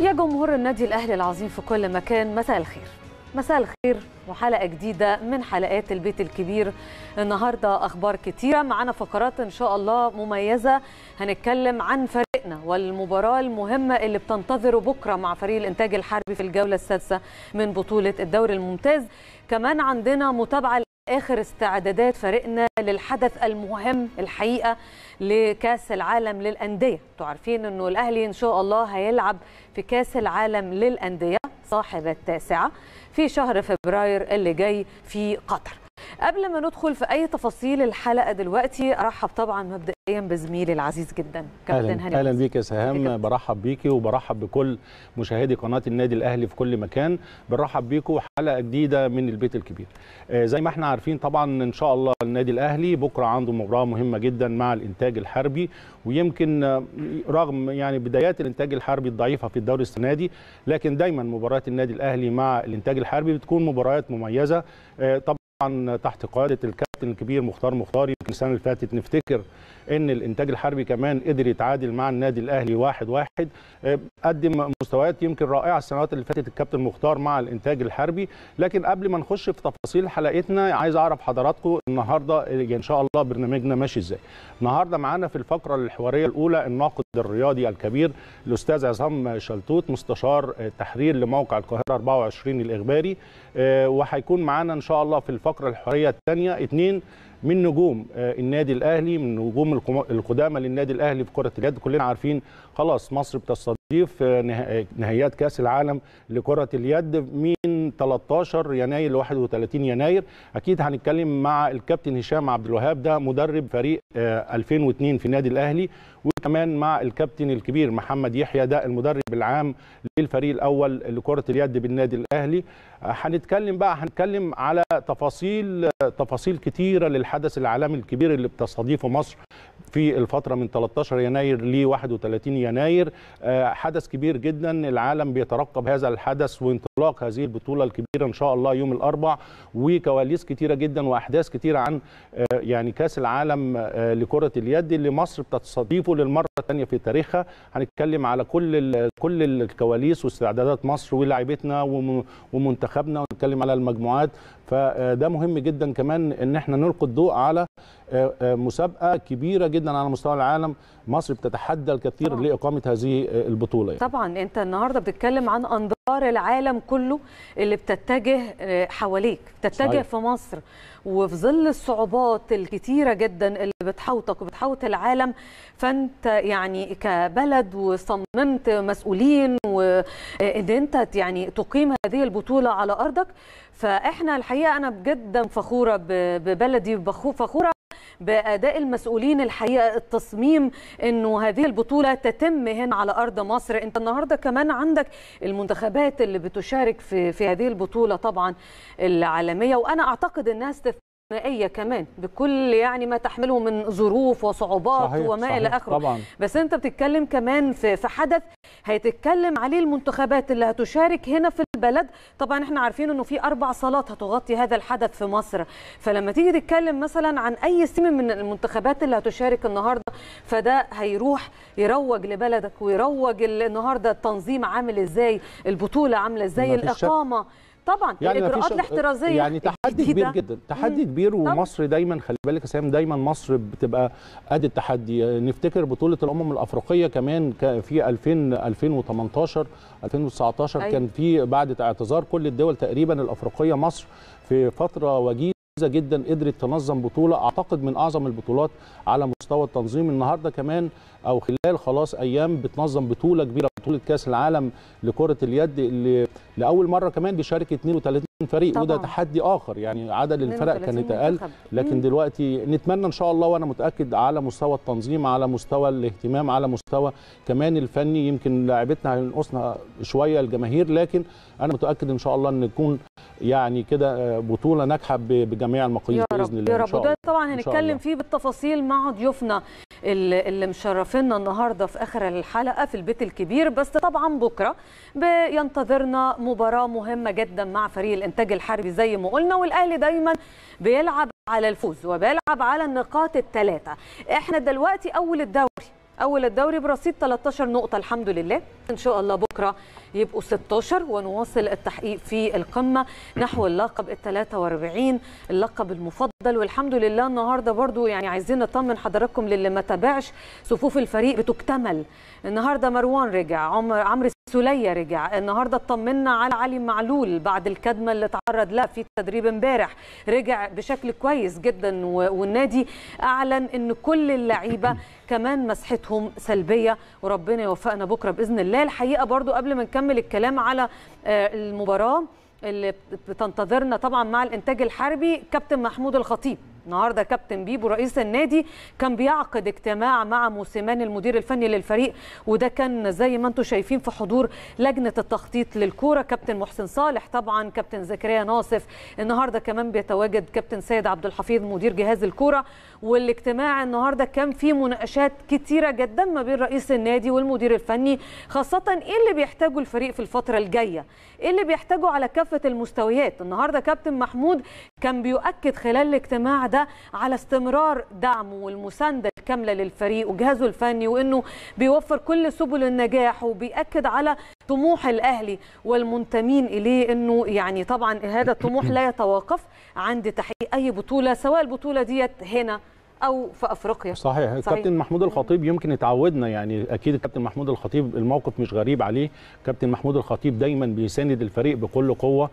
يا جمهور النادي الأهلي العظيم في كل مكان، مساء الخير. مساء الخير وحلقة جديدة من حلقات البيت الكبير. النهاردة أخبار كتيرة، معنا فقرات إن شاء الله مميزة. هنتكلم عن فريقنا والمباراة المهمة اللي بتنتظره بكرة مع فريق الإنتاج الحربي في الجولة السادسة من بطولة الدوري الممتاز. كمان عندنا متابعة آخر استعدادات فريقنا للحدث المهم الحقيقة لكاس العالم للأندية. انتوا عارفين أنه الأهلي إن شاء الله هيلعب في كاس العالم للأندية صاحب التاسعة في شهر فبراير اللي جاي في قطر. قبل ما ندخل في أي تفاصيل الحلقة دلوقتي، أرحب طبعا مبدئيا بزميلي العزيز جدا كابتن هاني. أهلا بيك يا سهام، برحب بيكي وبرحب بكل مشاهدي قناة النادي الأهلي في كل مكان. برحب بيكم حلقة جديدة من البيت الكبير. زي ما احنا عارفين طبعا إن شاء الله النادي الأهلي بكرة عنده مباراة مهمة جدا مع الإنتاج الحربي، ويمكن رغم يعني بدايات الإنتاج الحربي الضعيفة في الدوري السنة دي، لكن دايما مباريات النادي الأهلي مع الإنتاج الحربي بتكون مباريات مميزة. طبعا تحت قياده الكابتن الكبير مختار. يمكن السنه اللي فاتت نفتكر ان الانتاج الحربي كمان قدر يتعادل مع النادي الاهلي 1-1. قدم مستويات يمكن رائعه السنوات اللي فاتت الكابتن مختار مع الانتاج الحربي. لكن قبل ما نخش في تفاصيل حلقتنا، عايز اعرف حضراتكم النهارده ان شاء الله برنامجنا ماشي ازاي. النهارده معانا في الفقره الحواريه الاولى الناقد الرياضي الكبير الاستاذ عصام شلتوت، مستشار تحرير لموقع القاهره 24 الاخباري، وهيكون معانا ان شاء الله في الفقره الحواريه الثانيه 2 من نجوم النادي الاهلي، من نجوم القدامى للنادي الاهلي في كره اليد. كلنا عارفين خلاص مصر بتستضيف نهائيات كاس العالم لكره اليد من 13 يناير ل 31 يناير. اكيد هنتكلم مع الكابتن هشام عبد الوهاب، ده مدرب فريق 2002 في النادي الاهلي، وكمان مع الكابتن الكبير محمد يحيى، ده المدرب العام للفريق الاول لكره اليد بالنادي الاهلي. هنتكلم على تفاصيل كتيره للحدث العالمي الكبير اللي بتستضيفه مصر في الفتره من 13 يناير ل 31 يناير. حدث كبير جدا، العالم بيترقب هذا الحدث وانطلاق هذه البطوله الكبيره ان شاء الله يوم الاربعاء، وكواليس كتيره جدا واحداث كتيره عن يعني كاس العالم لكره اليد اللي مصر بتستضيفه للمره الثانيه في تاريخها. هنتكلم على كل الكواليس واستعدادات مصر ولاعيبتنا ومنتخبنا، ونتكلم على المجموعات. فده مهم جدا كمان ان احنا نلقي الضوء على مسابقه كبيره جدا على مستوى العالم، مصر بتتحدى الكثير طبعاً لاقامه هذه البطوله. يعني طبعا انت النهارده بتتكلم عن انظار العالم كله اللي بتتجه حواليك، بتتجه صحيح في مصر، وفي ظل الصعوبات الكتيره جدا اللي بتحوطك وبتحوط العالم. فانت يعني كبلد وصممت مسؤولين وان انت يعني تقيم هذه البطوله على ارضك. فاحنا الحقيقه انا بجد فخوره ببلدي، فخوره بأداء المسؤولين الحقيقة، التصميم أنه هذه البطولة تتم هنا على أرض مصر. أنت النهاردة كمان عندك المنتخبات اللي بتشارك في هذه البطولة طبعا العالمية، وأنا أعتقد أنها استثنائية كمان بكل يعني ما تحمله من ظروف وصعوبات صحيح وما إلى آخره. بس أنت بتتكلم كمان في حدث هيتكلم عليه المنتخبات اللي هتشارك هنا في البلد. طبعا احنا عارفين انه في 4 صالات هتغطي هذا الحدث في مصر. فلما تيجي تتكلم مثلا عن اي سيم من المنتخبات اللي هتشارك النهارده، فده هيروح يروج لبلدك ويروج النهارده التنظيم عامل ازاي، البطوله عامله ازاي، الاقامه طبعا يعني الاجراءات الاحترازيه. يعني تحدي كبير جدا، تحدي كبير. ومصر دايما خلي بالك يا سام، دايما مصر بتبقى قد التحدي. نفتكر بطوله الامم الافريقيه كمان في 2018 2019 أيوة. كان في بعد اعتذار كل الدول تقريبا الافريقيه، مصر في فتره وجيزه جدا قدرت تنظم بطوله اعتقد من اعظم البطولات على مستوى التنظيم. النهارده كمان او خلال خلاص ايام بتنظم بطوله كبيره، بطوله كاس العالم لكره اليد اللي لاول مره كمان بيشارك 32 فريق طبعا. وده تحدي اخر، يعني عدد الفرق كانت اقل، لكن دلوقتي نتمنى ان شاء الله، وانا متاكد على مستوى التنظيم، على مستوى الاهتمام، على مستوى كمان الفني. يمكن لاعبتنا هينقصنا شويه الجماهير، لكن انا متاكد ان شاء الله ان تكون يعني كده بطوله ناجحه بجميع المقاييس باذن الله. يا رب. وده طبعا هنتكلم فيه بالتفاصيل مع ضيوفنا اللي مشرفينا النهارده في اخر الحلقه في البيت الكبير. بس طبعا بكره بينتظرنا مباراه مهمه جدا مع فريق الانتاج الحربي زي ما قلنا، والاهلي دايما بيلعب على الفوز وبيلعب على النقاط ال3. احنا دلوقتي اول الدوري أول الدوري برصيد 13 نقطة الحمد لله. إن شاء الله بكرة يبقوا 16 ونواصل التحقيق في القمة نحو اللقب ال 43 اللقب المفضل. والحمد لله النهاردة برضو يعني عايزين نطمن حضراتكم للي ما تابعش صفوف الفريق بتكتمل. النهاردة مروان رجع، عمرو سولية رجع، النهارده اطمنا على علي معلول بعد الكدمه اللي اتعرض لها في التدريب امبارح، رجع بشكل كويس جدا والنادي اعلن ان كل اللعيبه كمان مسحتهم سلبيه وربنا يوفقنا بكره باذن الله. الحقيقه برضو قبل ما نكمل الكلام على المباراه اللي بتنتظرنا طبعا مع الانتاج الحربي، كابتن محمود الخطيب النهارده كابتن بيبو رئيس النادي كان بيعقد اجتماع مع موسيمان المدير الفني للفريق، وده كان زي ما انتم شايفين في حضور لجنه التخطيط للكوره، كابتن محسن صالح طبعا، كابتن زكريا ناصف، النهارده كمان بيتواجد كابتن سيد عبد الحفيظ مدير جهاز الكوره. والاجتماع النهارده كان فيه مناقشات كتيره جدا ما بين رئيس النادي والمدير الفني، خاصه ايه اللي بيحتاجه الفريق في الفتره الجايه، ايه اللي بيحتاجه على كافه المستويات. النهارده كابتن محمود كان بيؤكد خلال الاجتماع ده على استمرار دعمه والمسانده الكامله للفريق وجهازه الفني، وانه بيوفر كل سبل النجاح، وبيأكد على طموح الاهلي والمنتمين اليه، انه يعني طبعا هذا الطموح لا يتوقف عند تحقيق اي بطوله سواء البطوله ديت هنا او في افريقيا. صحيح. كابتن محمود الخطيب يمكن اتعودنا، يعني اكيد كابتن محمود الخطيب الموقف مش غريب عليه، كابتن محمود الخطيب دايما بيساند الفريق بكل قوه،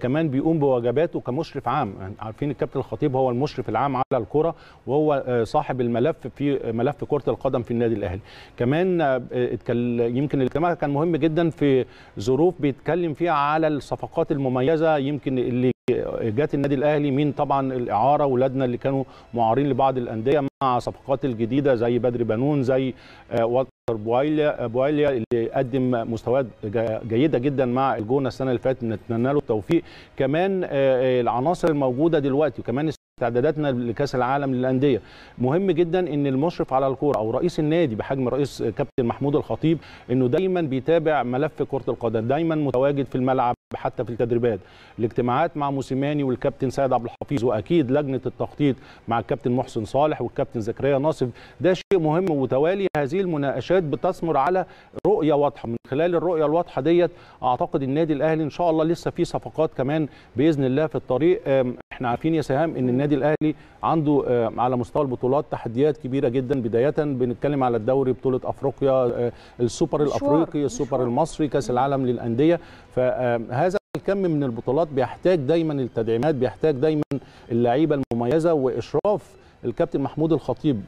كمان بيقوم بواجباته كمشرف عام. عارفين الكابتن الخطيب هو المشرف العام على الكره، وهو صاحب الملف في ملف كره القدم في النادي الاهلي. كمان يمكن الاجتماع كان مهم جدا في ظروف بيتكلم فيها على الصفقات المميزه يمكن اللي جات النادي الاهلي، مين طبعا الاعاره ولادنا اللي كانوا معارين لبعض الانديه مع صفقات الجديده زي بدر بنون، زي بوايليا اللي قدم مستويات جيده جدا مع الجونه السنه اللي فاتت، نتمنى له التوفيق. كمان العناصر الموجوده دلوقتي وكمان استعداداتنا لكاس العالم للانديه. مهم جدا ان المشرف على الكوره او رئيس النادي بحجم رئيس كابتن محمود الخطيب انه دايما بيتابع ملف كره القدم، دايما متواجد في الملعب حتى في التدريبات. الاجتماعات مع موسيماني والكابتن سيد عبد الحفيظ، واكيد لجنه التخطيط مع الكابتن محسن صالح والكابتن زكريا ناصف، ده شيء مهم. وتوالي هذه المناقشات بتثمر على رؤيه واضحه، من خلال الرؤيه الواضحه ديت اعتقد النادي الاهلي ان شاء الله لسه في صفقات كمان باذن الله في الطريق. احنا عارفين يا سهام ان النادي الاهلي عنده على مستوى البطولات تحديات كبيره جدا، بدايه بنتكلم على الدوري، بطوله افريقيا، السوبر الافريقي، السوبر المصري، كاس العالم للانديه. فهذا الكم من البطولات بيحتاج دايما التدعيمات، بيحتاج دايما اللعيبه المميزه، واشراف الكابتن محمود الخطيب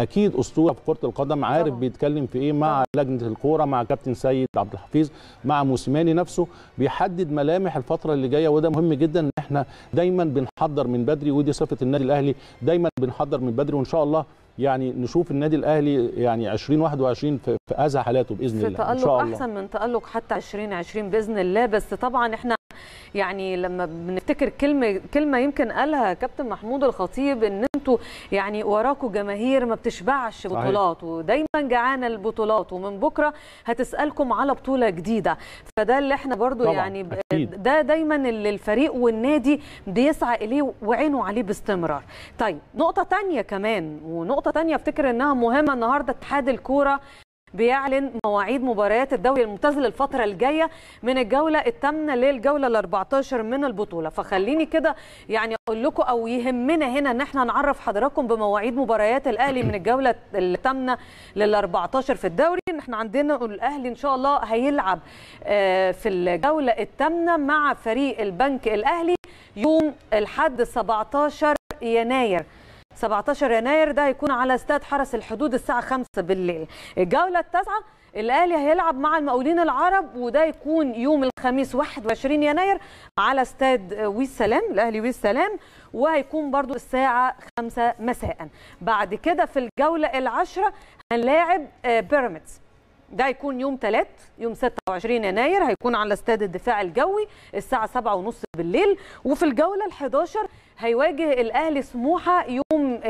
اكيد اسطوره في كره القدم، عارف بيتكلم في ايه، مع لجنه الكوره، مع كابتن سيد عبد الحفيظ، مع موسيماني نفسه، بيحدد ملامح الفتره اللي جايه. وده مهم جدا ان احنا دايما بنحضر من بدري، ودي صفه النادي الاهلي، دايما بنحضر من بدري، وان شاء الله يعني نشوف النادي الاهلي يعني 2021 في ازهى حالاته باذن الله. تألق ان شاء الله احسن من تألق حتى 2020 باذن الله. بس طبعا احنا يعني لما بنفتكر كلمه يمكن قالها كابتن محمود الخطيب، ان انتوا يعني وراكوا جماهير ما بتشبعش بطولات، ودايما جعانه البطولات، ومن بكره هتسالكم على بطوله جديده. فده اللي احنا برضو يعني أكيد. ده دايما اللي الفريق والنادي بيسعى اليه وعينه عليه باستمرار. طيب نقطه ثانيه كمان، ونقطه ثانيه افتكر انها مهمه النهارده، اتحاد الكوره بيعلن مواعيد مباريات الدوري الممتاز للفترة الجاية من الجولة الثامنة للجولة ال14 من البطولة. فخليني كده يعني اقول لكم او يهمنا هنا ان احنا نعرف حضراتكم بمواعيد مباريات الاهلي من الجولة الثامنة لل14 في الدوري. احنا عندنا الاهلي ان شاء الله هيلعب في الجولة الثامنة مع فريق البنك الاهلي يوم الحد 17 يناير، ده هيكون على استاد حرس الحدود الساعة 5 بالليل. الجولة التاسعة الأهلي هيلعب مع المقاولين العرب، وده يكون يوم الخميس 21 يناير على استاد الأهلي ويس سلام، وهيكون برضو الساعة 5 مساء. بعد كده في الجولة العشرة هنلاعب بيراميدز، ده هيكون يوم 26 يناير، هيكون على استاد الدفاع الجوي الساعة 7:30 بالليل. وفي الجولة ال11 هيواجه الأهلي سموحة يوم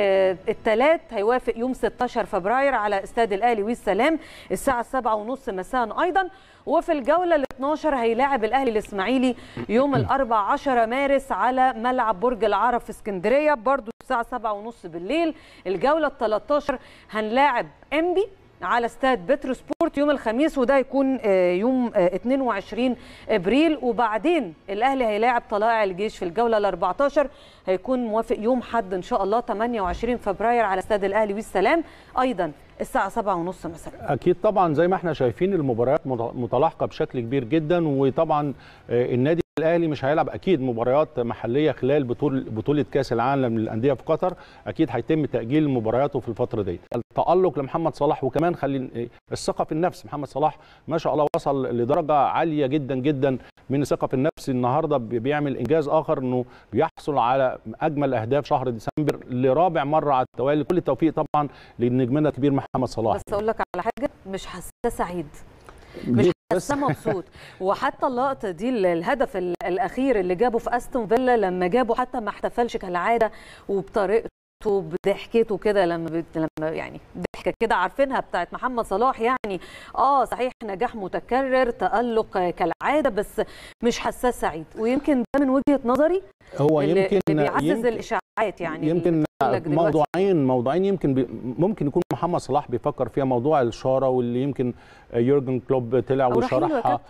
الثلاث، هيوافق يوم 16 فبراير على استاد الأهلي والسلام الساعة 7:30 مساء أيضا. وفي الجولة ال12 هيلاعب الأهلي الإسماعيلي يوم ال14 مارس على ملعب برج العرب في اسكندرية برضو الساعة 7:30 بالليل. الجولة ال13 هنلاعب إنبي على استاد بترو سبورت يوم الخميس، وده هيكون يوم 22 ابريل. وبعدين الاهلي هيلاعب طلائع الجيش في الجوله ال14، هيكون موافق يوم حد ان شاء الله 28 فبراير على استاد الاهلي والسلام، ايضا الساعه 7:30 مساء. اكيد طبعا زي ما احنا شايفين المباريات متلاحقه بشكل كبير جدا، وطبعا النادي الاهلي مش هيلعب اكيد مباريات محليه خلال بطوله كاس العالم للانديه في قطر، اكيد هيتم تاجيل مبارياته في الفتره دي. التالق لمحمد صلاح، وكمان خلي الثقه في النفس. محمد صلاح ما شاء الله وصل لدرجه عاليه جدا جدا من الثقه في النفس، النهارده بيعمل انجاز اخر انه بيحصل على اجمل اهداف شهر ديسمبر لرابع مره على التوالي. كل التوفيق طبعا لنجمنا الكبير محمد صلاح. بس اقول لك على حاجه، مش حاسه سعيد، مش حاسه مبسوط. وحتى اللقطه دي، الهدف الاخير اللي جابه في استون فيلا، لما جابه حتى ما احتفلش كالعاده، وبطريقته وبضحكته كده، لما يعني ضحكه كده عارفينها بتاعت محمد صلاح. يعني صحيح نجاح متكرر، تألق كالعاده، بس مش حاسه سعيد. ويمكن ده من وجهه نظري هو اللي بيعزز الاشاعات. يعني يمكن موضوعين ممكن يكون محمد صلاح بيفكر فيها، موضوع الشاره واللي يمكن يورجن كلوب طلع وشرحها،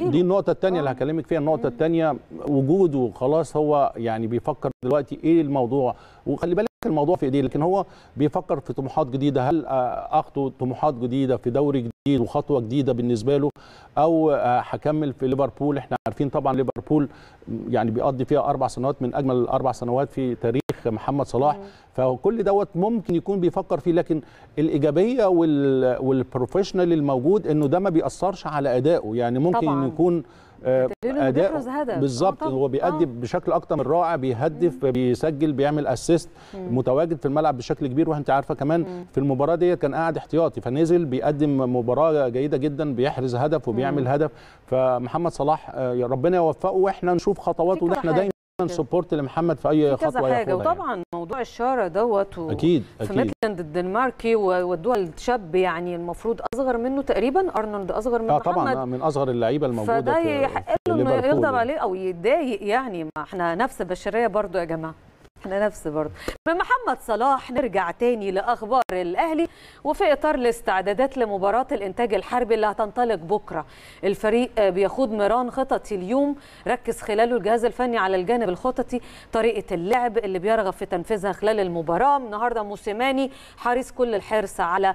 دي النقطه الثانيه اللي هكلمك فيها. النقطه الثانيه وجوده خلاص، هو يعني بيفكر دلوقتي ايه الموضوع، وخلي بالك الموضوع في ايديه، لكن هو بيفكر في طموحات جديده. هل اخده طموحات جديده في دوري جديد وخطوه جديده بالنسبه له، او هكمل في ليفربول؟ احنا عارفين طبعا ليفربول يعني بيقضي فيها 4 سنوات من اجمل ال4 سنوات في تاريخ محمد صلاح. فكل دوت ممكن يكون بيفكر فيه، لكن الايجابيه والبروفيشنال الموجود انه ده ما بيأثرش على ادائه. يعني ممكن طبعاً يكون اداء بالظبط، هو بيأدي بشكل اكتر من رائع، بيهدف، بيسجل، بيعمل اسيست، متواجد في الملعب بشكل كبير. وانت عارفه كمان في المباراه دي كان قاعد احتياطي، فنزل بيقدم مباراه جيده جدا، بيحرز هدف وبيعمل هدف. فمحمد صلاح يا ربنا يوفقه، واحنا نشوف خطواته، واحنا دايما سبورت لمحمد في اي خطوه ياخدها. حاجه وطبعا يعني موضوع الشاره دوت اكيد في ميدلاند الدنماركي، والدول شاب يعني المفروض اصغر منه تقريبا، ارنولد اصغر من محمد، طبعا من اصغر اللعيبه الموجوده، فده يحق له انه يغضب عليه او يتضايق. يعني ما احنا نفس بشريه برضو يا جماعه، احنا نفس برضو. من محمد صلاح نرجع تاني لاخبار الاهلي، وفي اطار الاستعدادات لمباراه الانتاج الحربي اللي هتنطلق بكره، الفريق بيخوض مران خططي اليوم ركز خلاله الجهاز الفني على الجانب الخططي، طريقه اللعب اللي بيرغب في تنفيذها خلال المباراه. النهارده موسيماني حريص كل الحرص على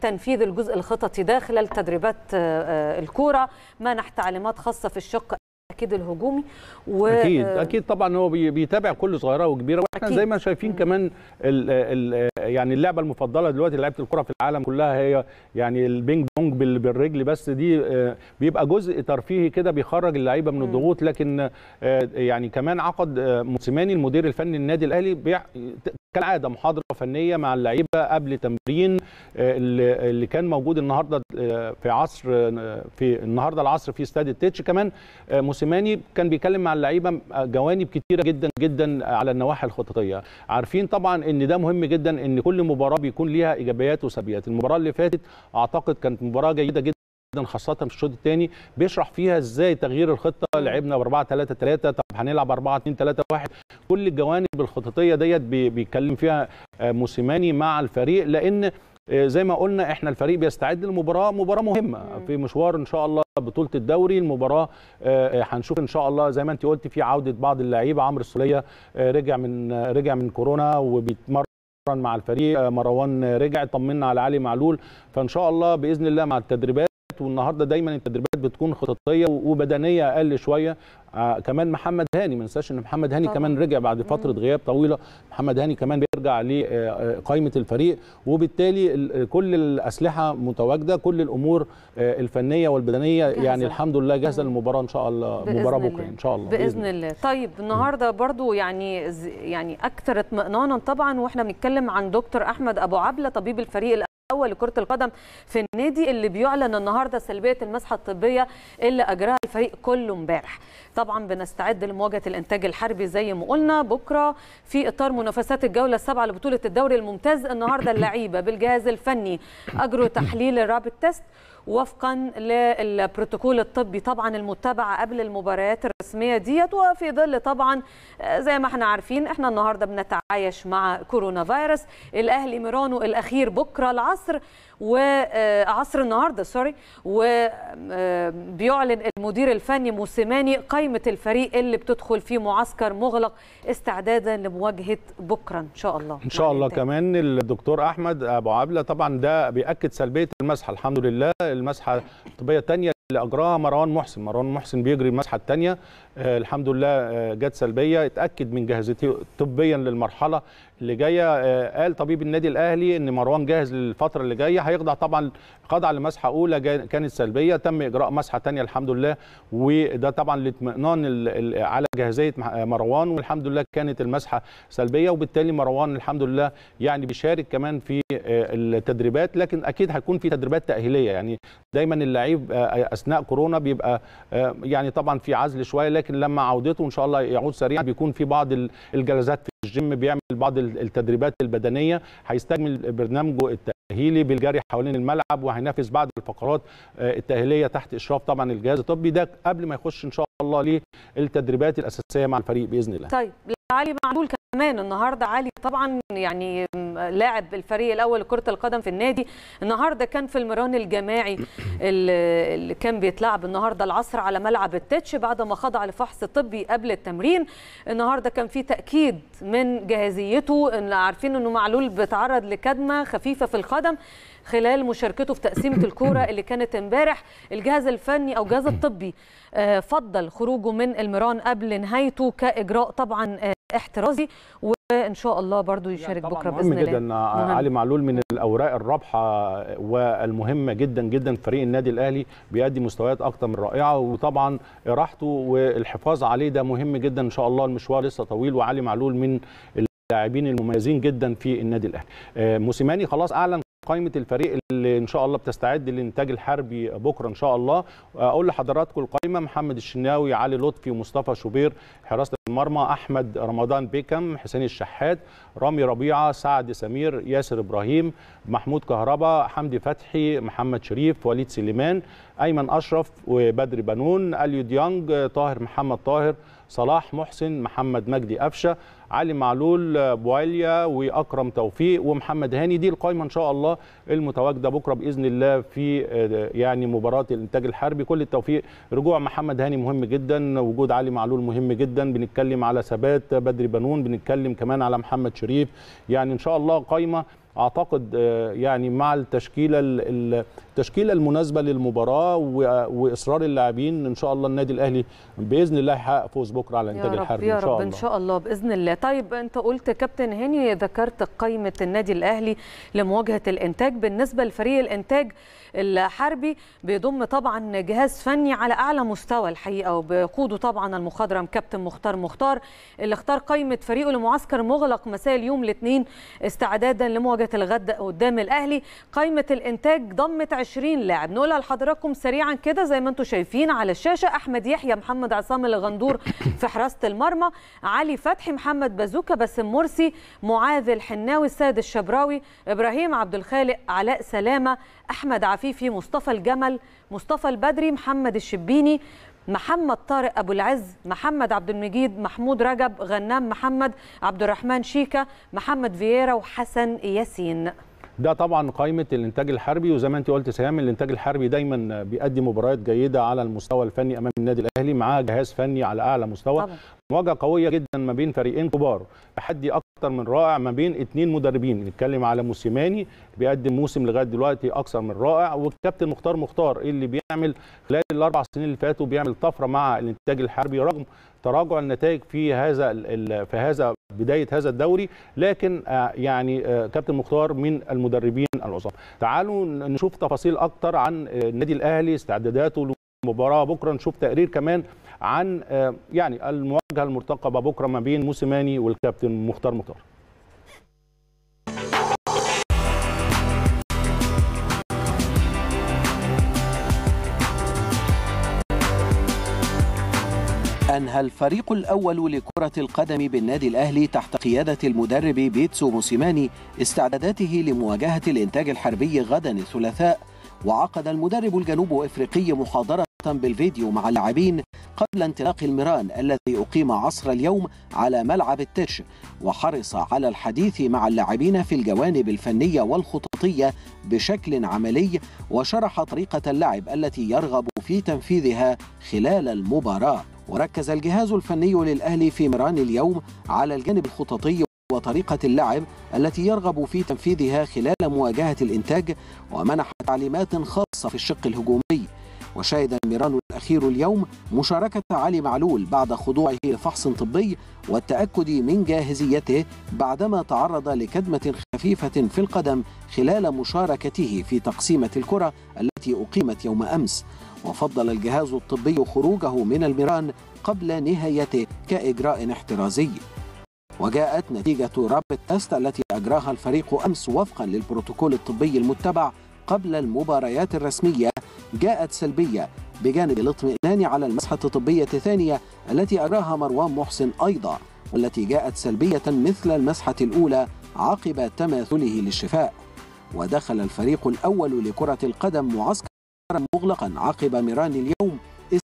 تنفيذ الجزء الخططي ده خلال تدريبات الكوره، منح تعليمات خاصه في الشق اكيد الهجومي اكيد طبعا هو بيتابع كل صغيره وكبيره. واحنا زي ما شايفين كمان يعني اللعبه المفضله دلوقتي لعبه الكره في العالم كلها هي يعني البينج بونج بالرجل، بس دي بيبقى جزء ترفيهي كده بيخرج اللعيبه من الضغوط. لكن يعني كمان عقد موسيماني المدير الفني للنادي الاهلي كالعاده محاضره فنيه مع اللعيبه قبل تمرين اللي كان موجود النهارده العصر في استاد التتش. كمان موسيماني كان بيكلم مع اللعيبه جوانب كتيره جدا جدا على النواحي الخططيه. عارفين طبعا ان ده مهم جدا، ان كل مباراه بيكون ليها ايجابيات وسلبيات. المباراه اللي فاتت اعتقد كانت مباراه جيده جدا خاصة في الشوط الثاني، بيشرح فيها ازاي تغيير الخطة. لعبنا ب 4-3-3، طب هنلعب 4-2-3-1. كل الجوانب الخططية ديت بيتكلم فيها موسيماني مع الفريق، لأن زي ما قلنا احنا الفريق بيستعد للمباراة، مباراة مهمة في مشوار ان شاء الله بطولة الدوري. المباراة هنشوف ان شاء الله زي ما انت قلت في عودة بعض اللعيبة. عمرو السولية رجع من كورونا وبيتمرن مع الفريق، مروان رجع، طمنا على علي معلول. فان شاء الله باذن الله مع التدريبات، والنهارده دايما التدريبات بتكون خططيه وبدنيه اقل شويه. كمان محمد هاني، ما ننساش ان محمد هاني كمان رجع بعد فتره غياب طويله. محمد هاني كمان بيرجع لقائمه الفريق، وبالتالي كل الاسلحه متواجده، كل الامور الفنيه والبدنيه جهزة. يعني الحمد لله جاهزه للمباراه ان شاء الله، مباراه بكره ان شاء الله بإذن الله. طيب النهارده برضو يعني اكثر اطمئنانا طبعا، واحنا بنتكلم عن دكتور احمد ابو عبله طبيب الفريق اول كرة القدم في النادي، اللي بيعلن النهارده سلبية المسحة الطبية اللي اجراها الفريق كله امبارح. طبعا بنستعد لمواجهة الانتاج الحربي زي ما قلنا بكره في اطار منافسات الجولة ال7 لبطولة الدوري الممتاز. النهارده اللعيبة بالجهاز الفني اجروا تحليل الرابط تيست وفقا للبروتوكول الطبي طبعا المتبع قبل المباريات الرسميه ديت، وفي ظل طبعا زي ما احنا عارفين احنا النهارده بنتعايش مع كورونا فيروس. الاهلي ميرانو الاخير بكره العصر، وعصر النهارده وبيعلن المدير الفني موسيماني قائمه الفريق اللي بتدخل في معسكر مغلق استعدادا لمواجهه بكره ان شاء الله. ان شاء الله. كمان الدكتور احمد ابو عبله طبعا ده بياكد سلبيه المسحه، الحمد لله المسحه الطبيه الثانيه اللي اجراها مروان محسن بيجري المسحه الثانيه، الحمد لله جت سلبيه، اتاكد من جاهزيته طبيا للمرحله اللي جايه. قال طبيب النادي الاهلي ان مروان جاهز للفتره اللي جايه، هيخضع طبعا لمسحه اولى كانت سلبيه، تم اجراء مسحه ثانيه الحمد لله، وده طبعا للاطمئنان على جاهزيه مروان، والحمد لله كانت المسحه سلبيه، وبالتالي مروان الحمد لله يعني بيشارك كمان في التدريبات، لكن اكيد هيكون في تدريبات تاهيليه. يعني دايما اللعيب اثناء كورونا بيبقى يعني طبعا في عزل شويه، لكن لما عودته ان شاء الله يعود سريعا بيكون في بعض الجلسات في الجيم، بيعمل بعض التدريبات البدنيه، هيستكمل برنامجه التاهيلي بالجري حوالين الملعب، وهينافس بعض الفقرات التاهيليه تحت اشراف طبعا الجهاز الطبي، ده قبل ما يخش ان شاء الله للتدريبات الاساسيه مع الفريق باذن الله. طيب علي معدول كمان النهارده، علي طبعا يعني لاعب الفريق الاول لكره القدم في النادي، النهارده كان في المران الجماعي اللي كان بيتلعب النهارده العصر على ملعب التتش بعد ما خضع لفحص طبي قبل التمرين. النهارده كان في تاكيد من جاهزيته، ان عارفين انه معلول بيتعرض لكدمه خفيفه في القدم خلال مشاركته في تقسيمه الكوره اللي كانت امبارح، الجهاز الفني او الجهاز الطبي فضل خروجه من المران قبل نهايته كاجراء طبعا احترازي، وان شاء الله برضو يشارك بكره باذن الله. جدا علي معلول من الاوراق الرابحه والمهمه جدا جدا، فريق النادي الاهلي بيقدم مستويات اكتر من رائعه، وطبعا راحته والحفاظ عليه ده مهم جدا ان شاء الله، المشوار لسه طويل، وعلي معلول من اللاعبين المميزين جدا في النادي الاهلي. موسيماني خلاص اعلن قائمة الفريق اللي ان شاء الله بتستعد للانتاج الحربي بكره ان شاء الله. اقول لحضراتكم القائمه: محمد الشناوي، علي لطفي، ومصطفى شوبير حراسه المرمى، احمد رمضان بيكم، حسين الشحات، رامي ربيعه، سعد سمير، ياسر ابراهيم، محمود كهربا، حمدي فتحي، محمد شريف، وليد سليمان، ايمن اشرف، وبدر بنون، اليو ديانج، طاهر محمد طاهر، صلاح محسن، محمد مجدي قفشه، علي معلول، بواليا، واكرم توفيق، ومحمد هاني. دي القائمه ان شاء الله المتواجده بكره باذن الله في يعني مباراه الانتاج الحربي. كل التوفيق. رجوع محمد هاني مهم جدا، وجود علي معلول مهم جدا، بنتكلم على ثبات بدري بنون، بنتكلم كمان على محمد شريف. يعني ان شاء الله قائمه اعتقد يعني مع التشكيله المناسبه للمباراه واصرار اللاعبين ان شاء الله النادي الاهلي باذن الله هيحقق فوز بكره على الانتاج الحربي ان شاء الله. يا رب ان شاء الله باذن الله. طيب انت قلت كابتن هاني، ذكرت قائمه النادي الاهلي لمواجهه الانتاج. بالنسبه لفريق الانتاج الحربي بيضم طبعا جهاز فني على اعلى مستوى الحقيقه، وبيقوده طبعا المخضرم كابتن مختار اللي اختار قائمه فريقه لمعسكر مغلق مساء اليوم الاثنين استعدادا لمواجهه الغد قدام الاهلي. قائمه الانتاج ضمت 20 لاعب، نقولها لحضراتكم سريعا كده زي ما انتم شايفين على الشاشه: احمد يحيى، محمد عصام الغندور في حراسه المرمى، علي فتحي، محمد بازوكا، باسم مرسي، معاذ الحناوي، السيد الشبراوي، ابراهيم عبد الخالق، علاء سلامه، احمد عفيفي، مصطفى الجمل، مصطفى البدري، محمد الشبيني، محمد طارق أبو العز، محمد عبد المجيد، محمود رجب، غنام محمد، عبد الرحمن شيكا، محمد فييرا، وحسن ياسين. ده طبعا قائمه الانتاج الحربي. وزي ما انت قلت سهام، الانتاج الحربي دايما بيقدم مباريات جيده على المستوى الفني امام النادي الاهلي، معاه جهاز فني على اعلى مستوى طبعا. مواجهه قويه جدا ما بين فريقين كبار، تحدي اكتر من رائع ما بين اثنين مدربين. نتكلم على موسيماني بيقدم موسم لغايه دلوقتي اكثر من رائع، والكابتن مختار اللي بيعمل خلال الاربع سنين اللي فاتوا بيعمل طفره مع الانتاج الحربي رغم تراجع النتائج في بدايه هذا الدوري، لكن يعني كابتن مختار من المدربين العظام. تعالوا نشوف تفاصيل اكتر عن النادي الاهلي استعداداته للمباراه بكره، نشوف تقرير كمان عن يعني المواجهه المرتقبه بكره ما بين موسيماني والكابتن مختار. أنهى الفريق الأول لكرة القدم بالنادي الأهلي تحت قيادة المدرب بيتسو موسيماني استعداداته لمواجهة الإنتاج الحربي غدا الثلاثاء، وعقد المدرب الجنوب أفريقي محاضرة بالفيديو مع اللاعبين قبل انطلاق المران الذي أقيم عصر اليوم على ملعب التتش، وحرص على الحديث مع اللاعبين في الجوانب الفنية والخططية بشكل عملي، وشرح طريقة اللعب التي يرغب في تنفيذها خلال المباراة. وركز الجهاز الفني للأهلي في مران اليوم على الجانب الخططي وطريقة اللعب التي يرغب في تنفيذها خلال مواجهة الإنتاج، ومنح تعليمات خاصة في الشق الهجومي. وشهد الميران الأخير اليوم مشاركة علي معلول بعد خضوعه لفحص طبي والتأكد من جاهزيته بعدما تعرض لكدمة خفيفة في القدم خلال مشاركته في تقسيمة الكرة التي أقيمت يوم أمس، وفضل الجهاز الطبي خروجه من الميران قبل نهايته كإجراء احترازي. وجاءت نتيجة رابط تيست التي أجراها الفريق أمس وفقا للبروتوكول الطبي المتبع قبل المباريات الرسمية جاءت سلبية، بجانب الاطمئنان على المسحة الطبية الثانية التي أجراها مروان محسن أيضا، والتي جاءت سلبية مثل المسحة الأولى عقب تماثله للشفاء. ودخل الفريق الأول لكرة القدم معسكرا مغلقا عقب ميران اليوم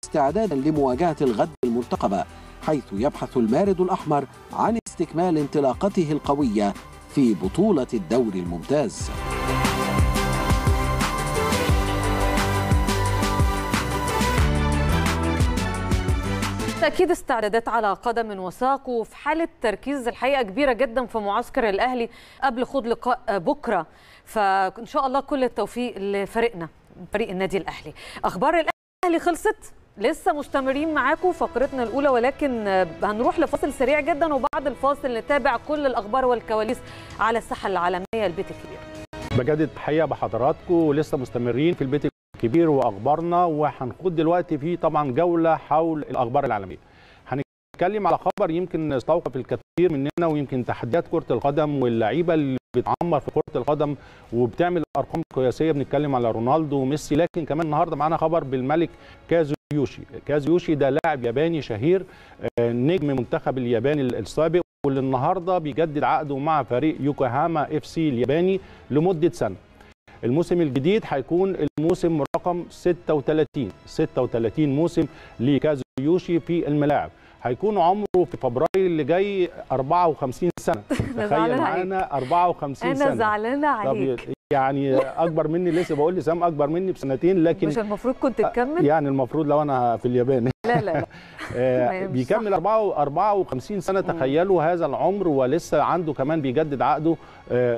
استعدادا لمواجهة الغد المرتقبة، حيث يبحث المارد الأحمر عن استكمال انطلاقته القوية في بطولة الدوري الممتاز. أكيد استعدادات على قدم وساق، وفي حالة تركيز الحقيقة كبيرة جدا في معسكر الأهلي قبل خوض لقاء بكرة، فإن شاء الله كل التوفيق لفريقنا فريق النادي الأهلي. أخبار الأهلي خلصت، لسه مستمرين معاكم فقرتنا الأولى، ولكن هنروح لفاصل سريع جدا، وبعد الفاصل نتابع كل الأخبار والكواليس على الساحة العالمية البيت الكبير. بجدد تحية بحضراتكم، ولسه مستمرين في البيت كبير واخبارنا، وهنخوض دلوقتي في طبعا جوله حول الاخبار العالميه. هنتكلم على خبر يمكن استوقف الكثير مننا، ويمكن تحديات كره القدم واللعيبه اللي بتعمر في كره القدم وبتعمل ارقام قياسيه. بنتكلم على رونالدو وميسي، لكن كمان النهارده معانا خبر بالملك كازويوشي. كازويوشي ده لاعب ياباني شهير، نجم منتخب اليابان السابق، واللي النهارده بيجدد عقده مع فريق يوكوهاما اف سي الياباني لمده سنه. الموسم الجديد هيكون الموسم رقم 36 موسم لكازويوشي في الملاعب. هيكون عمره في فبراير اللي جاي 54 سنه. تخيل معانا 54 سنه. انا زعلانه عليك. يعني اكبر مني، لسه بقول لسام اكبر مني بسنتين، لكن مش المفروض كنت تكمل؟ يعني المفروض لو انا في اليابان لا بيكمل 54 سنه. تخيلوا هذا العمر، ولسه عنده كمان بيجدد عقده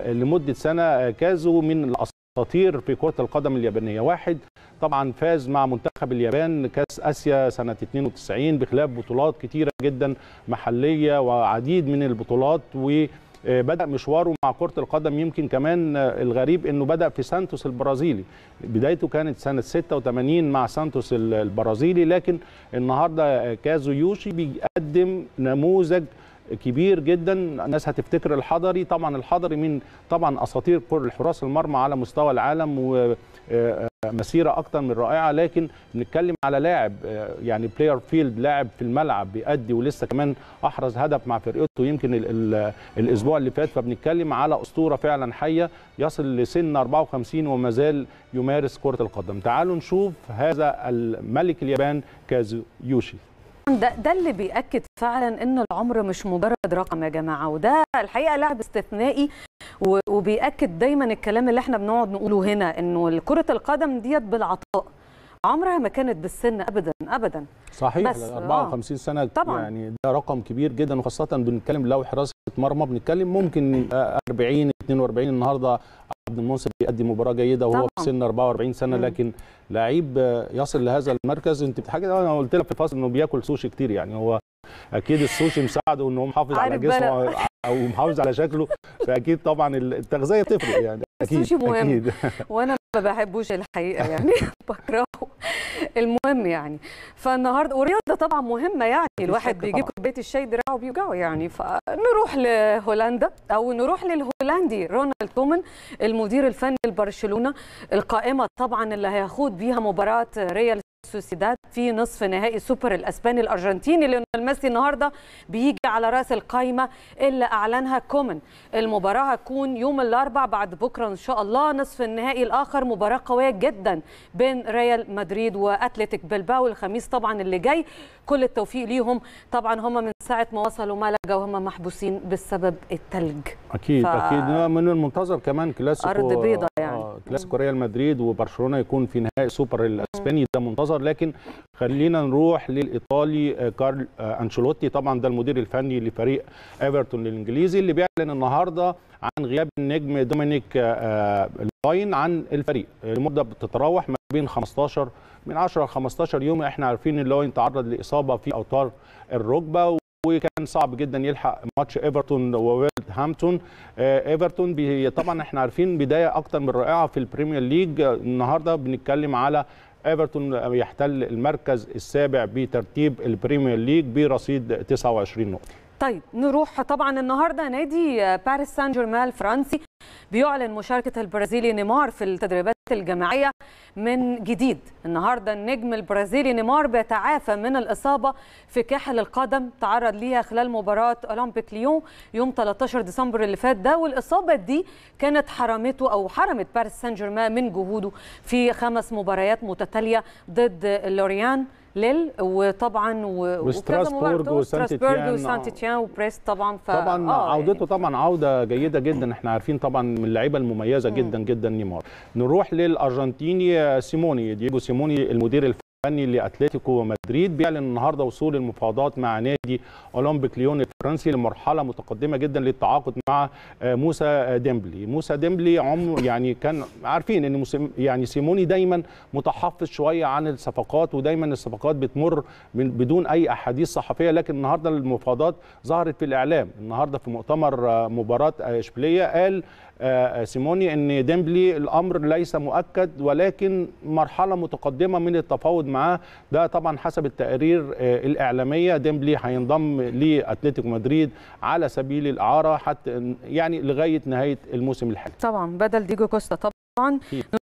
لمده سنه. كازو من اساطير في كرة القدم اليابانية، واحد طبعا فاز مع منتخب اليابان كأس آسيا سنة 92 بخلاف بطولات كتيرة جدا محلية وعديد من البطولات، وبدأ مشواره مع كرة القدم. يمكن كمان الغريب انه بدأ في سانتوس البرازيلي، بدايته كانت سنة 86 مع سانتوس البرازيلي، لكن النهاردة كازويوشي بيقدم نموذج كبير جدا. الناس هتفتكر الحضري، طبعا الحضري من طبعا اساطير حراس المرمى على مستوى العالم، ومسيره اكتر من رائعه، لكن بنتكلم على لاعب يعني بلاير فيلد، لاعب في الملعب بيأدي، ولسه كمان احرز هدف مع فرقته يمكن الاسبوع اللي فات. فبنتكلم على اسطوره فعلا حيه يصل لسن 54 وما زال يمارس كره القدم. تعالوا نشوف هذا الملك اليابان كازويوشي. ده اللي بيأكد فعلا ان العمر مش مجرد رقم يا جماعه، وده الحقيقه لاعب استثنائي، وبيأكد دايما الكلام اللي احنا بنقعد نقوله هنا، انه كره القدم ديت بالعطاء، عمرها ما كانت بالسن ابدا ابدا. صحيح، بس 54 سنه طبعا. يعني ده رقم كبير جدا، وخاصه بنتكلم لو حراسه مرمى بنتكلم ممكن 40 42. النهارده عبد المنصف بيقدم مباراه جيده وهو في سن 44 سنه، لكن لعيب يصل لهذا المركز. انت حاجه انا قلت لك في الفصل انه بياكل سوشي كتير، يعني هو اكيد السوشي مساعده ان هو محافظ على جسمه او محافظ على شكله، فاكيد طبعا التغذيه بتفرق يعني. اكيد السوشي مهم أكيد. وانا ما بحبوش الحقيقه يعني بكرهه. المهم يعني فالنهارده والرياضه طبعا مهمه، يعني الواحد بيجيب كوبايه الشاي دراعه بيوجعه يعني. فنروح لهولندا او نروح للهولندي رونالد كومان المدير الفني لبرشلونه، القائمه طبعا اللي هيخوض بيها مباراه ريال سوسيداد في نصف نهائي سوبر الاسباني الارجنتيني. ليونيل ميسي النهارده بيجي على راس القايمه اللي اعلنها كومن. المباراه هتكون يوم الاربعاء بعد بكره ان شاء الله. نصف النهائي الاخر مباراه قويه جدا بين ريال مدريد واتلتيك بلباو الخميس طبعا اللي جاي. كل التوفيق ليهم طبعا، هم من ساعه ما وصلوا ملقا وهم محبوسين بسبب الثلج. اكيد اكيد من المنتظر كمان كلاسيكو ارض بيضاء يعني كلاسيكو ريال مدريد وبرشلونه يكون في نهائي سوبر الاسباني، ده منتظر. لكن خلينا نروح للايطالي كارل انشيلوتي، طبعا ده المدير الفني لفريق ايفرتون الانجليزي اللي بيعلن النهارده عن غياب النجم دومينيك لاين عن الفريق لمده بتتراوح ما بين 10 ل 15 يوم. احنا عارفين ان لاين تعرض لاصابه في اوتار الركبه وكان صعب جدا يلحق ماتش ايفرتون وولفرهامبتون. ايفرتون طبعا احنا عارفين بدايه اكتر من رائعه في البريمير ليج. النهارده بنتكلم على ايفرتون يحتل المركز السابع بترتيب البريمير ليج برصيد 29 نقطة. طيب نروح طبعا النهارده نادي باريس سان جيرمان الفرنسي بيعلن مشاركة البرازيلي نيمار في التدريبات الجماعية من جديد. النهارده النجم البرازيلي نيمار بيتعافى من الإصابة في كاحل القدم تعرض ليها خلال مباراة أولمبيك ليون يوم 13 ديسمبر اللي فات ده، والإصابة دي كانت حرمت باريس سان جيرمان من جهوده في 5 مباريات متتالية ضد لوريان ليل وطبعا وستراسبورغ وسانتيتيان وبريست طبعا. طبعا عودته طبعا عوده جيده جدا، احنا عارفين طبعا من اللعيبه المميزه جدا جدا نيمار. نروح للارجنتيني سيموني، دييجو سيموني المدير الفني لاتلتيكو مدريد بيعلن النهارده وصول المفاوضات مع نادي اولمبيك ليون الفرنسي لمرحله متقدمه جدا للتعاقد مع موسى ديمبلي. موسى ديمبلي يعني كان عارفين ان يعني سيموني دايما متحفظ شويه عن الصفقات، ودايما الصفقات بتمر بدون اي احاديث صحفيه، لكن النهارده المفاوضات ظهرت في الاعلام. النهارده في مؤتمر مباراه اشبيليه قال سيموني ان ديمبلي الامر ليس مؤكد ولكن مرحله متقدمه من التفاوض معاه. ده طبعا حسب التقارير الاعلاميه ديمبلي هينضم لاتلتيكو مدريد على سبيل الاعاره حتى يعني لغايه نهايه الموسم الحالي طبعا بدل ديجو كوستا. طبعا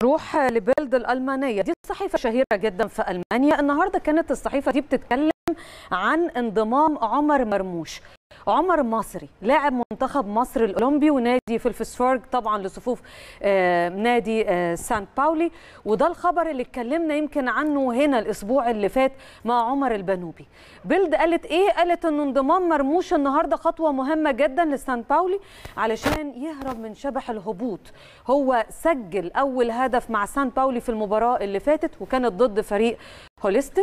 نروح لبلد الالمانيه، دي صحيفه شهيره جدا في المانيا. النهارده كانت الصحيفه دي بتتكلم عن انضمام عمر مرموش، عمر مصري لاعب منتخب مصر الاولمبي ونادي فلفسبورغ طبعا لصفوف نادي سان باولي. وده الخبر اللي اتكلمنا يمكن عنه هنا الاسبوع اللي فات مع عمر البنوبي. بيلد قالت ايه؟ قالت ان انضمام مرموش النهارده خطوه مهمه جدا لسان باولي علشان يهرب من شبح الهبوط. هو سجل اول هدف مع سان باولي في المباراه اللي فاتت وكانت ضد فريق هولستن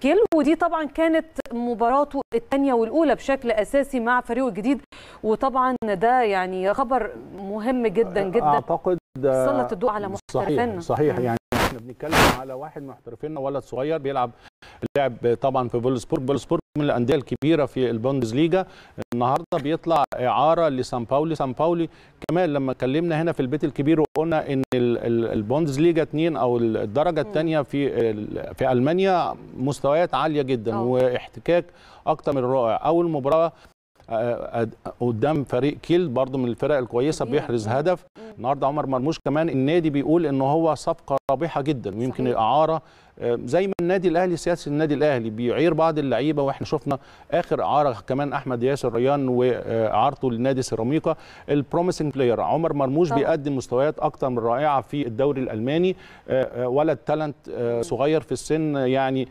كيل، ودي طبعا كانت مباراته الثانيه والاولى بشكل اساسي مع فريقه الجديد. وطبعا ده يعني خبر مهم جدا جدا، اعتقد سلط الضوء على محترفينا. صحيح يعني احنا بنتكلم على واحد محترفينا، ولد صغير بيلعب اللعب طبعا في فولسبورغ من الانديه الكبيره في البوندسليجا. النهارده بيطلع اعاره لسان باولي. سان باولي كمان لما اتكلمنا هنا في البيت الكبير وقلنا ان البوندسليجا 2 او الدرجه الثانيه في المانيا مستويات عاليه جدا واحتكاك اكتر من رائع. اول مباراه قدام فريق كيل برضو من الفرق الكويسه بيحرز هدف. النهارده عمر مرموش كمان النادي بيقول ان هو صفقه رابحه جدا، ويمكن الاعاره زي ما النادي الاهلي سياسه النادي الاهلي بيعير بعض اللعيبه، واحنا شفنا اخر اعاره كمان احمد ياسر ريان واعارته لنادي سيراميكا. البروميسنج بلاير عمر مرموش بيقدم مستويات اكتر من رائعه في الدوري الالماني، ولد تالنت صغير في السن. يعني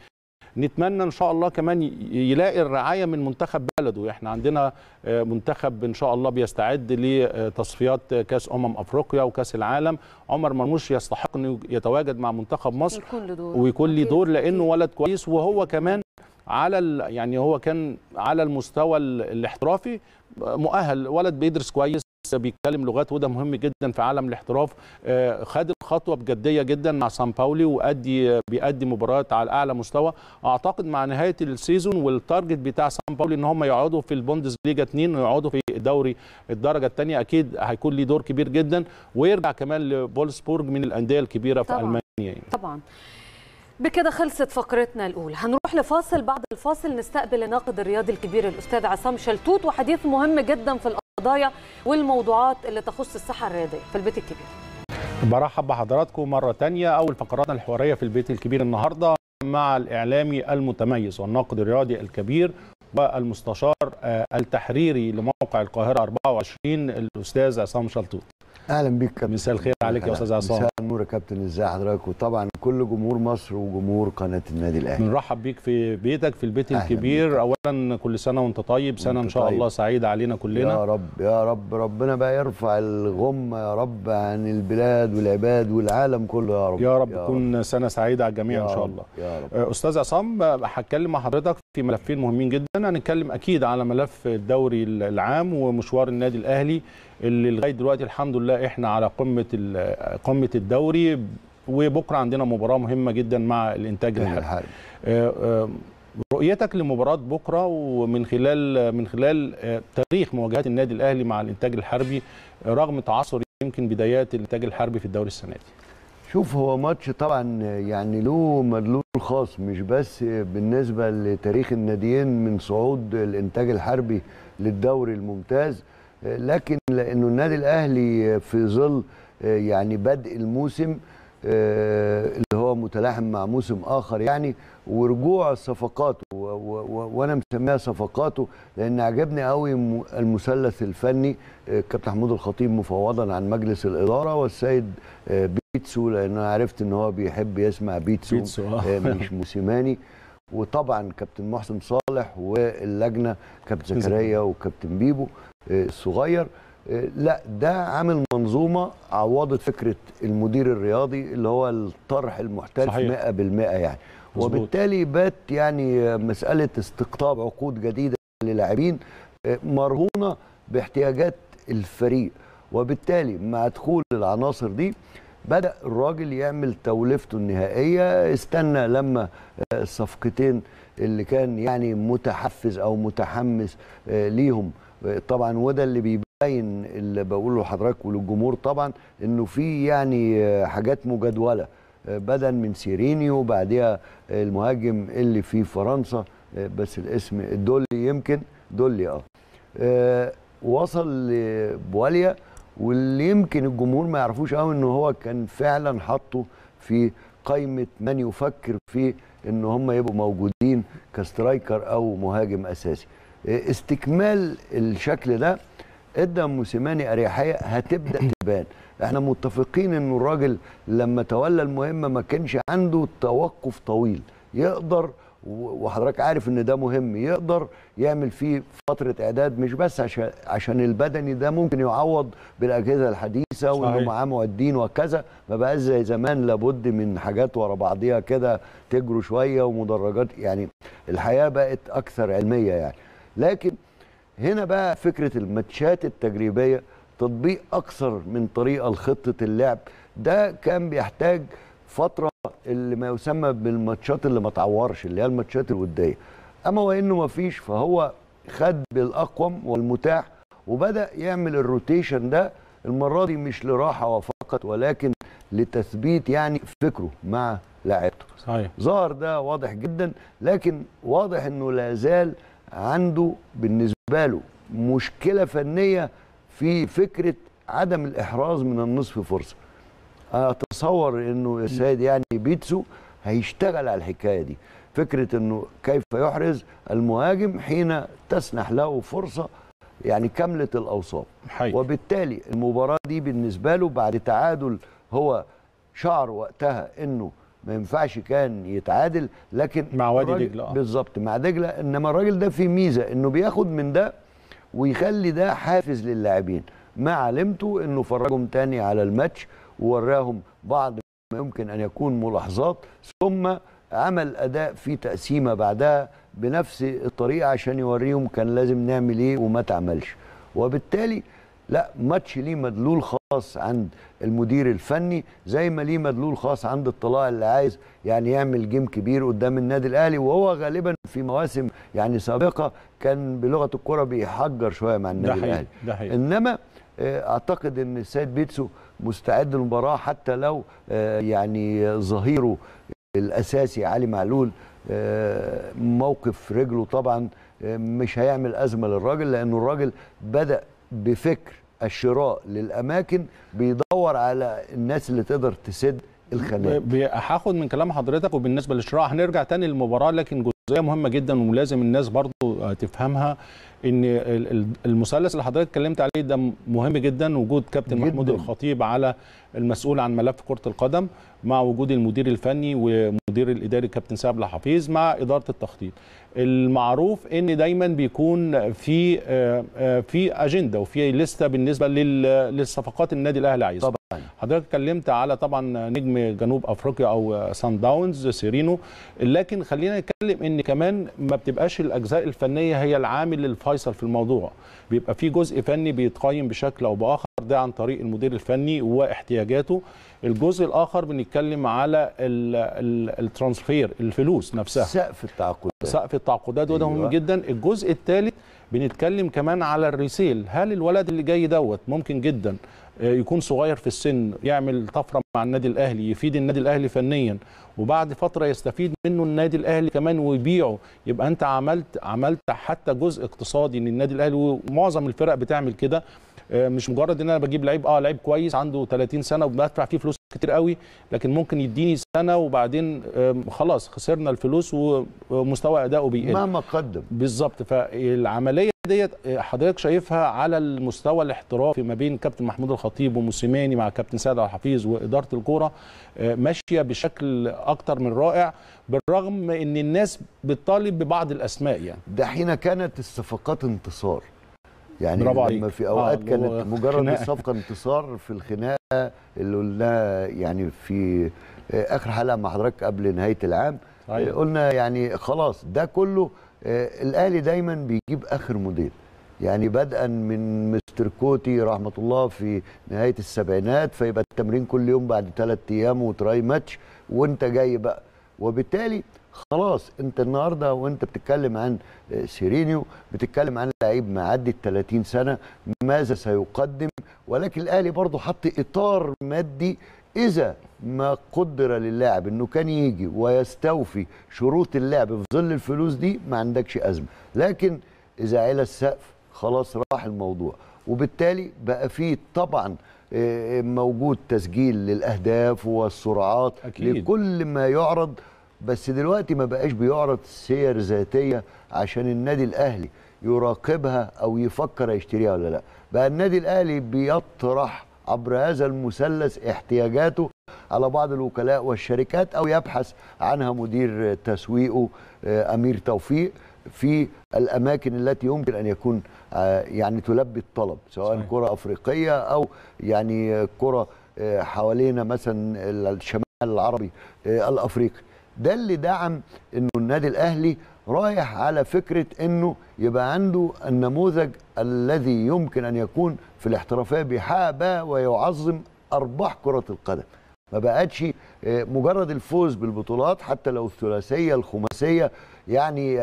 نتمنى ان شاء الله كمان يلاقي الرعايه من منتخب بلده. احنا عندنا منتخب ان شاء الله بيستعد لتصفيات كاس افريقيا وكاس العالم. عمر مرموش يستحق انه يتواجد مع منتخب مصر ويكون له دور لانه ولد كويس، وهو كمان على يعني هو كان على المستوى الاحترافي مؤهل، ولد بيدرس كويس بيتكلم لغات وده مهم جدا في عالم الاحتراف. خد الخطوه بجديه جدا مع سان باولي وبيأدي مباريات على اعلى مستوى. اعتقد مع نهايه السيزون والتارجت بتاع سان باولي ان هم يقعدوا في البوندسليجا 2 ويقعدوا في دوري الدرجه الثانيه، اكيد هيكون ليه دور كبير جدا ويرجع كمان لفولسبورغ من الانديه الكبيره في المانيا يعني. طبعا بكده خلصت فقرتنا الأولى. هنروح لفاصل، بعد الفاصل نستقبل الناقد الرياضي الكبير الأستاذ عصام شلتوت وحديث مهم جدا في القضايا والموضوعات اللي تخص الصحة الرياضية في البيت الكبير. برحب بحضراتكم مرة تانية. أول فقراتنا الحوارية في البيت الكبير النهاردة مع الإعلامي المتميز والناقد الرياضي الكبير والمستشار التحريري لموقع القاهرة 24 الأستاذ عصام شلطوط. أهلا بيك كابتن. مساء الخير عليك يا أستاذ عصام. مساء النور يا كابتن، إزي حضرتك وطبعا كل جمهور مصر وجمهور قناة النادي الأهلي. بنرحب بيك في بيتك في البيت الكبير. أولا كل سنة وأنت طيب، سنة إن شاء الله سعيدة علينا كلنا يا رب يا رب. ربنا بقى يرفع الغمة يا رب عن البلاد والعباد والعالم كله يا رب يا رب. تكون سنة سعيدة على الجميع إن شاء الله يا رب. أستاذ عصام، هتكلم مع حضرتك في ملفين مهمين جدا. هنتكلم أكيد على ملف الدوري العام ومشوار النادي الأهلي اللي لغاية دلوقتي الحمد لله احنا على قمة الدوري، وبكره عندنا مباراة مهمة جدا مع الانتاج الحربي. رؤيتك لمباراة بكره ومن خلال تاريخ مواجهات النادي الأهلي مع الانتاج الحربي رغم تعثر يمكن بدايات الانتاج الحربي في الدوري السنة دي. شوف، هو ماتش طبعا يعني له مدلول خاص، مش بس بالنسبة لتاريخ الناديين من صعود الانتاج الحربي للدوري الممتاز، لكن لأنه النادي الأهلي في ظل يعني بدء الموسم اللي هو متلاحم مع موسم آخر يعني، ورجوع صفقاته وأنا مسميها صفقاته لأن عجبني قوي المثلث الفني، كابتن محمود الخطيب مفوضا عن مجلس الإدارة والسيد بيتسو، لأن أنا عرفت إن هو بيحب يسمع بيتسو مش موسيماني، وطبعا كابتن محسن صالح واللجنة كابتن زكريا وكابتن بيبو الصغير. لا ده عامل منظومه عوضت فكره المدير الرياضي اللي هو الطرح المحترف 100% يعني مزبوط. وبالتالي بات يعني مساله استقطاب عقود جديده للاعبين مرهونه باحتياجات الفريق، وبالتالي مع دخول العناصر دي بدأ الراجل يعمل توليفته النهائية. استنى لما الصفقتين اللي كان يعني متحفز أو متحمس ليهم، طبعا وده اللي بيبين اللي بقوله لحضرتك وللجمهور طبعا إنه في يعني حاجات مجدولة، بدأ من سيرينيو وبعدها المهاجم اللي في فرنسا بس الاسم دولي، يمكن دولي وصل لبواليا، واللي يمكن الجمهور ما يعرفوش قوي انه هو كان فعلا حاطه في قائمه من يفكر في ان هم يبقوا موجودين كسترايكر او مهاجم اساسي. استكمال الشكل ده ادى موسيماني اريحيه هتبدا تبان. احنا متفقين انه الراجل لما تولى المهمه ما كانش عنده توقف طويل، يقدر وحضرتك عارف ان ده مهم، يقدر يعمل فيه فتره اعداد، مش بس عشان البدني ده ممكن يعوض بالاجهزه الحديثه وانه معاه معدين وكذا، ما بقاش زي زمان لابد من حاجات ورا بعضيها كده تجروا شويه ومدرجات، يعني الحياه بقت اكثر علميه يعني. لكن هنا بقى فكره الماتشات التجريبيه، تطبيق اكثر من طريقه لخطه اللعب، ده كان بيحتاج فتره اللي ما يسمى بالماتشات اللي ما تعورش اللي هي الماتشات الوديه. اما وانه ما فيش، فهو خد بالاقوم والمتاح وبدا يعمل الروتيشن ده المره دي مش لراحه وفقط ولكن لتثبيت يعني فكره مع لاعبته. صحيح. ظهر ده واضح جدا، لكن واضح انه لا زال عنده بالنسبه له مشكله فنيه في فكره عدم الاحراز من النصف فرصه. اتصور انه السيد يعني بيتسو هيشتغل على الحكايه دي، فكره انه كيف يحرز المهاجم حين تسنح له فرصه يعني كامله الاوصاف. وبالتالي المباراه دي بالنسبه له بعد تعادل، هو شعر وقتها انه ما ينفعش كان يتعادل، لكن مع وادي دجله بالظبط مع دجله، انما الراجل ده في ميزه انه بياخد من ده ويخلي ده حافز للاعبين. ما علمته انه فرجهم تاني على الماتش ووراهم بعض ما يمكن أن يكون ملاحظات، ثم عمل أداء في تقسيمة بعدها بنفس الطريقة عشان يوريهم كان لازم نعمل إيه وما تعملش. وبالتالي لا، ماتش ليه مدلول خاص عند المدير الفني زي ما ليه مدلول خاص عند الطلاع اللي عايز يعني يعمل جيم كبير قدام النادي الأهلي، وهو غالبا في مواسم يعني سابقة كان بلغة الكرة بيحجر شوية مع النادي الأهلي. إنما أعتقد أن السيد بيتسو مستعد للمباراة، حتى لو يعني ظهيره الأساسي علي معلول موقف رجله طبعا مش هيعمل أزمة للراجل، لأنه الراجل بدأ بفكر الشراء للأماكن، بيدور على الناس اللي تقدر تسد الخلايا. هاخد من كلام حضرتك. وبالنسبه للشراء هنرجع تاني للمباراه، لكن جزئيه مهمه جدا ولازم الناس برضو تفهمها، ان المثلث اللي حضرتك اتكلمت عليه ده مهم جدا. وجود كابتن محمود الخطيب على المسؤول عن ملف كره القدم، مع وجود المدير الفني ومدير الاداري كابتن سابلة حفيظ، مع اداره التخطيط. المعروف ان دايما بيكون في اجنده وفي لسته بالنسبه للصفقات النادي الاهلي عايزها. حضرتك اتكلمت على طبعا نجم جنوب افريقيا او سان داونز سيرينو، لكن خلينا نتكلم ان كمان ما بتبقاش الاجزاء الفنيه هي العامل الفيصل في الموضوع، بيبقى في جزء فني بيتقيم بشكل او باخر، ده عن طريق المدير الفني واحتياجاته. الجزء الاخر بنتكلم على الترانسفير، الفلوس نفسها، سقف التعاقدات. سقف التعاقدات وده مهم جدا. الجزء الثالث بنتكلم كمان على الريسيل، هل الولد اللي جاي دوت ممكن جدا يكون صغير في السن يعمل طفره مع النادي الاهلي، يفيد النادي الاهلي فنيا، وبعد فتره يستفيد منه النادي الاهلي كمان ويبيعه، يبقى انت عملت حتى جزء اقتصادي ان النادي الاهلي، ومعظم الفرق بتعمل كده. مش مجرد ان انا بجيب لعيب لعيب كويس عنده 30 سنه وبدفع فيه فلوس كتير قوي، لكن ممكن يديني سنه وبعدين خلاص خسرنا الفلوس ومستوى اداؤه بيقل مهما قدم. بالظبط. فالعمليه ديت حضرتك شايفها على المستوى الاحترافي ما بين كابتن محمود الخطيب وموسيماني مع كابتن سيد الحفيظ واداره الكوره ماشيه بشكل اكتر من رائع، بالرغم ان الناس بتطالب ببعض الاسماء. يعني ده حين كانت الصفقات انتصار، يعني لما في اوقات كانت مجرد الصفقه انتصار في الخناقه اللي قلنا، يعني في اخر حلقه مع حضرتك قبل نهايه العام قلنا يعني خلاص ده كله. الاهلي دايما بيجيب اخر موديل، يعني بدءا من مستر كوتي رحمه الله في نهايه السبعينات، فيبقى التمرين كل يوم بعد 3 ايام وتراي ماتش وانت جاي بقى. وبالتالي خلاص انت النهارده وانت بتتكلم عن سيرينيو بتتكلم عن لعيب معدي 30 سنه ماذا سيقدم، ولكن الاهلي برضه حط اطار مادي اذا ما قدر للاعب انه كان يجي ويستوفي شروط اللعب في ظل الفلوس دي ما عندكش ازمه، لكن اذا علا السقف خلاص راح الموضوع. وبالتالي بقى فيه طبعا موجود تسجيل للاهداف والسرعات أكيد. لكل ما يعرض، بس دلوقتي ما بقاش بيعرض سير ذاتيه عشان النادي الاهلي يراقبها او يفكر يشتريها ولا لا. بقى النادي الاهلي بيطرح عبر هذا المثلث احتياجاته على بعض الوكلاء والشركات، او يبحث عنها مدير تسويقه امير توفيق في الاماكن التي يمكن ان يكون يعني تلبي الطلب، سواء كره افريقيه او يعني كره حوالينا مثلا الشمال العربي الافريقي. ده اللي دعم انه النادي الاهلي رايح على فكره انه يبقى عنده النموذج الذي يمكن ان يكون في الاحترافيه بيحقق بقى ويعظم ارباح كره القدم. ما بقتش مجرد الفوز بالبطولات، حتى لو الثلاثيه الخماسيه يعني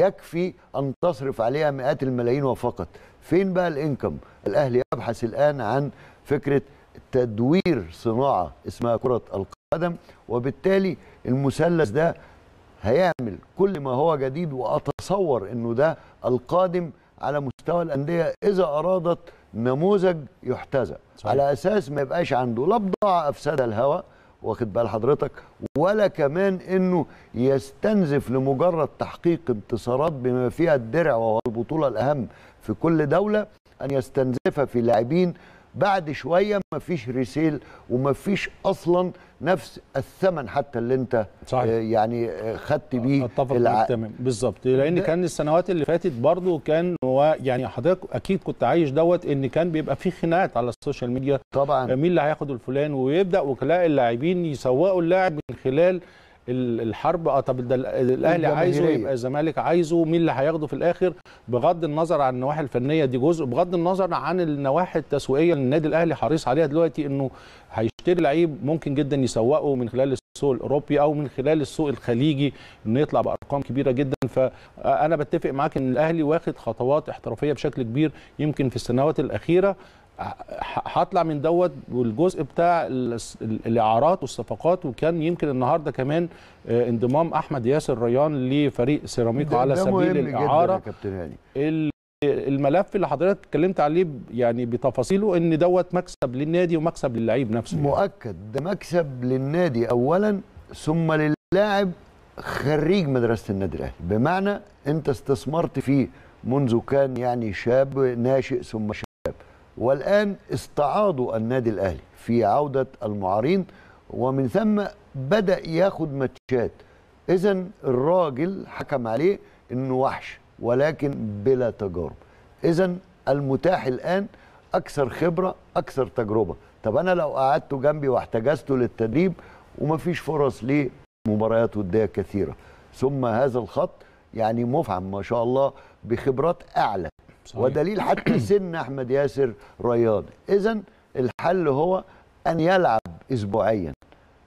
يكفي ان تصرف عليها مئات الملايين وفقط. فين بقى الانكم؟ الاهلي يبحث الان عن فكره تدوير صناعه اسمها كره القدم، وبالتالي المثلث ده هيعمل كل ما هو جديد، واتصور انه ده القادم على مستوى الانديه اذا ارادت نموذج يحتذى، على اساس ما يبقاش عنده لا بضاعه افسدها الهوى، واخد بال حضرتك، ولا كمان انه يستنزف لمجرد تحقيق انتصارات بما فيها الدرع وهو البطوله الاهم في كل دوله، ان يستنزفها في لاعبين بعد شويه مفيش ريسيل ومفيش اصلا نفس الثمن حتى اللي انت صحيح. يعني خدت بيه. اتفق تمام بالظبط، لان كان السنوات اللي فاتت برضو كان يعني حضرتك اكيد كنت عايش دوت، ان كان بيبقى في خناقات على السوشيال ميديا طبعا مين اللي هياخد الفلان، ويبدا وكلاء اللاعبين يسوقوا اللاعب من خلال الحرب. طب ده الاهلي عايزه، يبقى الزمالك عايزه، مين اللي هياخده في الاخر، بغض النظر عن النواحي الفنيه دي جزء، بغض النظر عن النواحي التسويقيه اللي النادي الاهلي حريص عليها دلوقتي، انه هيشتري لعيب ممكن جدا يسوقه من خلال السوق الاوروبي او من خلال السوق الخليجي، انه يطلع بارقام كبيره جدا. فانا بتفق معاك ان الاهلي واخد خطوات احترافيه بشكل كبير، يمكن في السنوات الاخيره هطلع من دوت والجزء بتاع الاعارات والصفقات. وكان يمكن النهارده كمان انضمام احمد ياسر ريان لفريق سيراميكا على سبيل الاعاره، الملف اللي حضرتك اتكلمت عليه يعني بتفاصيله ان دوت مكسب للنادي ومكسب للعيب نفسه. مؤكد ده مكسب للنادي اولا ثم للاعب خريج مدرسه النادي الاهلي، بمعنى انت استثمرت فيه منذ كان يعني شاب ناشئ ثم شاب، والان استعاضوا النادي الاهلي في عوده المعارين ومن ثم بدا ياخد ماتشات. اذا الراجل حكم عليه انه وحش ولكن بلا تجارب. اذا المتاح الان اكثر خبره اكثر تجربه. طب انا لو قعدته جنبي واحتجزته للتدريب ومفيش فرص ليه مباريات وديه كثيره. ثم هذا الخط يعني مفعم ما شاء الله بخبرات اعلى صحيح. ودليل حتى سن احمد ياسر رياض. اذا الحل هو ان يلعب اسبوعيا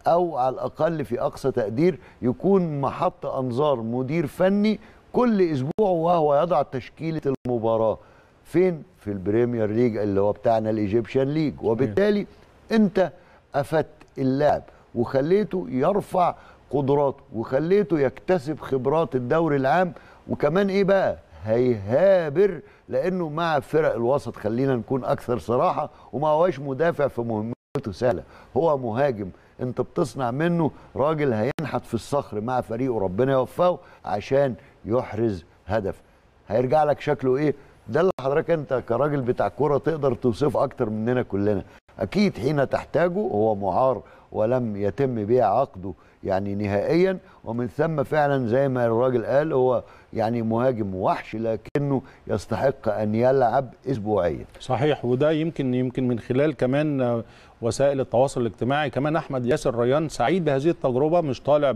او على الاقل في اقصى تقدير يكون محط انظار مدير فني كل اسبوع وهو يضع تشكيله المباراه. فين؟ في البريمير ليج اللي هو بتاعنا الايجيبشن ليج، وبالتالي انت افدت اللاعب وخليته يرفع قدراته وخليته يكتسب خبرات الدوري العام، وكمان ايه بقى؟ هيهابر لانه مع فرق الوسط خلينا نكون اكثر صراحه وما هواش مدافع في مهمته سهله، هو مهاجم انت بتصنع منه راجل هينحت في الصخر مع فريقه ربنا يوفقه عشان يحرز هدف. هيرجع لك شكله ايه؟ ده اللي حضرتك انت كراجل بتاع كوره تقدر توصفه اكتر مننا كلنا. اكيد حين تحتاجه هو معار ولم يتم بيع عقده يعني نهائيا، ومن ثم فعلا زي ما الراجل قال هو يعني مهاجم وحش لكنه يستحق ان يلعب اسبوعيا. صحيح، وده يمكن من خلال كمان وسائل التواصل الاجتماعي. كمان احمد ياسر ريان سعيد بهذه التجربه، مش طالع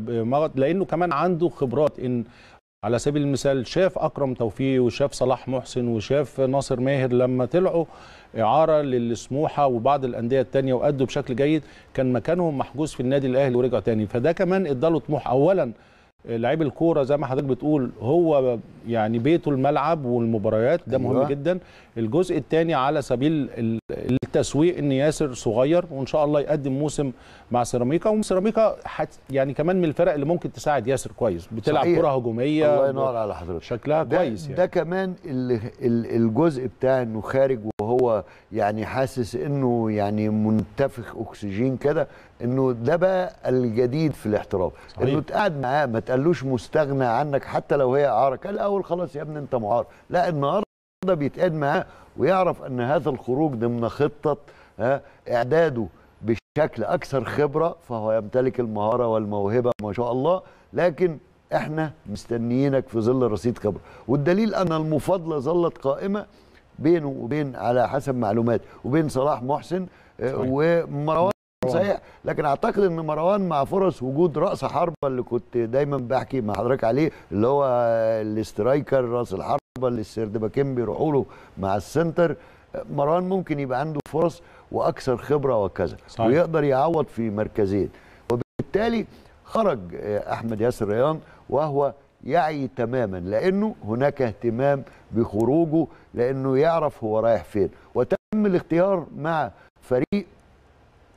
لانه كمان عنده خبرات. ان على سبيل المثال شاف أكرم توفيق وشاف صلاح محسن وشاف ناصر ماهر لما طلعوا إعارة للسموحة وبعض الأندية التانية وأدوا بشكل جيد، كان مكانهم محجوز في النادي الأهلي ورجعوا تاني. فده كمان اداله طموح. أولا لعيب الكورة زي ما حضرتك بتقول هو يعني بيته الملعب والمباريات، ده مهم جدا. الجزء الثاني على سبيل التسويق ان ياسر صغير وان شاء الله يقدم موسم مع سيراميكا، وسيراميكا يعني كمان من الفرق اللي ممكن تساعد ياسر كويس، بتلعب كرة هجومية. الله ينور على حضرتك، شكلها كويس يعني. ده كمان الجزء بتاع انه خارج وهو يعني حاسس انه يعني منتفخ اكسجين كده، انه ده بقى الجديد في الاحتراف، انه تقعد معاه ما تقلوش مستغنى عنك حتى لو هي اعاره. قال الاول خلاص يا ابني انت معار، لا النهارده بيتقعد معاه ويعرف ان هذا الخروج ضمن خطه اعداده بشكل اكثر خبره، فهو يمتلك المهاره والموهبه ما شاء الله، لكن احنا مستنيينك في ظل رصيد خبره. والدليل ان المفاضله ظلت قائمه بينه وبين على حسب معلومات وبين صلاح محسن ومروان صحيح، لكن اعتقد ان مروان مع فرص وجود راس حربه اللي كنت دايما بحكي مع حضرتك عليه، اللي هو الاسترايكر راس الحربه اللي السردباكين بيروحوا له مع السنتر، مروان ممكن يبقى عنده فرص واكثر خبره وكذا صحيح. ويقدر يعوض في مركزين، وبالتالي خرج احمد ياسر ريان وهو يعي تماما، لانه هناك اهتمام بخروجه لانه يعرف هو رايح فين، وتم الاختيار مع فريق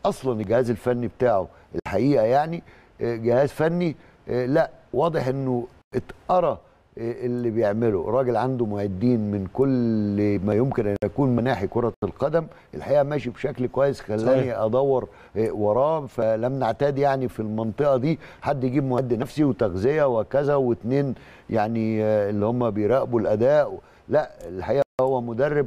اصلا الجهاز الفني بتاعه الحقيقه يعني جهاز فني لا واضح انه اتقرى اللي بيعمله. راجل عنده معدين من كل ما يمكن ان يكون مناحي كره القدم، الحقيقه ماشي بشكل كويس خلاني ادور وراه، فلم نعتاد يعني في المنطقه دي حد يجيب معد نفسي وتغذيه وكذا واثنين يعني اللي هم بيراقبوا الاداء. لا الحقيقه هو مدرب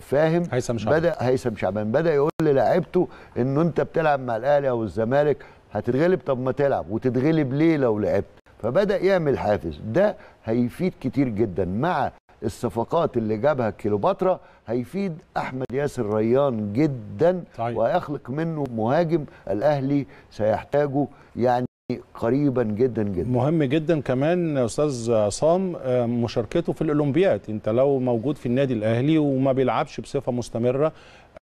فاهم. هيثم شعبان بدا يقول للاعيبته ان انت بتلعب مع الاهلي او الزمالك هتتغلب، طب ما تلعب وتتغلب ليه لو لعبت؟ فبدا يعمل حافز، ده هيفيد كتير جدا. مع الصفقات اللي جابها كيلوباترا هيفيد احمد ياسر ريان جدا طيب. وهيخلق منه مهاجم الاهلي سيحتاجه يعني قريبا جدا جدا. مهم جدا كمان يا استاذ عصام مشاركته في الاولمبياد. انت لو موجود في النادي الاهلي وما بيلعبش بصفه مستمره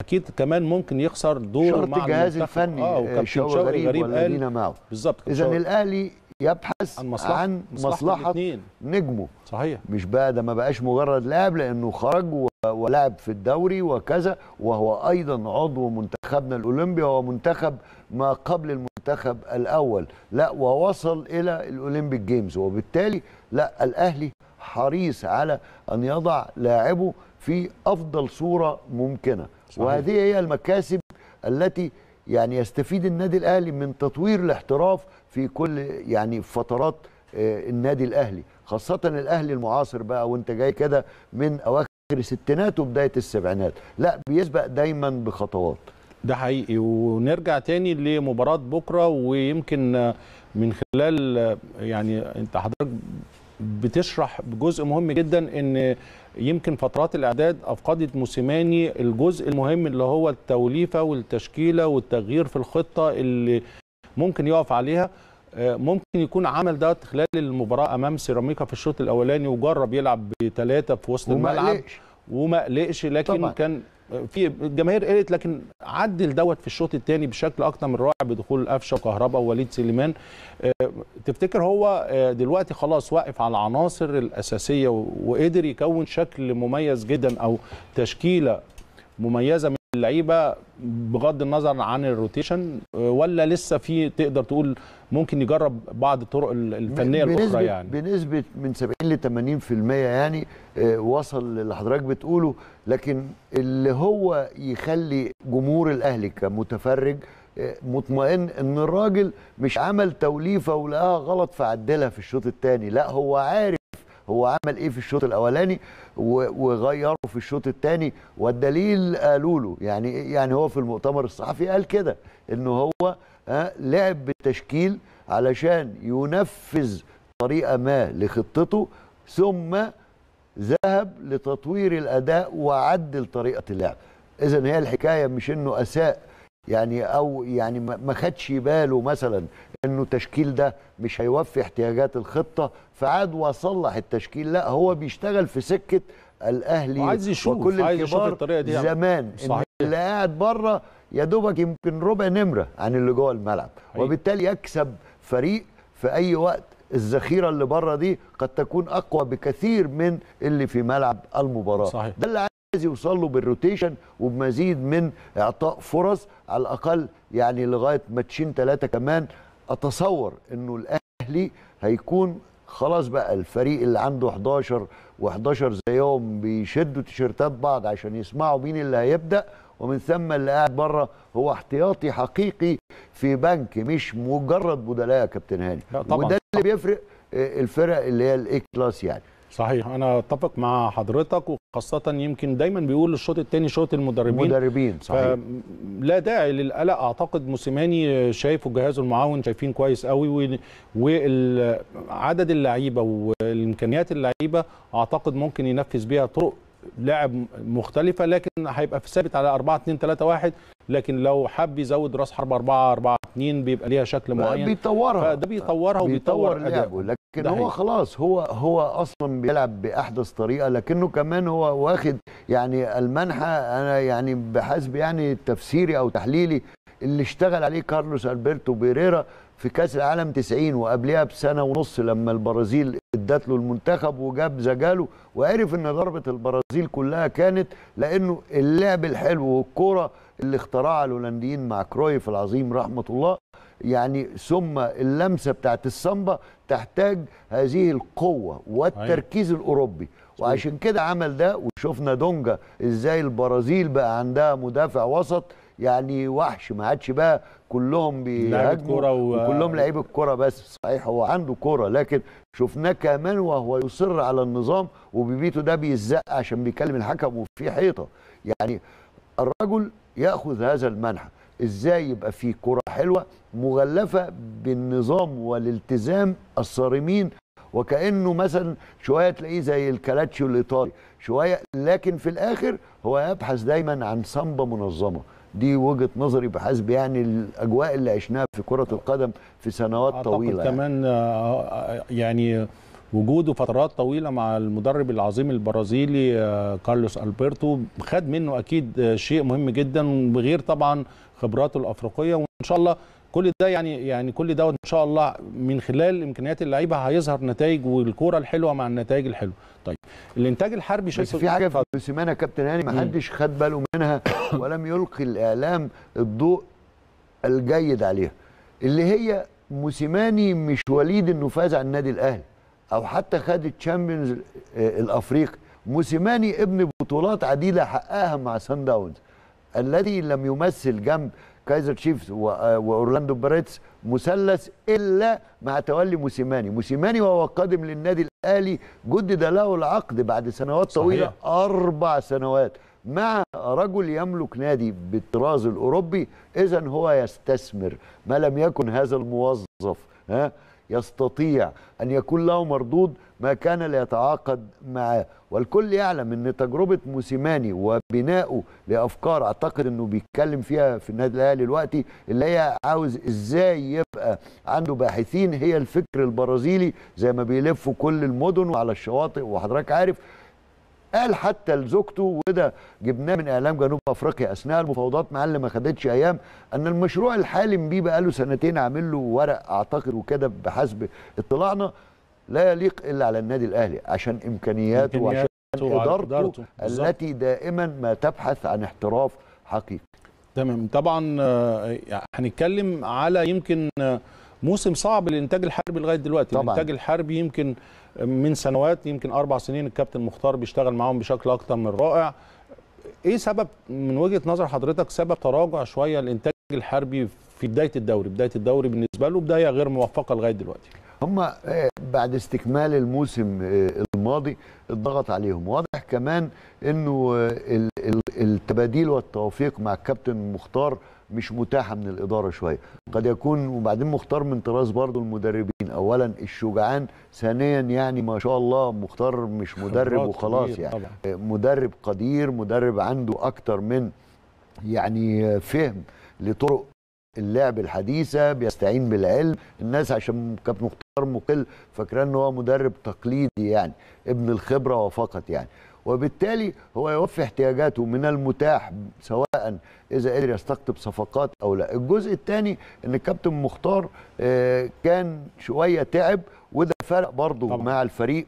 اكيد كمان ممكن يخسر دوره مع الجهاز الفني. وكان شوقي غريب قال بالظبط. اذا الأهلي يبحث عن مصلحة نجمه صحيح، مش بقى ده ما بقاش مجرد لاعب، لانه خرج ولعب في الدوري وكذا، وهو ايضا عضو منتخبنا الاولمبي، هو منتخب ما قبل المنتخب الاول لا ووصل الى الاولمبيك جيمز، وبالتالي لا الاهلي حريص على أن يضع لاعبه في أفضل صورة ممكنة. صحيح. وهذه هي المكاسب التي يعني يستفيد النادي الأهلي من تطوير الاحتراف في كل يعني فترات النادي الأهلي، خاصة الأهلي المعاصر بقى، وانت جاي كده من أواخر الستينات وبداية السبعينات، لا بيسبق دايما بخطوات. ده حقيقي. ونرجع تاني لمباراة بكرة، ويمكن من خلال يعني انت حضرتك بتشرح بجزء مهم جدا ان يمكن فترات الاعداد افقدت موسيماني الجزء المهم اللي هو التوليفة والتشكيلة والتغيير في الخطة اللي ممكن يقف عليها. ممكن يكون عمل ده خلال المباراة امام سيراميكا في الشوط الاولاني، وجرب يلعب بثلاثة في وسط الملعب وما قلقش، لكن طبعا. كان في الجماهير قالت، لكن عدل دوت في الشوط الثاني بشكل اكتر من رائع بدخول قفشه وكهرباء ووليد سليمان. تفتكر هو دلوقتي خلاص واقف على العناصر الاساسيه وقدر يكون شكل مميز جدا او تشكيله مميزه من اللعيبه بغض النظر عن الروتيشن، ولا لسه في تقدر تقول ممكن يجرب بعض الطرق الفنيه الاخرى؟ يعني بنسبه من 70 ل 80% يعني وصل اللي حضرتك بتقوله، لكن اللي هو يخلي جمهور الاهلي كمتفرج مطمئن ان الراجل مش عمل توليفه ولقاها غلط فعدلها في الشوط الثاني، لا هو عارف هو عمل ايه في الشوط الاولاني وغيره في الشوط الثاني، والدليل قالوا له يعني هو في المؤتمر الصحفي قال كده انه هو لعب بالتشكيل علشان ينفذ طريقه ما لخطته، ثم ذهب لتطوير الاداء وعدل طريقه اللعب. اذا هي الحكايه مش انه اساء يعني او يعني ما خدش باله مثلا انه التشكيل ده مش هيوفي احتياجات الخطه فعاد وصلح التشكيل، لا هو بيشتغل في سكه الاهلي وعايز يشوف وكل الكبار دي زمان اللي قاعد بره يا دوبك يمكن ربع نمره عن اللي جوه الملعب، وبالتالي يكسب فريق في اي وقت. الذخيره اللي بره دي قد تكون اقوى بكثير من اللي في ملعب المباراه. صحيح. ده اللي يوصل له بالروتيشن وبمزيد من اعطاء فرص على الاقل يعني لغايه ماتشين ثلاثه كمان. اتصور انه الاهلي هيكون خلاص بقى الفريق اللي عنده 11 و11 زيهم بيشدوا تيشيرتات بعض عشان يسمعوا مين اللي هيبدا، ومن ثم اللي قاعد بره هو احتياطي حقيقي في بنك مش مجرد بدلاء يا كابتن هاني، وده اللي بيفرق الفرق اللي هي الاي كلاس يعني. صحيح، انا اتفق مع حضرتك، وخاصه يمكن دايما بيقول الشوط الثاني شوط المدربين. صحيح. لا داعي للقلق، اعتقد موسيماني شايفه الجهاز المعاون شايفين كويس قوي، وعدد اللعيبه والامكانيات اللعيبه اعتقد ممكن ينفذ بيها طرق لعب مختلفه، لكن هيبقى في ثابت على 4-2-3-1، لكن لو حب يزود راس حرب 4-4-2 بيبقى ليها شكل معين بيطورها، ده بيطورها وبيطور اداؤه، لكن هو خلاص هو اصلا بيلعب باحدث طريقه، لكنه كمان هو واخد يعني المنحة. انا يعني بحسب يعني تفسيري او تحليلي اللي اشتغل عليه كارلوس البرتو بيريرا في كاس العالم 90 وقبلها بسنه ونص لما البرازيل ادت له المنتخب وجاب زجاله، وعرف ان ضربه البرازيل كلها كانت لانه اللعب الحلو والكوره اللي اخترعها الهولنديين مع كرويف العظيم رحمه الله يعني، ثم اللمسه بتاعت السامبا تحتاج هذه القوه والتركيز الاوروبي، وعشان كده عمل ده. وشفنا دونجا ازاي البرازيل بقى عندها مدافع وسط يعني وحش، ما عادش بقى كلهم بيهاجموا وكلهم لعيب الكرة بس. صحيح هو عنده كرة، لكن شفناه كمان وهو يصر على النظام وبيبيته ده بيزق عشان بيكلم الحكم وفي حيطة. يعني الرجل يأخذ هذا المنحة ازاي يبقى في كرة حلوة مغلفة بالنظام والالتزام الصارمين، وكأنه مثلا شوية تلاقيه زي الكالاتشيو الإيطالي شوية، لكن في الآخر هو يبحث دايما عن صنبة منظمة. دي وجهه نظري بحسب يعني الاجواء اللي عشناها في كره القدم في سنوات طويله. أعتقد كمان يعني وجوده فترات طويله مع المدرب العظيم البرازيلي كارلوس البرتو خد منه اكيد شيء مهم جدا، بغير طبعا خبراته الافريقيه، وان شاء الله كل ده يعني كل ده ان شاء الله من خلال امكانيات اللعيبه هيظهر نتائج، والكوره الحلوه مع النتائج الحلوه. طيب الانتاج الحربي بس في حاجه في موسيماني يا كابتن هاني ما حدش خد باله منها ولم يلقي الاعلام الضوء الجيد عليها، اللي هي موسيماني مش وليد انه فاز على النادي الاهلي، او حتى خد الشامبيونز الافريقي. موسيماني ابن بطولات عديده حققها مع سان داونز الذي لم يمثل جنب كايزر تشيفز واورلاندو بريتس مثلث الا مع تولي موسيماني. موسيماني وهو قادم للنادي الاهلي جدد له العقد بعد سنوات طويله، 4 سنوات مع رجل يملك نادي بالطراز الاوروبي. اذا هو يستثمر ما لم يكن هذا الموظف يستطيع ان يكون له مردود ما كان ليتعاقد معه. والكل يعلم ان تجربه موسيماني وبنائه لافكار اعتقد انه بيتكلم فيها في النادي الاهلي دلوقتي، اللي هي عاوز ازاي يبقى عنده باحثين، هي الفكر البرازيلي زي ما بيلفوا كل المدن وعلى الشواطئ. وحضرتك عارف قال حتى لزوجته، وده جبناه من اعلام جنوب افريقيا اثناء المفاوضات مع اللي ما خدتش ايام، ان المشروع الحالم بيه بقاله سنتين عامل له ورق اعتقد وكده بحسب اطلاعنا لا يليق الا على النادي الاهلي عشان امكانياته وعشان ادارته التي دائما ما تبحث عن احتراف حقيقي. تمام. طبعا هنتكلم على يمكن موسم صعب للانتاج الحربي لغايه دلوقتي. الانتاج الحربي يمكن من سنوات، يمكن 4 سنين الكابتن مختار بيشتغل معاهم بشكل اكتر من رائع. ايه سبب من وجهه نظر حضرتك سبب تراجع شويه الانتاج الحربي في بدايه الدوري؟ بدايه الدوري بالنسبه له بدايه غير موفقه لغايه دلوقتي. هم بعد استكمال الموسم الماضي الضغط عليهم واضح، كمان انه التباديل والتوافيق مع الكابتن مختار مش متاحه من الاداره شويه، قد يكون. وبعدين مختار من طراز برضه المدربين، اولا الشجعان، ثانيا يعني ما شاء الله مختار مش مدرب وخلاص، يعني مدرب قدير، مدرب عنده اكتر من يعني فهم لطرق اللعب الحديثه، بيستعين بالعلم. الناس عشان كابتن مختار مقل فاكراه ان هو مدرب تقليدي يعني ابن الخبره وفقط يعني، وبالتالي هو يوفي احتياجاته من المتاح سواء اذا قدر يستقطب صفقات او لا. الجزء الثاني ان الكابتن مختار كان شويه تعب، وده فرق برضه مع الفريق.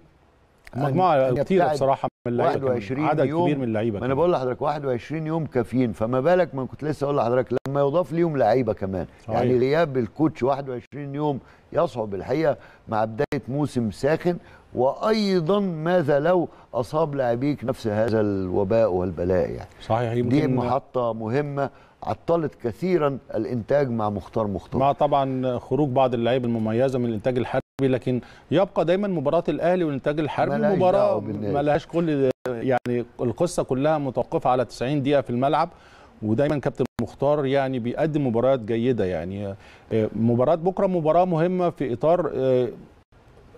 مجموعه كتير بصراحه من اللعيبه، عدد كبير من اللعيبه. ما انا بقول لحضرتك 21 يوم كافيين، فما بالك ما كنت لسه اقول لحضرتك لما يضاف ليهم لعيبه كمان. صحيح. يعني غياب الكوتش 21 يوم يصعب الحقيقه مع بدايه موسم ساخن، وايضا ماذا لو اصاب لاعبيك نفس هذا الوباء والبلاء يعني. صحيح. دي محطه مهمه عطلت كثيرا الانتاج مع مختار مع طبعا خروج بعض اللعيبه المميزه من الانتاج الحربي، لكن يبقى دايما مباراه الاهلي والانتاج الحربي مباراه ما لهاش كل يعني القصه كلها متوقفه على 90 دقيقه في الملعب. ودايما كابتن مختار يعني بيقدم مباريات جيده، يعني مباراه بكره مباراه مهمه في اطار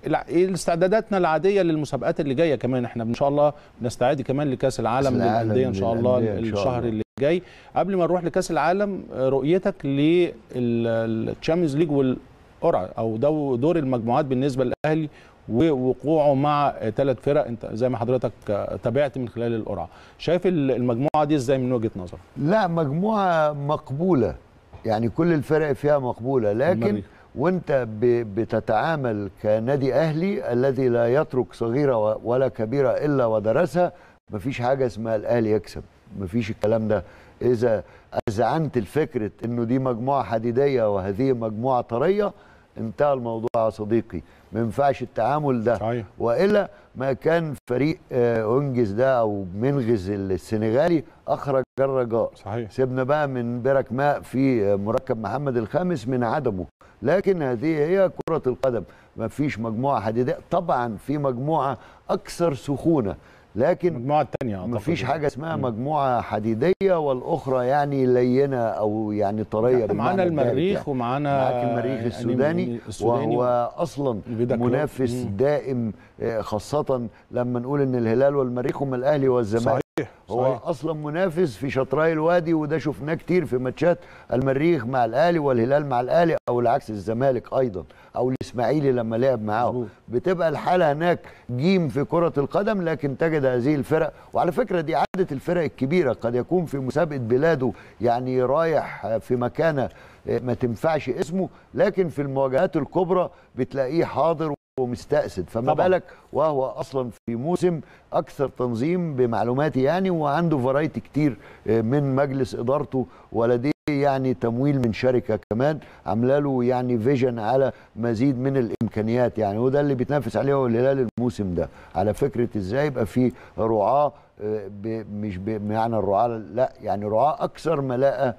الاستعداداتنا العاديه للمسابقات اللي جايه. كمان احنا ان شاء الله بنستعد كمان لكاس العالم للانديه ان شاء الله الشهر اللي جاي. قبل ما نروح لكاس العالم، رؤيتك للتشامبيونز ليج والقرعه او دور المجموعات بالنسبه للاهلي ووقوعه مع 3 فرق انت زي ما حضرتك تابعت من خلال القرعه، شايف المجموعه دي ازاي من وجهه نظرك؟ لا، مجموعه مقبوله يعني كل الفرق فيها مقبوله، لكن المريخ. وانت بتتعامل كنادي اهلي الذي لا يترك صغيره ولا كبيره الا ودرسها. مفيش حاجه اسمها الاهلي يكسب، مفيش الكلام ده. اذا اذعنت الفكره انه دي مجموعه حديديه وهذه مجموعه طريه، انتهى الموضوع يا صديقي. ما ينفعش التعامل ده. صحيح. والا ما كان فريق انجز ده او منغز السنغالي اخرج الرجاء. صحيح. سيبنا بقى من برك ماء في مركب محمد الخامس من عدمه، لكن هذه هي كرة القدم. ما فيش مجموعة حديدية. طبعا في مجموعة أكثر سخونة، لكن المجموعة الثانية ما فيش حاجة اسمها مجموعة حديدية والأخرى يعني لينة أو يعني طرية. معانا المريخ ومعانا المريخ السوداني وهو أصلا منافس دائم، خاصة لما نقول إن الهلال والمريخ هم الأهلي والزمالك. هو اصلا منافس في شطري الوادي، وده شفناه كتير في ماتشات المريخ مع الاهلي والهلال مع الاهلي، او العكس الزمالك ايضا او الاسماعيلي لما لعب معاهم. بتبقى الحاله هناك جيم في كره القدم، لكن تجد هذه الفرق. وعلى فكره دي عاده الفرق الكبيره، قد يكون في مسابقه بلاده يعني رايح في مكانه ما تنفعش اسمه، لكن في المواجهات الكبرى بتلاقيه حاضر ومستأسد. فما بالك وهو اصلا في موسم اكثر تنظيم بمعلوماتي يعني، وعنده فرايتي كتير من مجلس ادارته ولديه يعني تمويل من شركه كمان عامله له يعني فيجن على مزيد من الامكانيات، يعني وده اللي بيتنافس عليه هو الهلال الموسم ده على فكره ازاي يبقى في رعاه، مش بمعنى الرعاه لا يعني رعاه اكثر ملاءه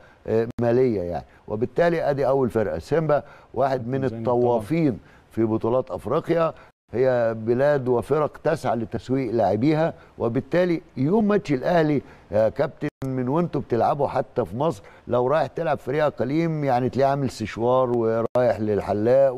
ماليه يعني. وبالتالي ادي اول فرقه سيمبا، واحد من الطوافين في بطولات افريقيا، هي بلاد وفرق تسعى لتسويق لاعبيها، وبالتالي يوم ماتش الاهلي يا كابتن من وانتوا بتلعبوا حتى في مصر لو رايح تلعب فريق اقاليم يعني تلاقيه عامل سشوار ورايح للحلاق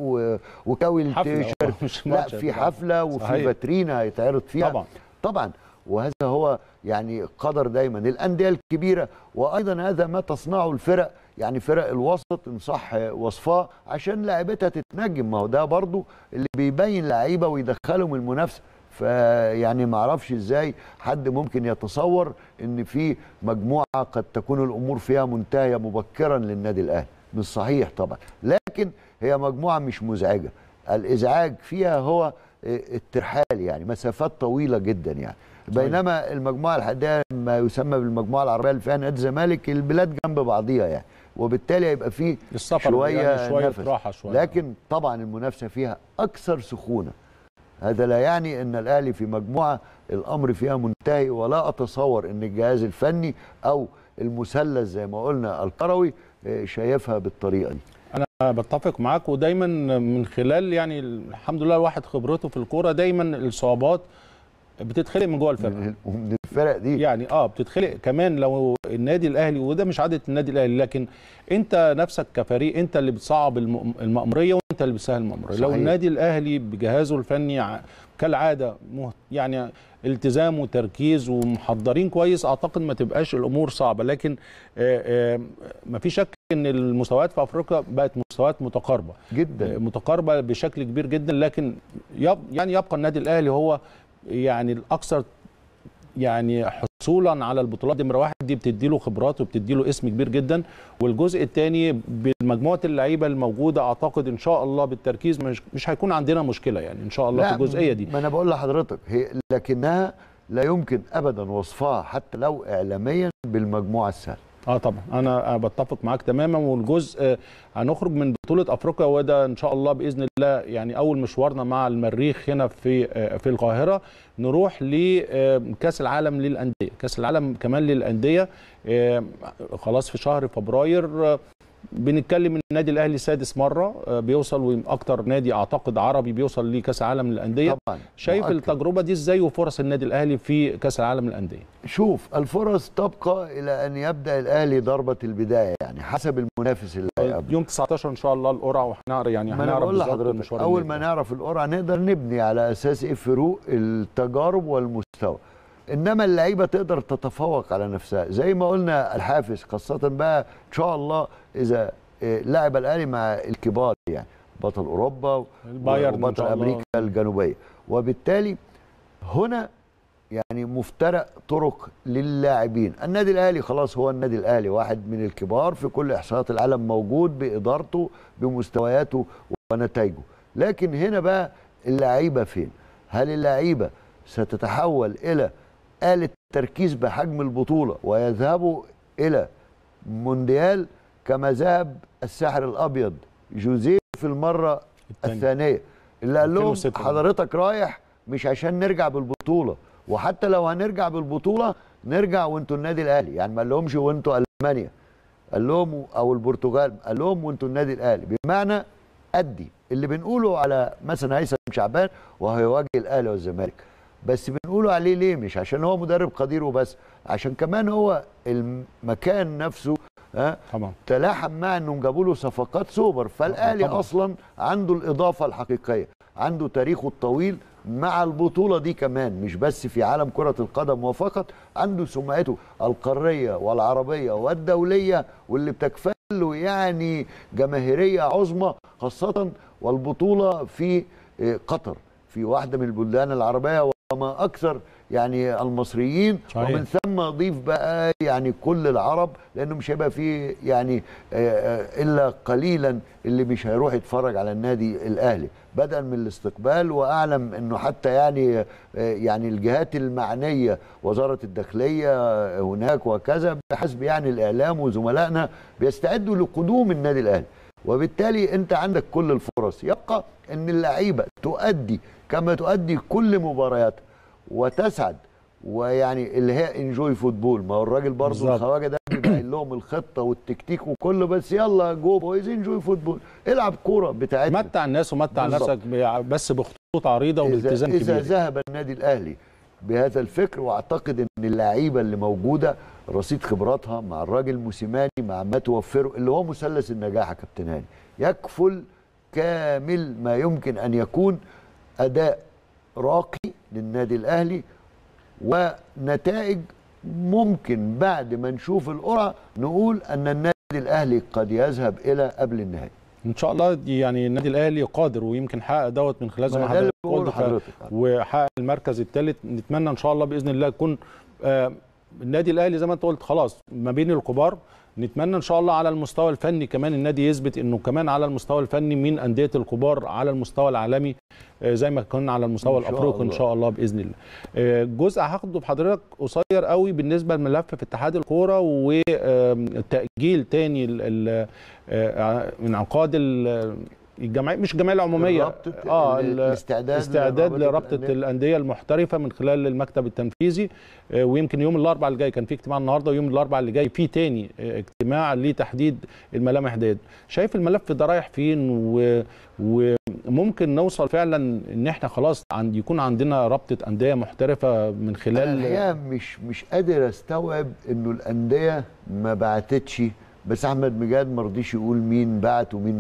وكوي التيشيرت، لا في حفله وفي فاترينا هيتعرض فيها طبعا وهذا هو يعني قدر دايما الانديه الكبيره، وايضا هذا ما تصنعه الفرق يعني فرق الوسط ان صح وصفاه عشان لاعبتها تتنجم، ما هو ده برضو اللي بيبين لعيبه ويدخلهم المنافسه. فيعني ما اعرفش ازاي حد ممكن يتصور ان في مجموعه قد تكون الامور فيها منتهيه مبكرا للنادي الاهلي، مش صحيح طبعا، لكن هي مجموعه مش مزعجه، الازعاج فيها هو الترحال يعني مسافات طويله جدا يعني، بينما المجموعه الحديثه ما يسمى بالمجموعه العربيه اللي فيها نادي الزمالك البلاد جنب بعضيها يعني، وبالتالي هيبقى فيه شويه يعني راحه، لكن طبعا المنافسه فيها اكثر سخونه. هذا لا يعني ان الاهلي في مجموعه الامر فيها منتهي، ولا اتصور ان الجهاز الفني او المثلث زي ما قلنا القروي شايفها بالطريقه دي. انا بتفق معاك، ودايما من خلال يعني الحمد لله الواحد خبرته في الكوره دايما الصعوبات بتتخلق من جوه الفرقه ومن الفرق دي يعني بتتخلق كمان لو النادي الاهلي، وده مش عاده النادي الاهلي، لكن انت نفسك كفريق انت اللي بتصعب المأموريه وانت اللي بتسهل المأموريه. لو النادي الاهلي بجهازه الفني كالعاده يعني التزام وتركيز ومحضرين كويس اعتقد ما تبقاش الامور صعبه، لكن ما في شك ان المستويات في افريقيا بقت مستويات متقاربه جدا، متقاربه بشكل كبير جدا، لكن يعني يبقى النادي الاهلي هو يعني الاكثر يعني حصولا على البطولات دي. نمره واحد دي بتديله خبرات وبتديله اسم كبير جدا، والجزء الثاني بمجموعه اللعيبه الموجوده اعتقد ان شاء الله بالتركيز مش هيكون عندنا مشكله يعني ان شاء الله في الجزئيه دي. ما انا بقول لحضرتك هي لكنها لا يمكن ابدا وصفها حتى لو اعلاميا بالمجموعه السهله. طبعا انا بتفق معاك تماما، والجزء هنخرج من بطوله افريقيا وده ان شاء الله باذن الله يعني اول مشوارنا مع المريخ هنا في القاهره، نروح لكاس العالم للانديه، كاس العالم كمان للانديه خلاص في شهر فبراير. بنتكلم ان النادي الاهلي سادس مره بيوصل، واكتر نادي اعتقد عربي بيوصل لكاس العالم للانديه. شايف التجربه دي ازاي وفرص النادي الاهلي في كاس العالم للانديه؟ شوف الفرص تبقى الى ان يبدا الاهلي ضربه البدايه يعني حسب المنافس اللي هيقابله. يوم 19 ان شاء الله القرعه، وهنعرف يعني هنعرف اول ما نعرف القرعه نقدر نبني على اساس ايه فروق التجارب والمستوى، انما اللعيبه تقدر تتفوق على نفسها زي ما قلنا الحافز، خاصه بقى ان شاء الله اذا لعب الاهلي مع الكبار يعني بطل اوروبا وبطل امريكا الجنوبيه، وبالتالي هنا يعني مفترق طرق للاعبين. النادي الاهلي خلاص هو النادي الاهلي واحد من الكبار في كل احصائيات العالم، موجود بادارته بمستوياته ونتائجه، لكن هنا بقى اللعيبه فين؟ هل اللعيبه ستتحول الى آلة التركيز بحجم البطولة ويذهبوا إلى مونديال كما ذهب الساحر الأبيض جوزيه في المرة الثانية اللي قال لهم حضرتك رايح مش عشان نرجع بالبطولة، وحتى لو هنرجع بالبطولة نرجع وانتوا النادي الأهلي، يعني ما قال لهمش وانتوا ألمانيا، قال لهم أو البرتغال، قال لهم وانتوا النادي الأهلي، بمعنى أدي اللي بنقوله على مثلا هيثم شعبان وهيواجه الأهلي والزمالك، بس بنقوله عليه ليه؟ مش عشان هو مدرب قدير وبس، عشان كمان هو المكان نفسه تلاحم مع انهم جابوا له صفقات سوبر، فالاهلي اصلا عنده الاضافه الحقيقيه، عنده تاريخه الطويل مع البطوله دي كمان، مش بس في عالم كره القدم وفقط، عنده سمعته القاريه والعربيه والدوليه واللي بتكفل له يعني جماهيريه عظمى، خاصه والبطوله في قطر في واحده من البلدان العربيه وما أكثر يعني المصريين صحيح. ومن ثم اضيف بقى يعني كل العرب، لانه مش هيبقى فيه يعني الا قليلا اللي مش هيروح يتفرج على النادي الاهلي، بدءا من الاستقبال. واعلم انه حتى يعني الجهات المعنيه وزاره الداخليه هناك وكذا بحسب يعني الاعلام وزملائنا بيستعدوا لقدوم النادي الاهلي، وبالتالي انت عندك كل الفرص. يبقى ان اللعيبه تؤدي كما تؤدي كل مبارياتها وتسعد، ويعني اللي هي انجوي فوتبول. ما هو الراجل برضه الخواجه ده بيبقى لهم الخطه والتكتيك وكله، بس يلا جو بويز انجوي فوتبول، العب كوره بتاعتنا، متع الناس ومتع نفسك بس بخطوط عريضه والتزام كبير. اذا ذهب النادي الاهلي بهذا الفكر، واعتقد ان اللعيبه اللي موجوده رصيد خبراتها مع الراجل موسيماني مع ما توفره اللي هو مثلث النجاح يا كابتن هاني، يكفل كامل ما يمكن ان يكون اداء راقي للنادي الاهلي ونتائج ممكن بعد ما نشوف القرعه نقول ان النادي الاهلي قد يذهب الى قبل النهائي. ان شاء الله يعني النادي الاهلي قادر ويمكن حقق دوت من خلال زي ما حضرتك قلت وحقق المركز الثالث. نتمنى ان شاء الله باذن الله يكون النادي الاهلي زي ما انت قلت خلاص ما بين الكبار. نتمنى ان شاء الله على المستوى الفني كمان النادي يثبت انه كمان على المستوى الفني من انديه الكبار على المستوى العالمي زي ما كنا على المستوى الافريقي ان شاء الله باذن الله. جزء هاخده بحضرتك قصير قوي بالنسبه لملف في اتحاد الكوره وتاجيل تاني انعقاد الجمعيه مش الجمعيه العموميه الاستعداد لرابطه الانديه المحترفه من خلال المكتب التنفيذي. ويمكن يوم الاربعاء اللي جاي كان في اجتماع النهارده، ويوم الاربعاء اللي جاي في تاني اجتماع لتحديد الملامح ديت. شايف الملف ده رايح فين وممكن نوصل فعلا ان احنا خلاص يكون عندنا رابطه انديه محترفه من خلال؟ الحقيقه مش قادر استوعب انه الانديه ما بعتتش، بس احمد مجاد ما رضيش يقول مين بعت ومين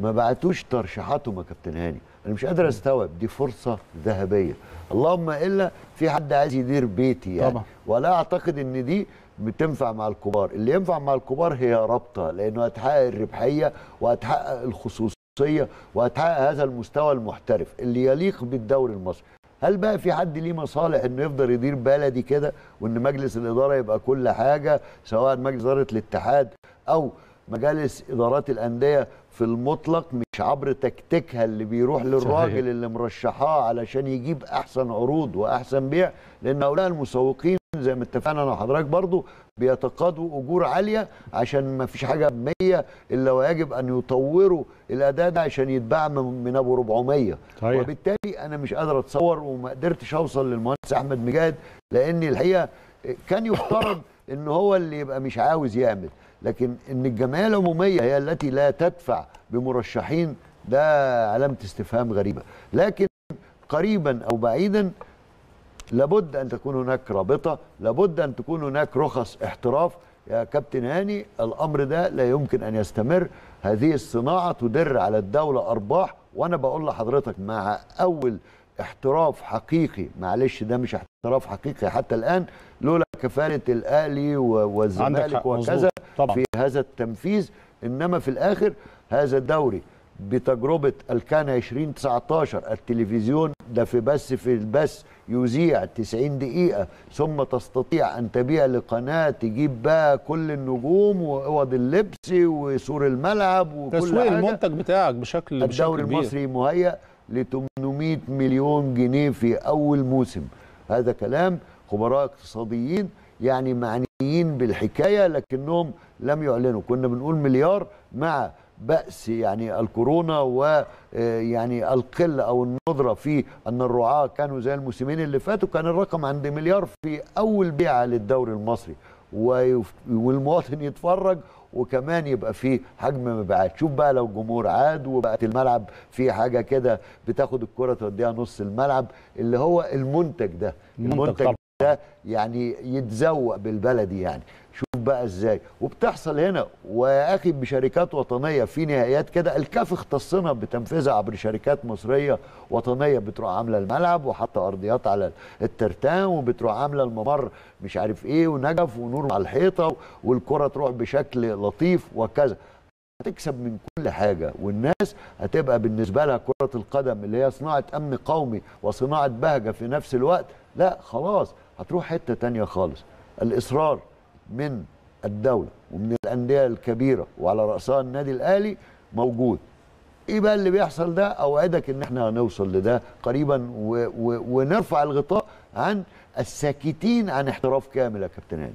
ما بعتوش ترشيحاتهم يا كابتن هاني. انا مش قادر استوعب، دي فرصه ذهبيه، اللهم الا في حد عايز يدير بيتي يعني طبعا. ولا اعتقد ان دي بتنفع مع الكبار. اللي ينفع مع الكبار هي رابطه، لانه هتحقق الربحيه وهتحقق الخصوصيه وهتحقق هذا المستوى المحترف اللي يليق بالدوري المصري. هل بقى في حد ليه مصالح انه يفضل يدير بلدي كده وان مجلس الاداره يبقى كل حاجه، سواء مجلس اداره الاتحاد او مجالس ادارات الانديه في المطلق، مش عبر تكتيكها اللي بيروح للراجل اللي مرشحاه علشان يجيب احسن عروض واحسن بيع؟ لان هؤلاء المسوقين زي ما اتفقنا انا وحضرتك برضو بيتقاضوا اجور عاليه عشان ما فيش حاجه ب 100 الا ويجب ان يطوروا الاداء ده عشان يتباع من ابو 400. وبالتالي انا مش قادر اتصور وما قدرتش اوصل للمهندس احمد مجاد، لان الحقيقه كان يفترض ان هو اللي يبقى مش عاوز يعمل، لكن ان الجمعيه العموميه هي التي لا تدفع بمرشحين ده علامه استفهام غريبه. لكن قريبا او بعيدا لابد ان تكون هناك رابطه، لابد ان تكون هناك رخص احتراف يا كابتن هاني. الامر ده لا يمكن ان يستمر، هذه الصناعه تدر على الدوله ارباح. وانا بقول لحضرتك مع اول احتراف حقيقي، معلش ده مش احتراف حقيقي حتى الان لولا كفاله الاهلي والزمالك وكذا في هذا التنفيذ، انما في الاخر هذا الدوري بتجربه الكان 2019 التلفزيون ده في البث يذيع 90 دقيقه، ثم تستطيع ان تبيع لقناه تجيب بقى كل النجوم واوض اللبس وسور الملعب وكل تسويق حاجه. المنتج بتاعك بشكل كبير. الدوري المصري مهيأ ل 800 مليون جنيه في اول موسم، هذا كلام خبراء اقتصاديين يعني معنيين بالحكايه لكنهم لم يعلنوا. كنا بنقول مليار مع بأس يعني الكورونا ويعني القله او الندره في ان الرعاه كانوا زي الموسمين اللي فاتوا، كان الرقم عند مليار في اول بيعه للدوري المصري، والمواطن يتفرج وكمان يبقى فيه حجم مبيعات. شوف بقى لو الجمهور عاد وبقت الملعب فيه حاجه كده بتاخد الكره توديها نص الملعب، اللي هو المنتج ده يعني يتزوق بالبلدي يعني. شوف بقى ازاي وبتحصل هنا. ويا اخي بشركات وطنيه في نهايات كده الكاف اختصنا بتنفيذها عبر شركات مصريه وطنيه، بتروح عامله الملعب وحاطه ارضيات على الترتان، وبتروح عامله الممر مش عارف ايه ونجف ونور على الحيطه والكره تروح بشكل لطيف وكذا. هتكسب من كل حاجه، والناس هتبقى بالنسبه لها كره القدم اللي هي صناعه امن قومي وصناعه بهجه في نفس الوقت لا خلاص هتروح حتة تانية خالص. الإصرار من الدولة ومن الأندية الكبيرة وعلى رأسها النادي الأهلي موجود. إيه بقى اللي بيحصل ده؟ أوعدك إن إحنا هنوصل لده قريبا ونرفع الغطاء عن الساكتين عن احتراف كامل يا كابتن هاني.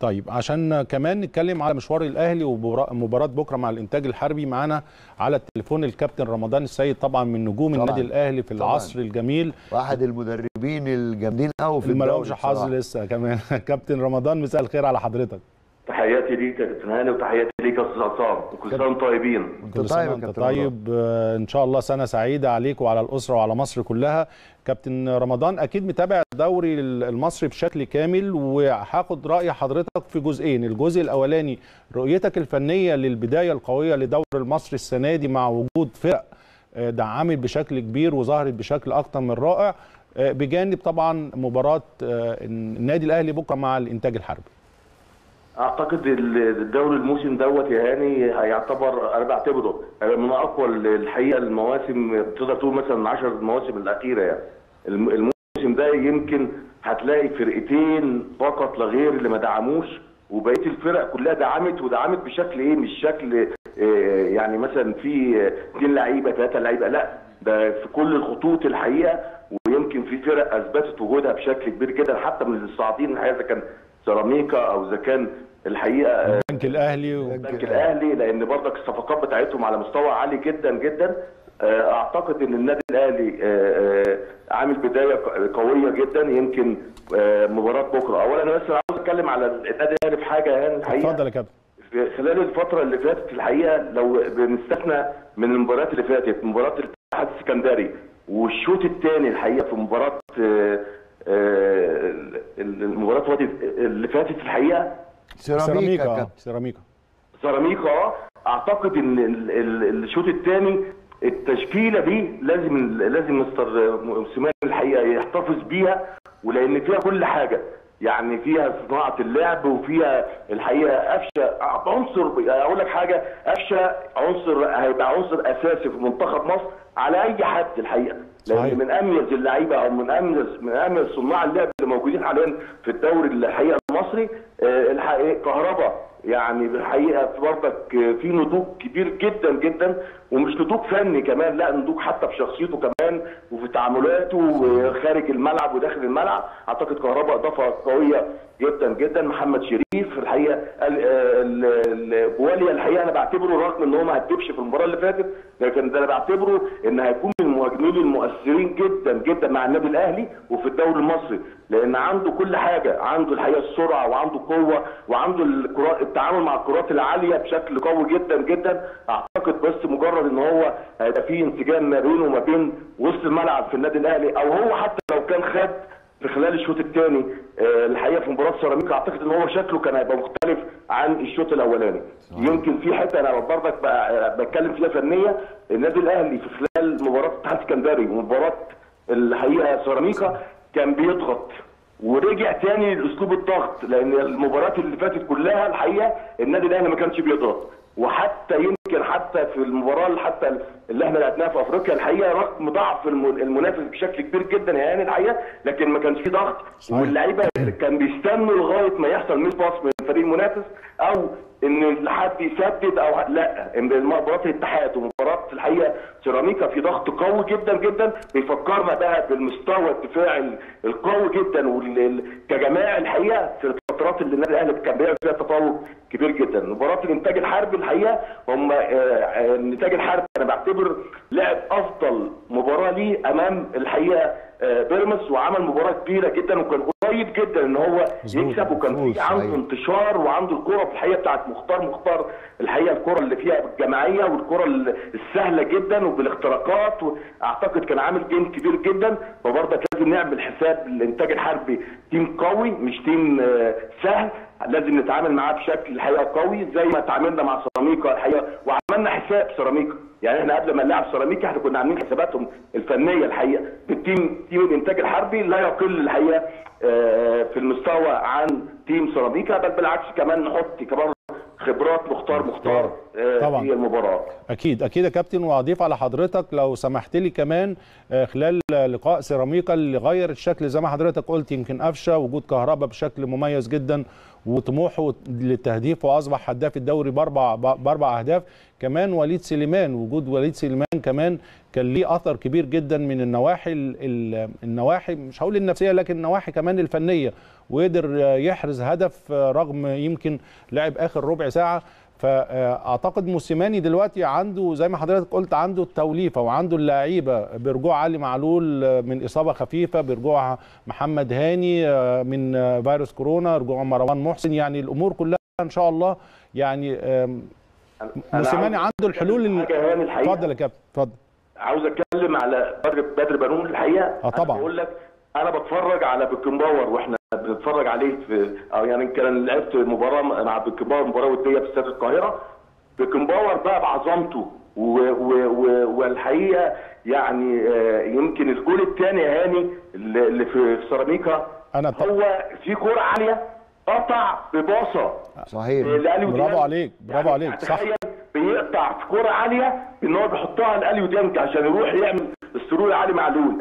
طيب عشان كمان نتكلم على مشوار الاهلي ومباراه بكره مع الانتاج الحربي، معانا على التليفون الكابتن رمضان السيد، طبعا من نجوم النادي الاهلي في العصر الجميل واحد المدربين الجامدين قوي في الملوش حظ لسه كمان. كابتن رمضان مساء الخير على حضرتك. تحياتي ليك يا كابتن هاني وتحياتي ليك يا استاذ عصام، وكل سنه وانتم طيبين. كل سنه وانت طيب، ان شاء الله سنه سعيده عليك وعلى الاسره وعلى مصر كلها. كابتن رمضان اكيد متابع الدوري المصري بشكل كامل، وهاخد راي حضرتك في جزئين، الجزء الاولاني رؤيتك الفنيه للبدايه القويه لدوري المصري السنه دي مع وجود فرق دعمت بشكل كبير وظهرت بشكل اكتر من رائع، بجانب طبعا مباراه النادي الاهلي بكره مع الانتاج الحربي. اعتقد الدوري الموسم دوت يا هاني هيعتبر، انا بعتبره من اقوى الحقيقه المواسم، تقدر تقول مثلا 10 المواسم الاخيره يعني. الموسم ده يمكن هتلاقي فرقتين فقط لا غير اللي ما دعموش، وبقيه الفرق كلها دعمت، ودعمت بشكل ايه؟ مش شكل يعني مثلا في 2 لعيبه 3 لعيبه، لا ده في كل الخطوط الحقيقه، ويمكن في فرق اثبتت وجودها بشكل كبير جدا حتى من الصاعدين الحقيقه، اذا كان سيراميكا او اذا كان الحقيقه البنك الاهلي البنك الاهلي، لان برضك الصفقات بتاعتهم على مستوى عالي جدا جدا. اعتقد ان النادي الاهلي عامل بدايه قويه جدا. يمكن مباراه بكره، اولا انا بس عاوز اتكلم على النادي الاهلي في حاجه يعني الحقيقه. اتفضل يا كابتن. خلال الفتره اللي فاتت الحقيقه لو بنستثنى من المباريات اللي فاتت مباراه الاتحاد السكندري والشوط الثاني الحقيقه في مباراه المباراه اللي فاتت الحقيقه سيراميكا اعتقد ان الشوط الثاني التشكيله دي لازم مستر موسيماني الحقيقه يحتفظ بيها، ولان فيها كل حاجه يعني، فيها صناعه اللعب وفيها الحقيقه قفشه عنصر، اقول لك حاجه، قفشه عنصر هيبقى عنصر اساسي في منتخب مصر على اي حد الحقيقه، لان من اميز اللعيبه او من اميز صناع اللعب اللي موجودين حاليا في الدوري الحقيقه المصري الحقيقه كهرباء يعني الحقيقه برضك في نضوج كبير جدا جدا، ومش نضوج فني كمان، لا نضوج حتى في شخصيته كمان وفي تعاملاته خارج الملعب وداخل الملعب. اعتقد كهرباء اضافه قويه جدا جدا. محمد شريف الحقيقه بواليا الحقيقه انا بعتبره رغم ان هو ما هدفش في المباراه اللي فاتت، لكن ده انا بعتبره ان هيكون من المهاجمين المؤثرين جدا جدا مع النادي الاهلي وفي الدوري المصري، لان عنده كل حاجه، عنده الحقيقه السرعه وعنده قوه وعنده التعامل مع الكرات العاليه بشكل قوي جدا جدا. اعتقد بس مجرد ان هو هيبقى في انسجام ما بينه وما بين وسط الملعب في النادي الاهلي، او هو حتى لو كان خد في خلال الشوط الثاني الحقيقه في مباراه سيراميكا، اعتقد ان هو شكله كان هيبقى مختلف عن الشوط الاولاني. يمكن في حته انا برضك بتكلم فيها فنيه، النادي الاهلي في خلال مباراه الاتحاد السكندري ومباراه الحقيقه سيراميكا كان بيضغط ورجع تاني لاسلوب الضغط، لان المباريات اللي فاتت كلها الحقيقه النادي الاهلي ما كانش بيضغط، وحتى يمكن حتى في المباراه حتى اللي احنا لعبناها في افريقيا الحقيقه رغم ضعف المنافس بشكل كبير جدا يعني الحقيقه، لكن ما كانش فيه ضغط، واللعيبه كان بيستنوا لغايه ما يحصل ميس باص من الفريق المنافس او ان حد يسدد او لا. مباراه الاتحاد ومباراه الحقيقه سيراميكا في ضغط قوي جدا جدا بيفكرنا بقى بالمستوى الدفاعي القوي جدا كجماعه الحقيقه في الفترات اللي النادي الاهلي كان بيعمل فيها تفوق كبير جدا. مباراه الانتاج الحربي الحقيقه هم الانتاج الحربي انا بعتبر لعب افضل مباراه ليه امام الحقيقه بيراميدز، وعمل مباراه كبيره جدا وكان قريب جدا ان هو يكسب، وكان في عنده انتشار وعنده الكره في الحقيقه بتاعت مختار الحقيقه، الكره اللي فيها الجماعيه والكره السهله جدا وبالاختراقات، واعتقد كان عامل جيم كبير جدا. فبرضك لازم نعمل حساب الانتاج الحربي تيم قوي مش تيم سهل، لازم نتعامل معاه بشكل الحقيقه قوي زي ما اتعاملنا مع سيراميكا الحقيقه، وعملنا حساب سيراميكا يعني احنا قبل ما نلعب سيراميكا احنا كنا عاملين حساباتهم الفنيه الحقيقه. تيم الانتاج الحربي لا يقل الحقيقه في المستوى عن تيم سيراميكا، بل بالعكس كمان نحط كمان خبرات مختار طبعا في المباراه. اكيد اكيد يا كابتن، واضيف على حضرتك لو سمحت لي كمان خلال لقاء سيراميكا اللي غير الشكل زي ما حضرتك قلت، يمكن قفشه وجود كهرباء بشكل مميز جدا وطموحه للتهديف واصبح هداف الدوري باربع اهداف، كمان وليد سليمان، وجود وليد سليمان كمان كان ليه اثر كبير جدا من النواحي مش هقول النفسيه لكن النواحي كمان الفنيه، وقدر يحرز هدف رغم يمكن لعب اخر ربع ساعه. فاعتقد موسيماني دلوقتي عنده زي ما حضرتك قلت عنده التوليفه وعنده اللعيبه، برجوع علي معلول من اصابه خفيفه، برجوع محمد هاني من فيروس كورونا، رجوع مروان محسن، يعني الامور كلها ان شاء الله يعني موسيماني عنده الحلول. اتفضل يا كابتن اتفضل. عاوز اتكلم على بدر بنون الحقيقه. طبعا بقول لك انا بتفرج على بيكنباور واحنا بنتفرج عليه في يعني كان لعبت مباراه مع بيكنباور، مباراه وديه في استاد القاهره. بيكنباور بقى بعظمته والحقيقه يعني يمكن الجول الثاني يا هاني اللي في سيراميكا هو في كوره عاليه قطع بباصه. صحيح، برافو عليك برافو عليك، صح، بيقطع في كوره عاليه ان هو بيحطها لأليو ديانج عشان يروح يعمل السرور علي معلول.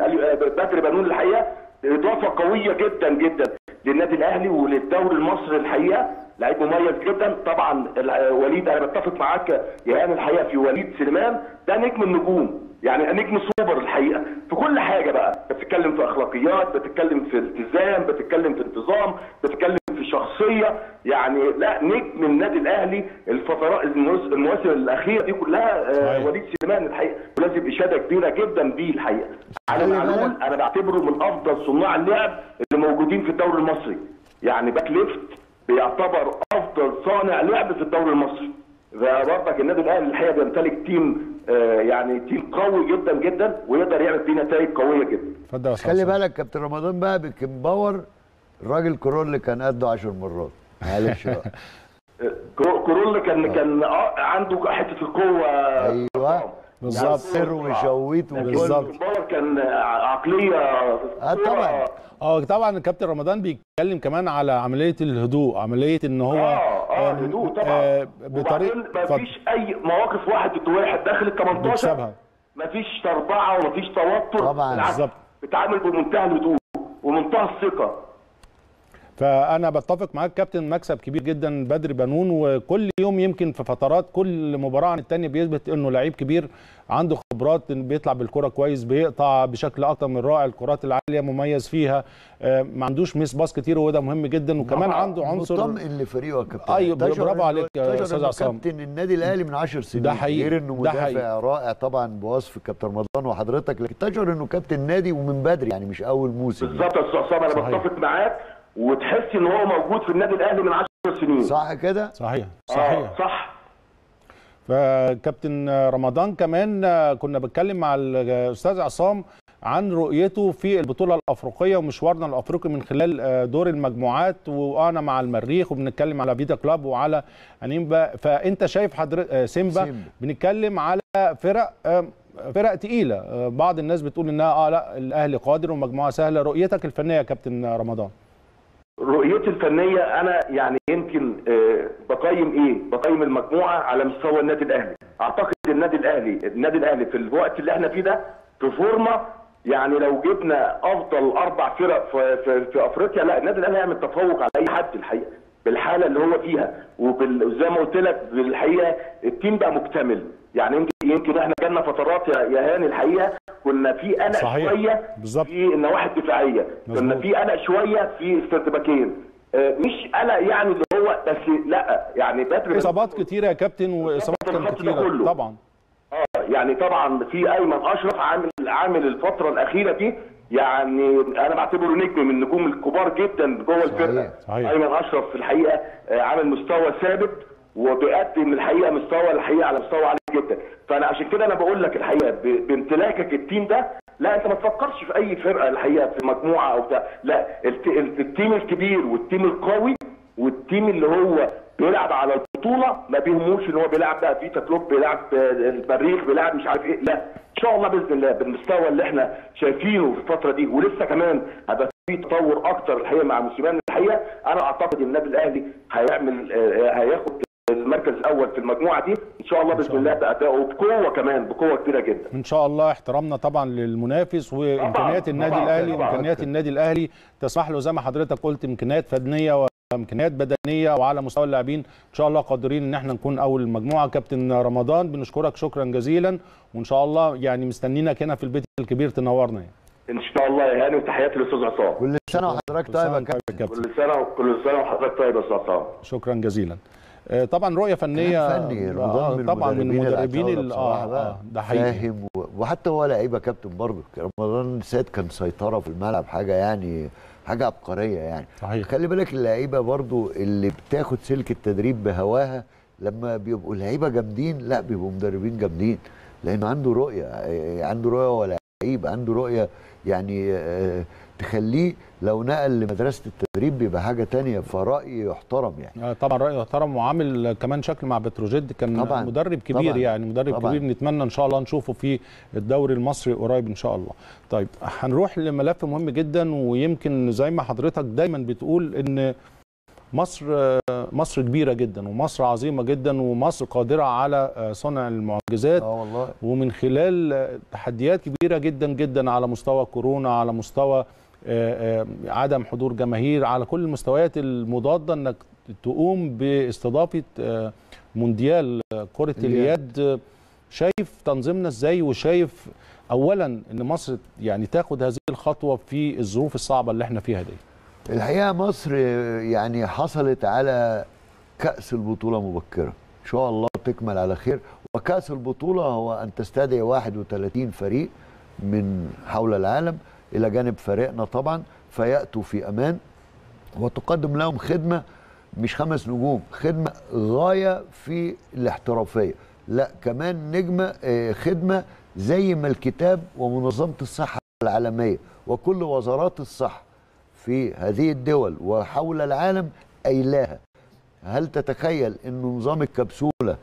بدر بنون الحقيقه اضافه قويه جدا جدا للنادي الاهلي وللدوري المصري الحقيقه، لعيب مميز جدا. طبعا وليد انا بتفق معاك يا هاني الحقيقه في وليد سليمان، ده نجم النجوم يعني نجم سوبر الحقيقه في كل حاجه بقى، بتتكلم في اخلاقيات، بتتكلم في التزام، بتتكلم في انتظام، بتتكلم في شخصيه، يعني لا نجم النادي الاهلي الفترات المواسم الاخيره دي كلها. وليد سليمان الحقيقه ولازم اشاده كبيره جدا بيه الحقيقه. علي معلول انا بعتبره من افضل صناع اللعب اللي موجودين في الدوري المصري، يعني باك ليفت بيعتبر افضل صانع لعب في الدوري المصري. فبرضك النادي الاهلي الحقيقه بيمتلك تيم يعني تيم قوي جدا جدا ويقدر يعمل فيه نتائج قويه جدا. اتفضل يا استاذ. خلي بالك كابتن رمضان بقى، بيكنباور الراجل كرول كان قده 10 مرات، معلش بقى. كرول كان عنده حته القوه. ايوه بالظبط، سر وشويت وكل كان عقليه. طبعا طبعا الكابتن رمضان بيتكلم كمان على عمليه الهدوء، عمليه ان هو هدوء طبعا وبعدين مفيش اي مواقف واحد داخل ال 18 مفيش تربعه ومفيش توتر طبعا، بالظبط بيتعامل بمنتهى الهدوء ومنتهى الثقه. فأنا بتفق معاك كابتن، مكسب كبير جدا بدر بنون، وكل يوم يمكن في فترات كل مباراة عن التانية بيثبت إنه لعيب كبير عنده خبرات، بيطلع بالكرة كويس، بيقطع بشكل أكتر من رائع، الكرات العالية مميز فيها، ما عندوش ميس باص كتير وده مهم جدا، وكمان عنده عنصر مطمئن لفريقه يا كابتن. أيوه برافو عليك يا أستاذ عصام، كابتن النادي الأهلي من 10 سنين ده حقيقي، غير إنه مدافع رائع طبعا بوصف الكابتن رمضان وحضرتك، لكن تشعر إنه كابتن نادي ومن بدري يعني مش أول موسم. بالظبط يا أستاذ عصام، أنا بتفق معاك وتحس ان هو موجود في النادي الاهلي من 10 سنين. صح كده؟ صحيح صحيح صح. فكابتن رمضان كمان كنا بنتكلم مع الاستاذ عصام عن رؤيته في البطوله الافريقيه ومشوارنا الافريقي من خلال دور المجموعات، وانا مع المريخ وبنتكلم على فيدا كلاب وعلى انيمبا. فانت شايف حضرتك سيمبا، بنتكلم على فرق تقيله، بعض الناس بتقول انها لا الاهلي قادر ومجموعه سهله. رؤيتك الفنيه يا كابتن رمضان؟ رؤيتي الفنيه انا يعني يمكن بقيم بقيم المجموعه على مستوى النادي الاهلي. اعتقد النادي الاهلي في الوقت اللي احنا فيه ده في فورمه، يعني لو جبنا افضل 4 فرق في افريقيا لا النادي الاهلي هيعمل تفوق على اي حد الحقيقه بالحاله اللي هو فيها، وزي ما قلت لك بالحقيقه التيم بقى مكتمل. يعني يمكن احنا جالنا فترات يا هاني الحقيقه كنا في قلق شويه في النواحي الدفاعيه، كنا في قلق شويه في السرتباكين، مش قلق يعني اللي هو بس لا يعني بدر اصابات كتيره يا كابتن، واصابات كتيره طبعا. يعني طبعا في ايمن اشرف عامل الفتره الاخيره دي، يعني انا بعتبره نجم من النجوم الكبار جدا جوه الفرقه. ايمن اشرف في الحقيقه عامل مستوى ثابت وبيقدم الحقيقه مستوى على مستوى عالي جدا. فانا عشان كده انا بقول لك الحقيقه بامتلاكك التيم ده لا انت ما تفكرش في اي فرقه الحقيقه في مجموعه او بتاع، لا التيم الكبير والتيم القوي والتيم اللي هو بيلعب على البطوله ما بيهموش ان هو بيلعب بقى فيتا كلوب، بيلعب المريخ، بيلعب مش عارف ايه، لا ان شاء الله باذن الله بالمستوى اللي احنا شايفينه في الفتره دي ولسه كمان هيبقى في تطور اكتر الحقيقه مع موسيماني. الحقيقه انا اعتقد النادي الاهلي هياخد المركز الاول في المجموعه دي ان شاء الله باذن الله بادائه بقوه، كمان بقوه كبيره جدا ان شاء الله. احترامنا طبعا للمنافس وامكانيات النادي الاهلي، امكانيات النادي الاهلي تسمح له زي ما حضرتك قلت امكانيات فنيه وامكانيات بدنيه وعلى مستوى اللاعبين ان شاء الله قادرين ان احنا نكون اول المجموعه. كابتن رمضان بنشكرك شكرا جزيلا وان شاء الله يعني مستنينك هنا في البيت الكبير تنورنا يعني. ان شاء الله يا هاني، وتحياتي للاستاذ عصام. كل سنه وحضرتك طيب يا كابتن. كل سنه وحضرتك طيب يا استاذ عصام. شكرا جزيلا. طبعا رؤيه فنيه طبعا من المدربين ده حقيقي، وحتى هو لعيبه كابتن برضه رمضان سيد كان سيطره في الملعب، حاجه يعني حاجه عبقريه يعني صحيح. خلي بالك اللعيبه برضه اللي بتاخد سلك التدريب بهواها لما بيبقوا لعيبه جامدين لا بيبقوا مدربين جامدين، لانه عنده رؤيه، عنده رؤيه، ولا لعيب عنده رؤيه يعني تخليه لو نقل لمدرسه التدريب بيبقى حاجه ثانيه. فرأي يحترم يعني طبعا، رأي يحترم، وعامل كمان شكل مع بتروجيت كان طبعاً مدرب كبير طبعاً يعني مدرب طبعاً كبير، نتمنى ان شاء الله نشوفه في الدوري المصري قريب ان شاء الله. طيب هنروح لملف مهم جدا، ويمكن زي ما حضرتك دايما بتقول ان مصر كبيرة جدا ومصر عظيمة جدا ومصر قادرة على صنع المعجزات والله. ومن خلال تحديات كبيرة جدا جدا على مستوى كورونا، على مستوى عدم حضور جماهير، على كل المستويات المضادة، انك تقوم باستضافة مونديال كرة اليد. شايف تنظيمنا ازاي، وشايف اولا ان مصر يعني تاخد هذه الخطوة في الظروف الصعبة اللي احنا فيها دي؟ الحقيقه مصر يعني حصلت على كأس البطوله مبكره، ان شاء الله تكمل على خير. وكأس البطوله هو ان تستدعي 31 فريق من حول العالم الى جانب فريقنا طبعا، فياتوا في امان وتقدم لهم خدمه مش 5 نجوم، خدمه غايه في الاحترافيه، لا كمان نجمه، خدمه زي ما الكتاب ومنظمه الصحه العالميه وكل وزارات الصحه في هذه الدول وحول العالم أيلاها. هل تتخيل أن نظام الكبسولة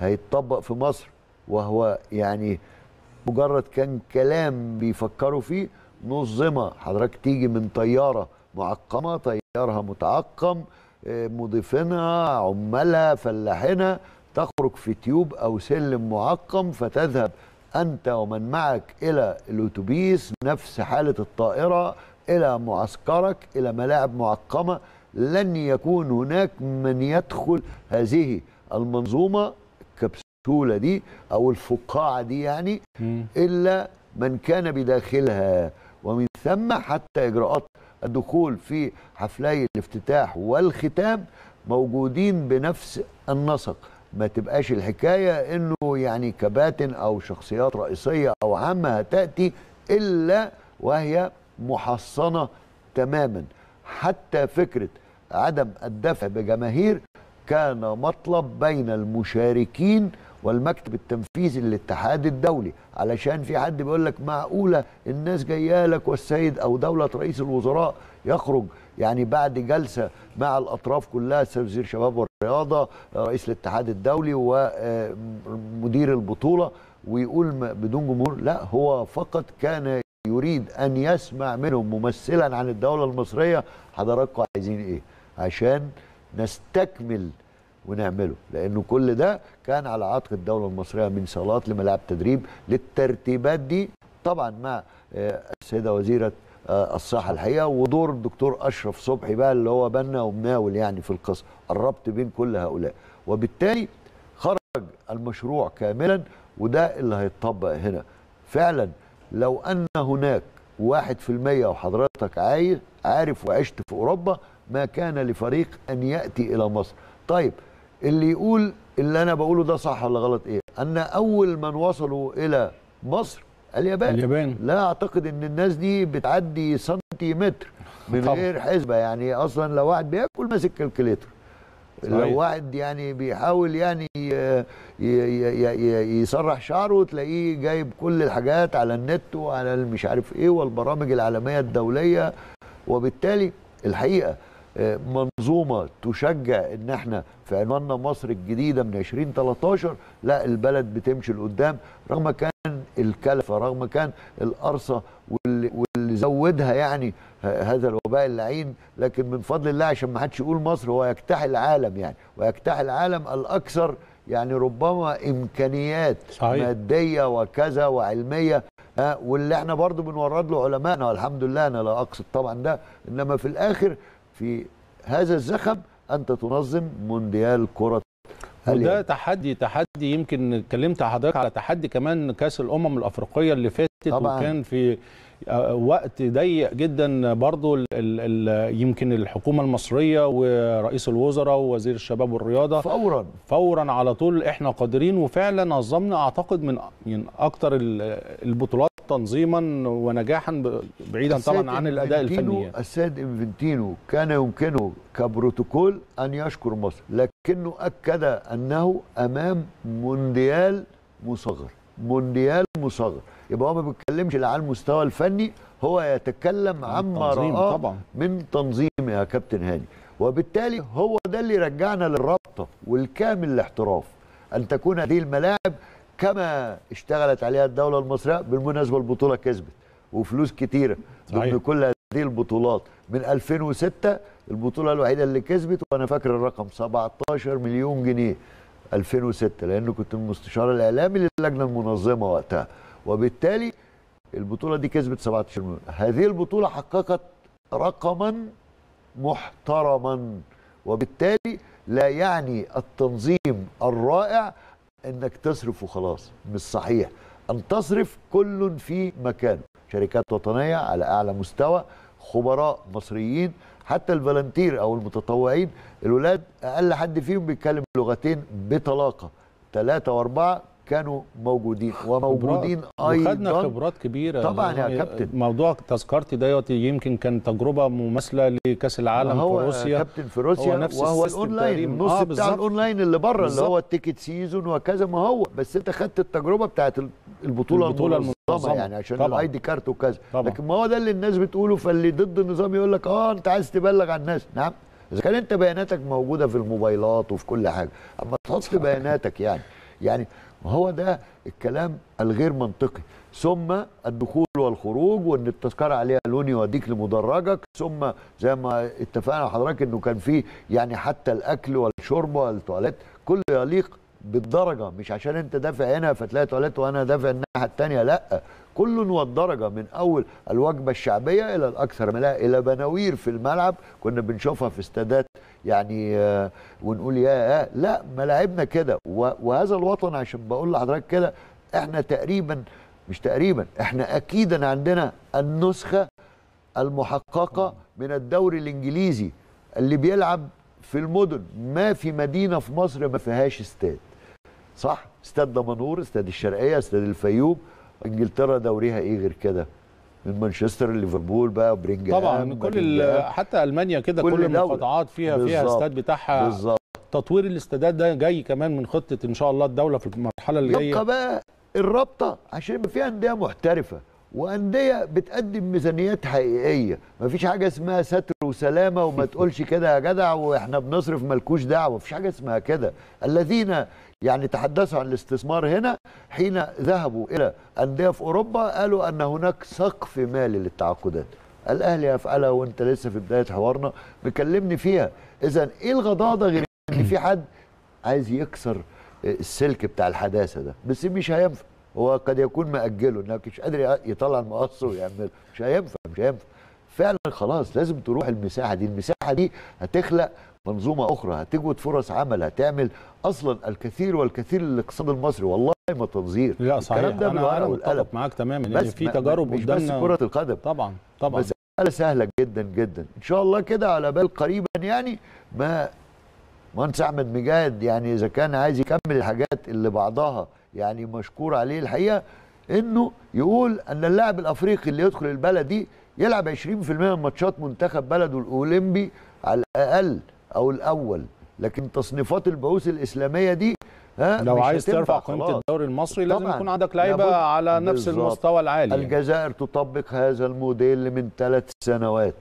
هيتطبق في مصر وهو يعني مجرد كان كلام بيفكروا فيه؟ نظمة حضرتك تيجي من طيارة معقمة، طيارها متعقم، مضيفينها، عمالها، فلاحينها، تخرج في تيوب أو سلم معقم، فتذهب أنت ومن معك إلى الأتوبيس، نفس حالة الطائرة، إلى معسكرك، إلى ملاعب معقمة. لن يكون هناك من يدخل هذه المنظومة الكبسولة دي أو الفقاعة دي يعني إلا من كان بداخلها. ومن ثم حتى إجراءات الدخول في حفلي الافتتاح والختام موجودين بنفس النسق، ما تبقاش الحكاية إنه يعني كباتن أو شخصيات رئيسية أو عامة هتأتي إلا وهي محصنة تماما. حتى فكرة عدم الدفع بجماهير كان مطلب بين المشاركين والمكتب التنفيذي للاتحاد الدولي، علشان في حد بيقول لك معقولة الناس جايه لك والسيد أو دولة رئيس الوزراء يخرج يعني بعد جلسة مع الأطراف كلها، السيد وزير شباب والرياضة، رئيس الاتحاد الدولي، ومدير البطولة، ويقول بدون جمهور؟ لا، هو فقط كان يريد أن يسمع منهم ممثلا عن الدولة المصرية حضراتكم عايزين إيه عشان نستكمل ونعمله، لأنه كل ده كان على عاتق الدولة المصرية من صالات لملاعب تدريب للترتيبات دي طبعا مع السيدة وزيرة الصحة الحقيقة، ودور الدكتور أشرف صبحي بقى اللي هو بنا ومناول يعني في القصة، الربط بين كل هؤلاء، وبالتالي خرج المشروع كاملا. وده اللي هيتطبق هنا فعلا. لو أن هناك 1% وحضرتك عارف وعشت في أوروبا ما كان لفريق أن يأتي إلى مصر. طيب اللي يقول اللي أنا بقوله ده صح ولا غلط إيه؟ أن أول من وصلوا إلى مصر اليابان. لا أعتقد أن الناس دي بتعدي سنتيمتر من غير حسبة يعني، أصلا لو واحد بيأكل ماسك كالكليتر، لو واحد يعني بيحاول يعني يسرح شعره تلاقيه جايب كل الحاجات على النت وعلى مش عارف ايه والبرامج العالميه الدوليه. وبالتالي الحقيقه منظومه تشجع ان احنا في عنواننا مصر الجديده من 2013، لا البلد بتمشي لقدام رغم كان الكلف، رغم كان القرصه واللي زودها يعني هذا الوباء اللعين، لكن من فضل الله عشان ما حدش يقول مصر، هو يجتاح العالم يعني، ويجتاح العالم الاكثر يعني ربما امكانيات صحيح. ماديه وكذا وعلميه، واللي احنا برضو بنورد له علمائنا، والحمد لله انا لا اقصد طبعا ده، انما في الاخر في هذا الزخم انت تنظم مونديال كره، وده تحدي يمكن اتكلمت حضرتك على تحدي كمان كاس الامم الافريقيه اللي فاتت طبعاً. وكان في وقت ضيق جدا برضو يمكن الحكومه المصريه ورئيس الوزراء ووزير الشباب والرياضه فورا على طول احنا قادرين، وفعلا نظمنا اعتقد من اكتر البطولات تنظيما ونجاحا، بعيدا طبعا عن الاداء الفني. السيد انفنتينو كان يمكنه كبروتوكول ان يشكر مصر، لكنه اكد انه امام مونديال مصغر. يبقى هو ما بيتكلمش لا على المستوى الفني، هو يتكلم عما رآه من تنظيم يا كابتن هاني، وبالتالي هو ده اللي رجعنا للرابطه والكامل الاحتراف، ان تكون هذه الملاعب كما اشتغلت عليها الدوله المصريه. بالمناسبه البطوله كسبت وفلوس كتيره ضمن كل هذه البطولات، من 2006 البطوله الوحيده اللي كسبت، وانا فاكر الرقم 17 مليون جنيه 2006، لانه كنت المستشار الاعلامي للجنه المنظمه وقتها، وبالتالي البطوله دي كسبت 17 مليون. هذه البطوله حققت رقما محترما، وبالتالي لا يعني التنظيم الرائع انك تصرف وخلاص، مش صحيح ان تصرف كل في مكانه. شركات وطنيه على اعلى مستوى، خبراء مصريين، حتى الفالنتير او المتطوعين الولاد اقل حد فيهم بيتكلم لغتين بطلاقه، 3 و4 كانوا موجودين ايضا، وخدنا خبرات كبيره طبعا يا كابتن. موضوع تذكرتي دوت يمكن كان تجربه مماثله لكاس العالم في روسيا، كابتن في روسيا، وهو الاونلاين، النص بتاع الاونلاين اللي بره، اللي هو التيكت سيزون وكذا، ما هو بس انت خدت التجربه بتاعت البطوله المنظمه يعني، عشان الاي دي كارت وكذا. لكن ما هو ده اللي الناس بتقوله، فاللي ضد النظام يقول لك انت عايز تبلغ على الناس. نعم، اذا كان انت بياناتك موجوده في الموبايلات وفي كل حاجه، اما تحط بياناتك يعني هو ده الكلام الغير منطقي. ثم الدخول والخروج، وان التذكره عليها لون يوديك لمدرجك، ثم زي ما اتفقنا حضرتك انه كان فيه يعني حتى الاكل والشرب والتواليت كله يليق بالدرجه، مش عشان انت دافع هنا فتلاقي تواليت وانا دافع الناحيه الثانيه، لا، كل والدرجه، من اول الوجبه الشعبيه الى الاكثر ملاء، الى بناوير في الملعب كنا بنشوفها في استادات يعني، ونقول يا لا ملاعبنا كده. وهذا الوطن، عشان بقول لحضرتك كده، احنا احنا اكيدا عندنا النسخه المحققه من الدوري الانجليزي اللي بيلعب في المدن. ما في مدينه في مصر ما فيهاش استاد، صح؟ استاد دمنهور، استاد الشرقيه، استاد الفيوم. انجلترا دوريها ايه غير كده؟ من مانشستر لليفربول بقى، برينجهام طبعا، كل حتى المانيا كده كل المقاطعات فيها استاد بتاعها بالظبط. تطوير الاستادات ده جاي كمان من خطه ان شاء الله الدوله في المرحله اللي جايه. يبقى بقى الرابطه عشان يبقى فيها انديه محترفه وانديه بتقدم ميزانيات حقيقيه، مفيش حاجه اسمها ستر وسلامه وما تقولش كده يا جدع واحنا بنصرف، مالكوش دعوه، مفيش حاجه اسمها كده. الذين يعني تحدثوا عن الاستثمار هنا حين ذهبوا الى انديه في اوروبا قالوا ان هناك سقف مالي للتعاقدات. الاهلي يفعلها، وانت لسه في بدايه حوارنا بكلمني فيها. اذا ايه الغضاضه غير ان في حد عايز يكسر السلك بتاع الحداثه ده؟ بس مش هينفع، هو قد يكون ماجله، انك مش قادر يطلع المقص ويعمله، مش هينفع فعلا. خلاص لازم تروح المساحه دي هتخلق منظومه اخرى، هتجود فرص عمل، هتعمل اصلا الكثير والكثير للاقتصاد المصري. والله ما تنظير، لا صحيح، انا متفق معاك تماما، يعني في تجارب قدامنا مش بس كره القدم طبعا بس مساله سهله جدا جدا ان شاء الله كده، على بال قريبا يعني. ما مهندس احمد مجاهد يعني اذا كان عايز يكمل الحاجات اللي بعضها يعني مشكور عليه الحقيقه، انه يقول ان اللاعب الافريقي اللي يدخل البلد دي يلعب 20% من ماتشات منتخب بلده الاولمبي على الاقل او الاول، لكن تصنيفات البعوث الاسلاميه دي لو عايز ترفع قيمه الدوري المصري لازم يكون عندك لعيبه على نفس المستوى العالي. الجزائر تطبق هذا الموديل من 3 سنوات،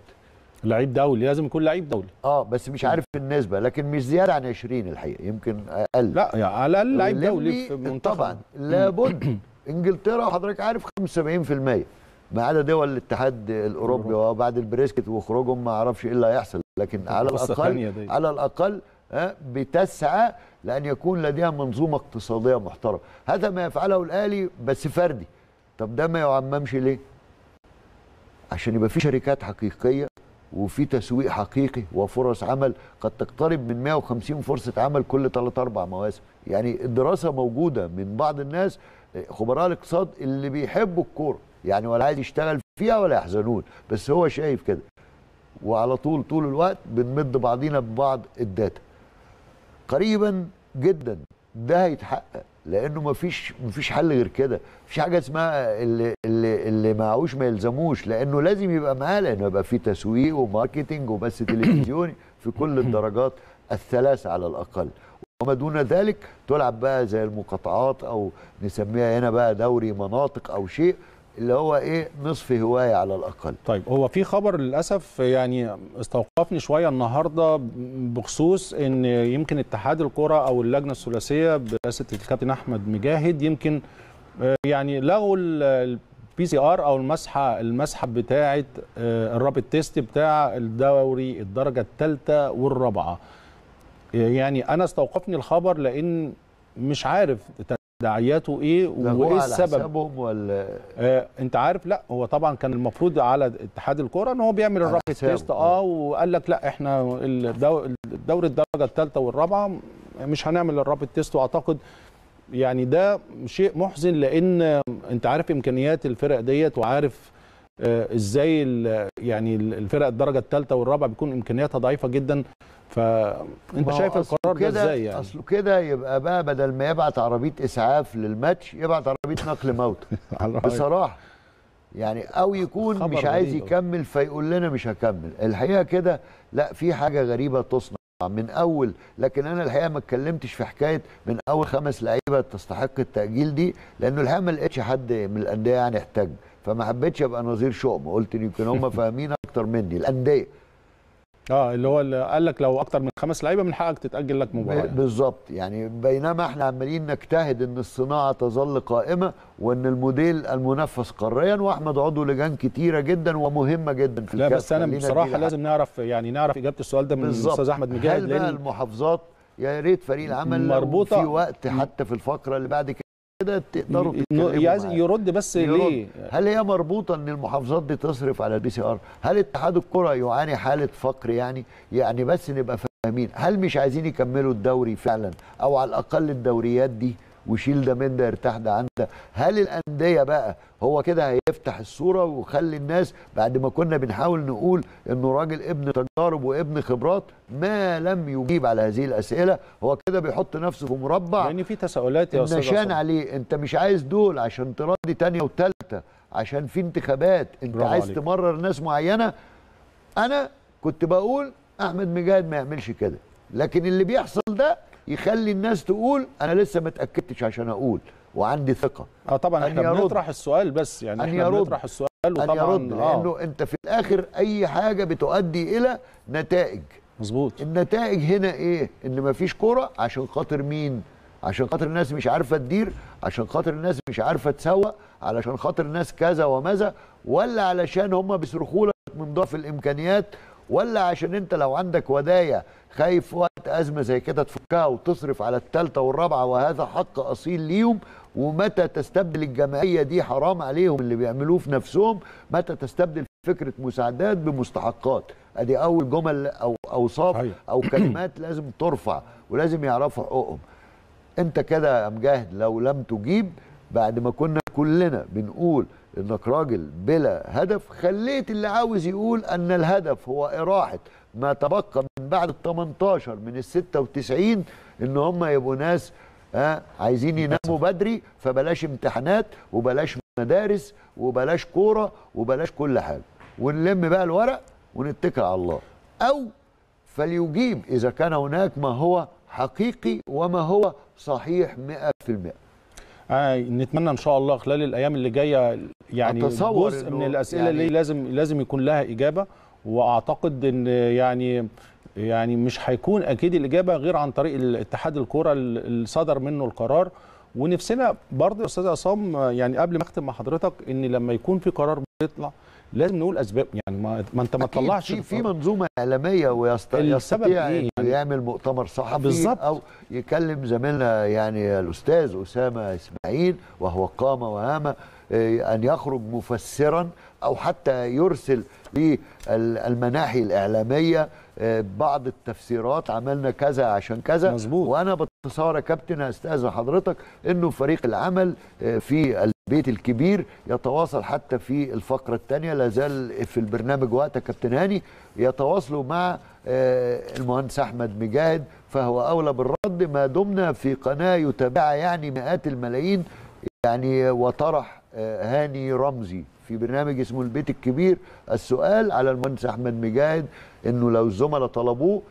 لعيب دولي، لازم يكون لعيب دولي بس مش عارف النسبه، لكن مش زياده عن 20 الحقيقه، يمكن اقل، لا يعني على الاقل لعيب دولي في منتخب. طبعا لابد انجلترا حضرتك عارف 75%، ما عدا دول الاتحاد الاوروبي وبعد البريسكت وخروجهم ما اعرفش ايه اللي هيحصل، لكن على الاقل على الاقل بتسعى لان يكون لديها منظومه اقتصاديه محترمه. هذا ما يفعله الاهلي بس فردي. طب ده ما يعممش ليه؟ عشان يبقى في شركات حقيقيه وفي تسويق حقيقي وفرص عمل قد تقترب من 150 فرصه عمل كل 3-4 مواسم. يعني الدراسه موجوده من بعض الناس خبراء الاقتصاد اللي بيحبوا الكوره، يعني ولا عايز يشتغل فيها ولا يحزنون، بس هو شايف كده. وعلى طول الوقت بنمد بعضينا ببعض الداتا. قريبا جدا ده هيتحقق لانه مفيش حل غير كده، مفيش حاجه اسمها اللي معهوش ما يلزموش، لانه لازم يبقى معاه، لانه يبقى في تسويق وماركتنج وبث تلفزيوني في كل الدرجات الثلاثه على الاقل، وما دون ذلك تلعب بقى زي المقاطعات او نسميها هنا بقى دوري مناطق او شيء اللي هو ايه نصف هوايه على الاقل. طيب هو في خبر للاسف يعني استوقفني شويه النهارده بخصوص ان يمكن اتحاد الكره او اللجنه الثلاثيه برئاسه الكابتن احمد مجاهد يمكن يعني لغوا PCR او المسحه بتاعه الرابط تيست بتاع الدوري الدرجه الثالثه والرابعه. يعني انا استوقفني الخبر لان مش عارف دعاياته ايه وايه السبب ولا انت عارف. لا هو طبعا كان المفروض على اتحاد الكوره ان هو بيعمل الرابط تيست وقال لك لا احنا الدوري الدرجه الثالثه والرابعه مش هنعمل الرابط تيست، واعتقد يعني ده شيء محزن لان انت عارف امكانيات الفرق ديت وعارف ازاي يعني الفرق الدرجه الثالثه والرابعه بيكون امكانياتها ضعيفه جدا. فانت شايف القرار ده ازاي؟ يعني اصله كده يبقى بقى بدل ما يبعت عربيه اسعاف للماتش يبعت عربيه نقل موت بصراحه يعني، او يكون مش عايز يكمل فيقول لنا مش هكمل. الحقيقه كده لا، في حاجه غريبه تصنع من اول. لكن انا الحقيقه ما اتكلمتش في حكايه من اول 5 لعيبه تستحق التاجيل دي، لانه الحقيقه ما لقيتش حد من الانديه يعني احتاج، فما حبيتش ابقى نظير شؤم. قلت ان يمكن هم فاهمين اكتر مني الانديه اللي هو اللي قال لك لو اكتر من 5 لعيبه من حقك تتاجل لك مباراه بالظبط. يعني بينما احنا عمالين نجتهد ان الصناعه تظل قائمه وان الموديل المنفذ قاريا، واحمد عضو لجان كتيره جدا ومهمه جدا في الكاس. لا بس انا بصراحه لازم نعرف يعني نعرف اجابه السؤال ده من الاستاذ احمد مجاهد. هل بقى المحافظات يا ريت فريق العمل مربوطه في وقت حتى في الفقره اللي بعد كده تقدروا يرد بس ليه؟ هل هي مربوطه ان المحافظات دي تصرف على PCR؟ هل اتحاد الكره يعاني حاله فقر؟ يعني بس نبقى فاهمين، هل مش عايزين يكملوا الدوري فعلا او على الاقل الدوريات دي وشيل ده من ده يرتاح ده عن ده؟ هل الانديه بقى هو كده هيفتح الصوره ويخلي الناس بعد ما كنا بنحاول نقول انه راجل ابن تجارب وابن خبرات ما لم يجيب على هذه الاسئله هو كده بيحط نفسه في مربع؟ لان في تساؤلات يا استاذ نشان عليه. انت مش عايز دول عشان تراضي ثانيه وثالثه عشان في انتخابات، انت عايز تمرر ناس معينه. انا كنت بقول احمد مجاهد ما يعملش كده، لكن اللي بيحصل ده يخلي الناس تقول انا لسه ما اتاكدتش عشان اقول وعندي ثقه. طبعا احنا بنطرح السؤال بس، يعني احنا بنطرح السؤال وطبعا لانه انت في الاخر اي حاجه بتؤدي الى نتائج. مظبوط. النتائج هنا ايه؟ ان ما فيش كوره عشان خاطر مين؟ عشان خاطر الناس مش عارفه تدير، عشان خاطر الناس مش عارفه تسوق، علشان خاطر الناس كذا وماذا، ولا علشان هم بيصرخوا لك من ضعف الامكانيات، ولا عشان انت لو عندك ودايع خايف وقت ازمه زي كده تفكها وتصرف على الثالثه والرابعه، وهذا حق اصيل ليهم. ومتى تستبدل الجمعيه دي حرام عليهم اللي بيعملوه في نفسهم، متى تستبدل فكره مساعدات بمستحقات؟ ادي اول جمل او اوصاف او كلمات لازم ترفع ولازم يعرفوا حقوقهم. انت كده يا مجاهد لو لم تجيب بعد ما كنا كلنا بنقول انك راجل بلا هدف، خليت اللي عاوز يقول ان الهدف هو اراحه ما تبقى من بعد ال 18 من ال 96 ان هم يبقوا ناس عايزين يناموا بدري، فبلاش امتحانات وبلاش مدارس وبلاش كوره وبلاش كل حاجه، ونلم بقى الورق ونتكل على الله. او فليجيب اذا كان هناك ما هو حقيقي وما هو صحيح 100%. نتمنى ان شاء الله خلال الايام اللي جايه يعني جزء من الاسئله اللي لازم يكون لها اجابه، واعتقد ان يعني مش هيكون اكيد الاجابه غير عن طريق الاتحاد الكوره اللي صدر منه القرار، ونفسنا برضه يا استاذ عصام يعني قبل ما اختم مع حضرتك ان لما يكون في قرار بيطلع لازم نقول اسباب، يعني ما انت ما تطلعش في منظومه اعلاميه ويستطيع إيه؟ يعني يعمل مؤتمر صحفي بالزبط. او يكلم زميلنا يعني الاستاذ اسامه اسماعيل وهو قام وهام ان يخرج مفسرا او حتى يرسل للمناحي الاعلاميه بعض التفسيرات، عملنا كذا عشان كذا مزبوط. وانا باختصار يا كابتن هستأذن حضرتك انه فريق العمل في البيت الكبير يتواصل حتى في الفقره الثانيه، لازال في البرنامج وقت يا كابتن هاني، يتواصلوا مع المهندس احمد مجاهد فهو اولى بالرد ما دمنا في قناه يتابعها يعني مئات الملايين يعني. وطرح هاني رمزي في برنامج اسمه البيت الكبير السؤال على المهندس احمد مجاهد انه لو الزملاء طلبوه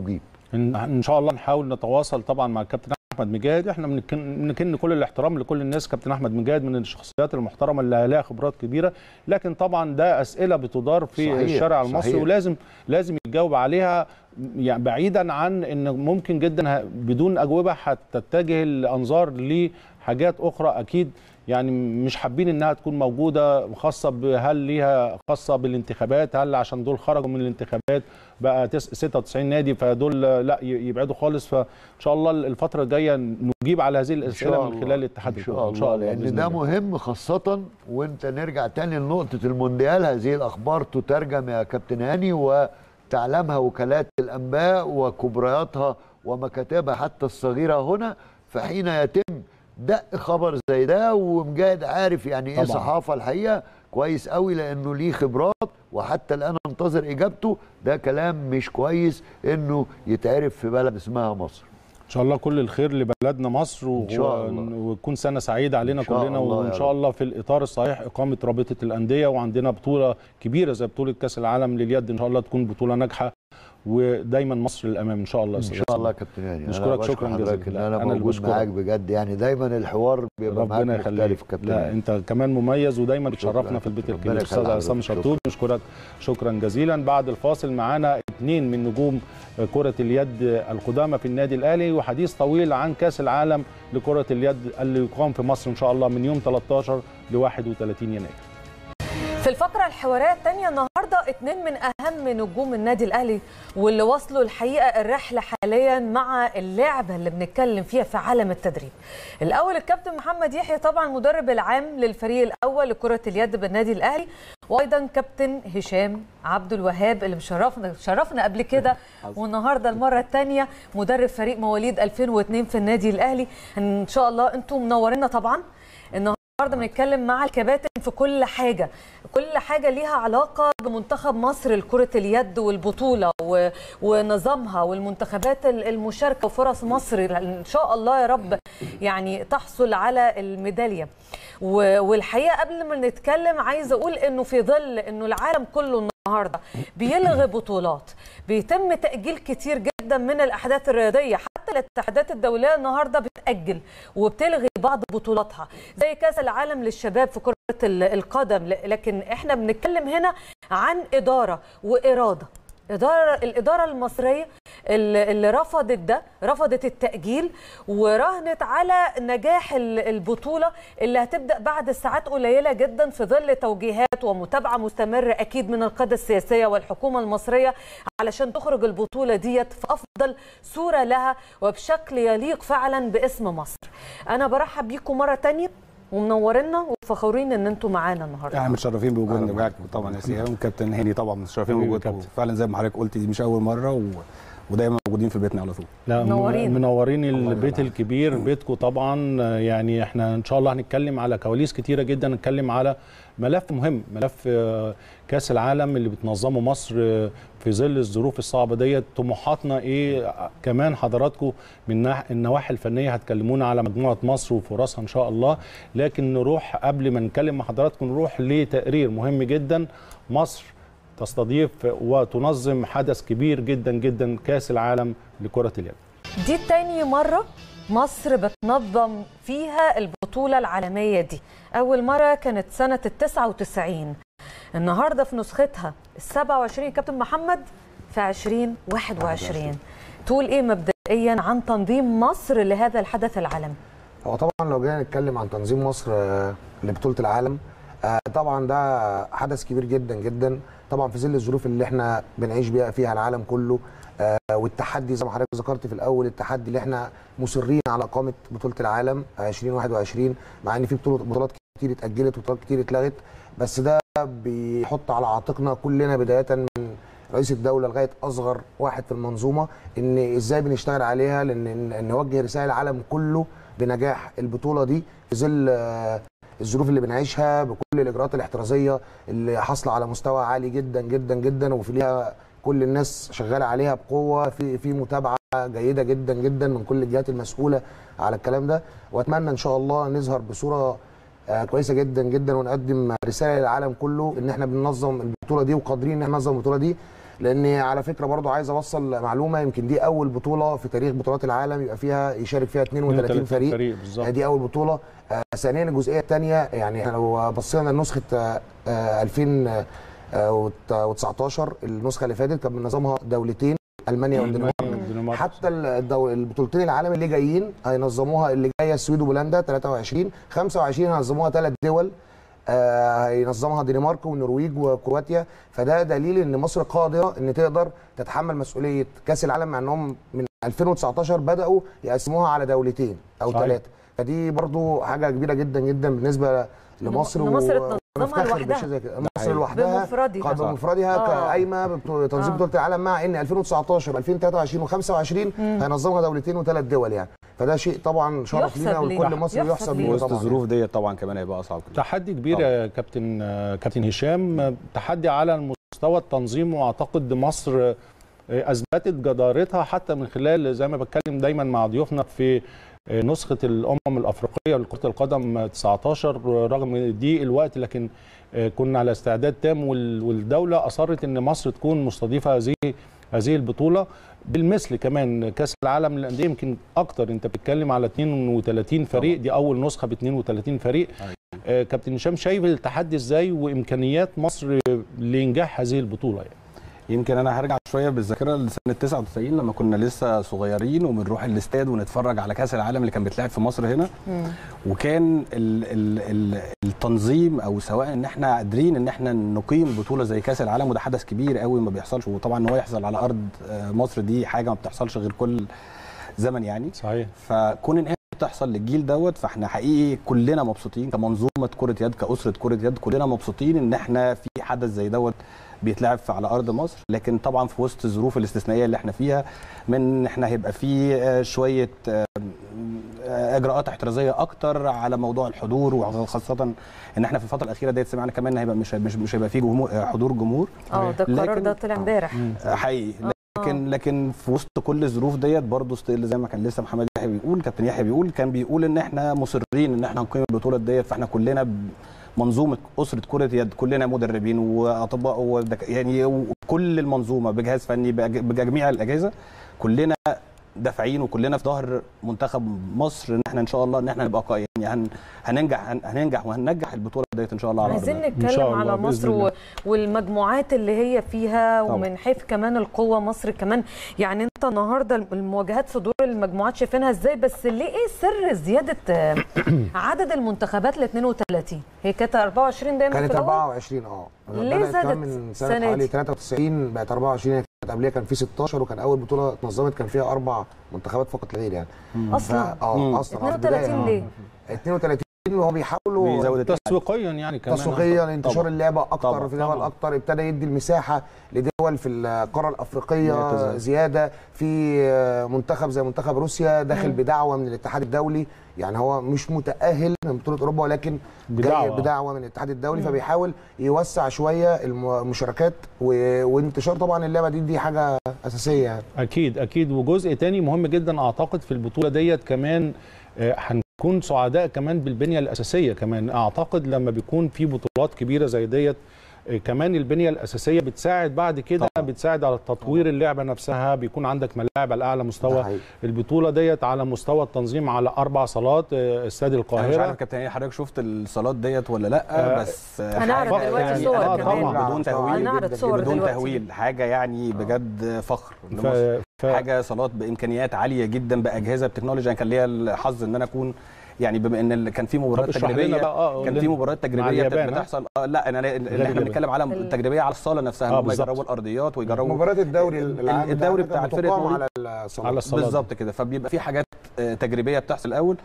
يجيب. ان شاء الله نحاول نتواصل طبعا مع الكابتن احمد مجاهد، احنا بنكن كل الاحترام لكل الناس، كابتن احمد مجاهد من الشخصيات المحترمه اللي لها خبرات كبيره، لكن طبعا ده اسئله بتدار في صحيح. الشارع المصري صحيح. ولازم يتجاوب عليها يعني، بعيدا عن ان ممكن جدا بدون اجوبه هتتجه الانظار لحاجات اخرى اكيد يعني مش حابين انها تكون موجوده، خاصه هل ليها خاصه بالانتخابات، هل عشان دول خرجوا من الانتخابات بقى 96 نادي فدول لا يبعدوا خالص. فان شاء الله الفتره الجايه نجيب على هذه الاسئله من خلال الاتحاد ان شاء الله، لان ده مهم خاصه. وانت نرجع تاني لنقطه المونديال، هذه الاخبار تترجم يا كابتن هاني وتعلمها وكالات الانباء وكبرياتها ومكاتبها حتى الصغيره هنا، فحين يتم دق خبر زي ده ومجاهد عارف يعني طبعا. ايه صحافه الحقيقه كويس قوي لانه ليه خبرات، وحتى الان انتظر اجابته. ده كلام مش كويس انه يتعرف في بلد اسمها مصر. ان شاء الله كل الخير لبلدنا مصر وتكون سنه سعيده علينا كلنا، وان شاء الله في الاطار الصحيح اقامه رابطه الانديه، وعندنا بطوله كبيره زي بطوله كاس العالم لليد ان شاء الله تكون بطوله ناجحه، ودايما مصر للامام ان شاء الله. ان شاء الله يا كابتن هاني، بشكرك شكرا جزيلا، انا موجود معاك بجد يعني، دايما الحوار بيبقى معاك مختلف كابتن. لا انت كمان مميز ودايما بتشرفنا في البيت الكبير. استاذ عصام شرطوب بشكرك شكرا جزيلا. بعد الفاصل معانا اثنين من نجوم كره اليد القدامى في النادي الاهلي، وحديث طويل عن كاس العالم لكره اليد اللي يقام في مصر ان شاء الله من يوم 13 ل 31 يناير. في الفقرة الحوارية الثانية النهاردة اثنين من أهم نجوم النادي الأهلي واللي وصلوا الحقيقة الرحلة حاليا مع اللعبة اللي بنتكلم فيها في عالم التدريب. الأول الكابتن محمد يحيى طبعا المدرب العام للفريق الأول لكرة اليد بالنادي الأهلي، وأيضا كابتن هشام عبد الوهاب اللي شرفنا قبل كده، والنهاردة المرة الثانية مدرب فريق مواليد 2002 في النادي الأهلي. إن شاء الله أنتم منورينا طبعا. النهارده بنتكلم مع الكباتن في كل حاجه ليها علاقه بمنتخب مصر لكره اليد والبطوله ونظامها والمنتخبات المشاركه وفرص مصر ان شاء الله يا رب يعني تحصل على الميداليه. والحقيقه قبل ما نتكلم عايز اقول انه في ظل انه العالم كله النهارده بيلغي بطولات، بيتم تاجيل كتير جدا من الاحداث الرياضيه، حتى الاتحادات الدوليه النهارده بتاجل وبتلغي بعض بطولاتها زي كاس العالم للشباب في كره القدم. لكن احنا بنتكلم هنا عن اداره واراده. الإدارة المصرية اللي رفضت ده، رفضت التأجيل وراهنت على نجاح البطولة اللي هتبدأ بعد ساعات قليلة جدا، في ظل توجيهات ومتابعة مستمرة أكيد من القادة السياسية والحكومة المصرية علشان تخرج البطولة ديت في أفضل صورة لها وبشكل يليق فعلا باسم مصر. أنا برحب بيكم مرة تانية ومنورنا وفخورين ان انتم معانا النهارده. احنا متشرفين بوجودنا معاك طبعا يا سيام كابتن هاني، طبعا متشرفين بوجودكم فعلا زي ما حضرتك قلت دي مش اول مره ودايما موجودين في بيتنا على طول. لا منورين البيت الكبير بيتكم طبعا يعني. احنا ان شاء الله هنتكلم على كواليس كتيره جدا، هنتكلم على ملف مهم، ملف كاس العالم اللي بتنظمه مصر في ظل الظروف الصعبه ديت، طموحاتنا ايه كمان حضراتكم من النواحي الفنيه هتكلمونا على مجموعه مصر وفرصها ان شاء الله. لكن نروح قبل ما نكلم مع حضراتكم نروح لتقرير مهم جدا. مصر تستضيف وتنظم حدث كبير جدا جدا كاس العالم لكرة اليد. دي تاني مرة مصر بتنظم فيها البطولة العالمية دي، أول مرة كانت سنة 99، النهاردة في نسختها 27 كابتن محمد في 2021. تقول إيه مبدئيا عن تنظيم مصر لهذا الحدث العالمي؟ هو طبعا لو جينا نتكلم عن تنظيم مصر لبطوله العالم، طبعا ده حدث كبير جدا جدا، طبعا في ظل الظروف اللي احنا بنعيش بيها فيها العالم كله، والتحدي زي ما حضرتك ذكرت في الاول، التحدي اللي احنا مصرين على اقامه بطوله العالم 2021، مع ان في بطولات كتير اتاجلت وبطولات كتير اتلغت، بس ده بيحط على عاتقنا كلنا بدايه من رئيس الدوله لغايه اصغر واحد في المنظومه ان ازاي بنشتغل عليها، لان نوجه رسائل العالم كله بنجاح البطوله دي في ظل الظروف اللي بنعيشها بكل الاجراءات الاحترازيه اللي حاصله على مستوى عالي جدا جدا جدا، وفي ليها كل الناس شغاله عليها بقوه، في متابعه جيده جدا جدا من كل الجهات المسؤوله على الكلام ده، واتمنى ان شاء الله نظهر بصوره كويسه جدا جدا ونقدم رساله للعالم كله ان احنا بننظم البطوله دي وقادرين ان احنا ننظم البطوله دي. لان على فكره برضو عايز اوصل معلومه، يمكن دي اول بطوله في تاريخ بطولات العالم يبقى فيها يشارك فيها 32 فريق دي اول بطوله. ثانيا الجزئيه الثانيه، يعني احنا لو بصينا لنسخه 2019 النسخه اللي فاتت كان من نظامها دولتين، المانيا والدنمارك. حتى البطولتين العالم اللي جايين هينظموها، اللي جايه السويد وبولندا 23، 25 هينظموها 3 دول، هينظمها الدنمارك والنرويج وكرواتيا. فده دليل ان مصر قادره ان تقدر تتحمل مسؤوليه كاس العالم، مع انهم من 2019 بداوا يقسموها على دولتين او 3، فدي برضو حاجه كبيره جدا جدا بالنسبه لمصر. مصر لوحدها، مصر لوحدها بمفردها كقايمه بتنظيم بطوله العالم، مع ان 2019 2023 و25 هينظمها دولتين و3 دول يعني، فده شيء طبعا شرف لينا ولكل مصري يحسب ليه. وسط الظروف دي طبعا كمان هيبقى اصعب، تحدي كبير يا كابتن هشام، تحدي على مستوى التنظيم، واعتقد مصر اثبتت جدارتها حتى من خلال زي ما بتكلم دايما مع ضيوفنا في نسخة الأمم الأفريقية لكرة القدم 19، رغم ضيق الوقت لكن كنا على استعداد تام، والدولة أصرت أن مصر تكون مستضيفة هذه البطولة. بالمثل كمان كأس العالم للأندية، يمكن أكتر، أنت بتتكلم على 32 فريق، دي أول نسخة ب 32 فريق. كابتن هشام، شايف التحدي إزاي وإمكانيات مصر لإنجاح هذه البطولة يعني؟ يمكن انا هرجع شويه بالذاكره لسنه 99 لما كنا لسه صغيرين وبنروح الاستاد ونتفرج على كاس العالم اللي كان بيتلعب في مصر هنا، وكان التنظيم او سواء ان احنا قادرين ان احنا نقيم بطوله زي كاس العالم، وده حدث كبير قوي ما بيحصلش، وطبعا ان هو يحصل على ارض مصر دي حاجه ما بتحصلش غير كل زمن يعني. صحيح. فكون ان هي بتحصل للجيل دوت، فاحنا حقيقي كلنا مبسوطين كمنظومه كره يد، كاسره كره يد، كلنا مبسوطين ان احنا في حدث زي دوت بيتلعب على ارض مصر. لكن طبعا في وسط الظروف الاستثنائيه اللي احنا فيها، من احنا هيبقى في شويه اجراءات احترازيه اكتر على موضوع الحضور، وخاصه ان احنا في الفتره الاخيره ديت سمعنا كمان ان هيبقى مش هيبقى في حضور جمهور. ده القرار ده طلع امبارح حقيقي. لكن في وسط كل الظروف ديت برضه زي ما كان لسه محمد يحيى بيقول، كابتن يحيى كان بيقول ان احنا مصرين ان احنا هنقيم البطوله ديت. فاحنا كلنا منظومه اسره كره يد، كلنا مدربين واطباء يعني كل المنظومه بجهاز فني بجميع الاجهزه، كلنا دافعين وكلنا في ظهر منتخب مصر ان احنا ان شاء الله ان احنا نبقى يعني هننجح وهننجح البطوله ديت ان شاء الله. عايزين نتكلم على مصر والمجموعات اللي هي فيها، ومن حيث كمان القوه مصر كمان، يعني انت النهارده المواجهات في دور المجموعات شايفينها ازاي؟ بس ليه ايه سر زياده عدد المنتخبات ل 32؟ هي كانت 24 دايما، كانت 24 ليه زادت من سنه حوالي 93 بقت 24؟ قبليها كان في 16، وكان اول بطوله اتنظمت كان فيها 4 منتخبات فقط لا غير يعني. اصلا اصلا 32 ليه؟ 32 وهو بيحاولوا تسويقيا يعني، كمان تسويقيا انتشار اللعبه اكتر في دول اكتر، ابتدى يدي المساحه لدول في القاره الافريقيه زياده، في منتخب زي منتخب روسيا داخل بدعوه من الاتحاد الدولي، يعني هو مش متاهل من بطوله اوروبا ولكن جاي بدعوه من الاتحاد الدولي، فبيحاول يوسع شويه المشاركات وانتشار طبعا اللعبه دي حاجه اساسيه. اكيد اكيد. وجزء تاني مهم جدا اعتقد في البطوله ديت كمان، هنكون سعداء كمان بالبنيه الاساسيه كمان. اعتقد لما بيكون في بطولات كبيره زي ديت كمان البنيه الاساسيه بتساعد بعد كده، بتساعد على تطوير اللعبه نفسها، بيكون عندك ملاعب على اعلى مستوى. البطوله ديت على مستوى التنظيم على 4 صالات، استاد القاهره. انا مش عارف كابتن حضرتك شفت الصالات ديت ولا لا؟ بس هنعرض دلوقتي صور كمان بدون تهويل، بدون تهويل، حاجه يعني بجد فخر لمصر، حاجه صالات بامكانيات عاليه جدا باجهزه بتكنولوجيا. كان ليا الحظ ان انا اكون يعني بما ان كان في مباريات تجريبيه كان في مباريات تجريبيه بتحصل لا انا اللي احنا بنتكلم على تجريبيه على الصاله نفسها هم يجربوا الارضيات ويجربوا مباريات الدوري بتاع الفرقه على الصاله بالظبط كده فبيبقى في حاجات تجريبيه بتحصل الاول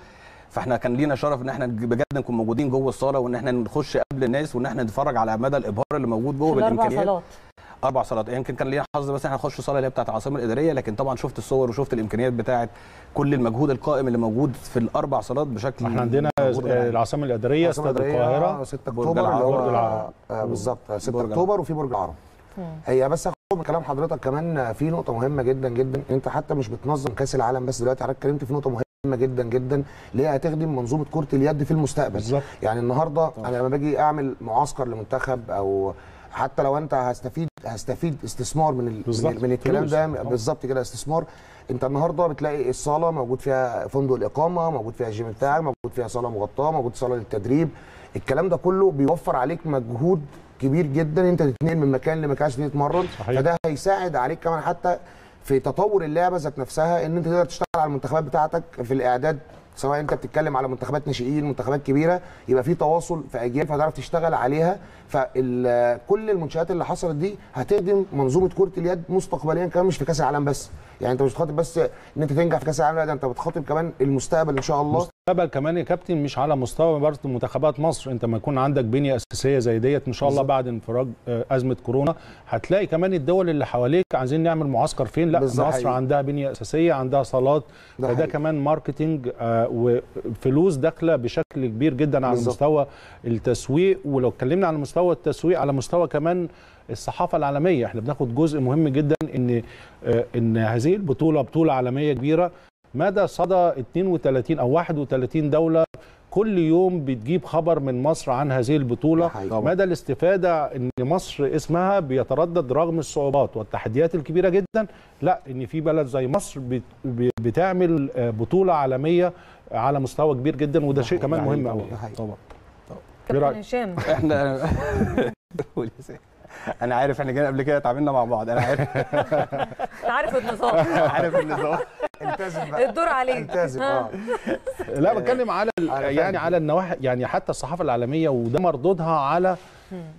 فاحنا كان لينا شرف ان احنا بجد نكون موجودين جوه الصاله وان احنا نخش قبل الناس وان احنا نتفرج على مدى الابهار اللي موجود جوه بالامكانيات 4 صالات يمكن كان لينا حظ بس احنا نخش الصاله اللي هي بتاعت العاصمه الاداريه لكن طبعا شفت الصور وشفت الامكانيات بتاعت كل المجهود القائم اللي موجود في ال4 صالات بشكل احنا عندنا العاصمه الاداريه استاد القاهره 6 اكتوبر اللي هو بالظبط 6 اكتوبر وفي برج العرب هي بس من كلام حضرتك كمان في نقطه مهمه جدا جدا انت حتى مش بتنظم كاس العالم بس دلوقتي حضرتك اتكلمت في نقطه مهمه جدا جدا اللي هي هتخدم منظومه كره اليد في المستقبل بالزبط. يعني النهارده انا لما باجي اعمل معسكر لمنتخب او حتى لو انت هستفيد استثمار من الكلام ده بالظبط كده استثمار انت النهارده بتلاقي الصاله موجود فيها فندق الاقامه موجود فيها الجيم بتاعك موجود فيها صاله مغطاه موجود صاله للتدريب الكلام ده كله بيوفر عليك مجهود كبير جدا انت تتنقل من مكان لمكان عشان تتمرن فده هيساعد عليك كمان حتى في تطور اللعبه ذات نفسها ان انت تقدر تشتغل على المنتخبات بتاعتك في الاعداد سواء انت بتتكلم على منتخبات ناشئين منتخبات كبيره يبقى في تواصل في اجيال فتعرف تشتغل عليها فكل المنشات اللي حصلت دي هتخدم منظومه كره اليد مستقبليا كمان مش في كاس العالم بس يعني انت مش بتخاطب بس ان انت تنجح في كاس العالم ده انت بتخاطب كمان المستقبل ان شاء الله المستقبل كمان يا كابتن مش على مستوى برضه منتخبات مصر انت ما يكون عندك بنيه اساسيه زي ديت ان شاء الله بعد انفراج ازمه كورونا هتلاقي كمان الدول اللي حواليك عايزين نعمل معسكر فين لا مصر حقيقي. عندها بنيه اساسيه عندها صالات فده كمان ماركتنج وفلوس داخله بشكل كبير جدا على مستوى التسويق ولو اتكلمنا على مستوى التسويق على مستوى كمان الصحافه العالميه احنا بناخد جزء مهم جدا ان هذه البطوله بطوله عالميه كبيره مدى صدى 32 أو 31 دولة كل يوم بتجيب خبر من مصر عن هذه البطولة مدى الاستفادة ان مصر اسمها بيتردد رغم الصعوبات والتحديات الكبيرة جدا لا ان في بلد زي مصر بتعمل بطولة عالمية على مستوى كبير جدا وده شيء كمان مهم قوي طبعا كابتن هشام احنا انا عارف احنا جينا قبل كده اتعاملنا مع بعض انا عارف انت عارف النظام عارف النظام التزم بقى الدور عليك التزم لا بتكلم على يعني على النواحي يعني حتى الصحافه العالميه وده مردودها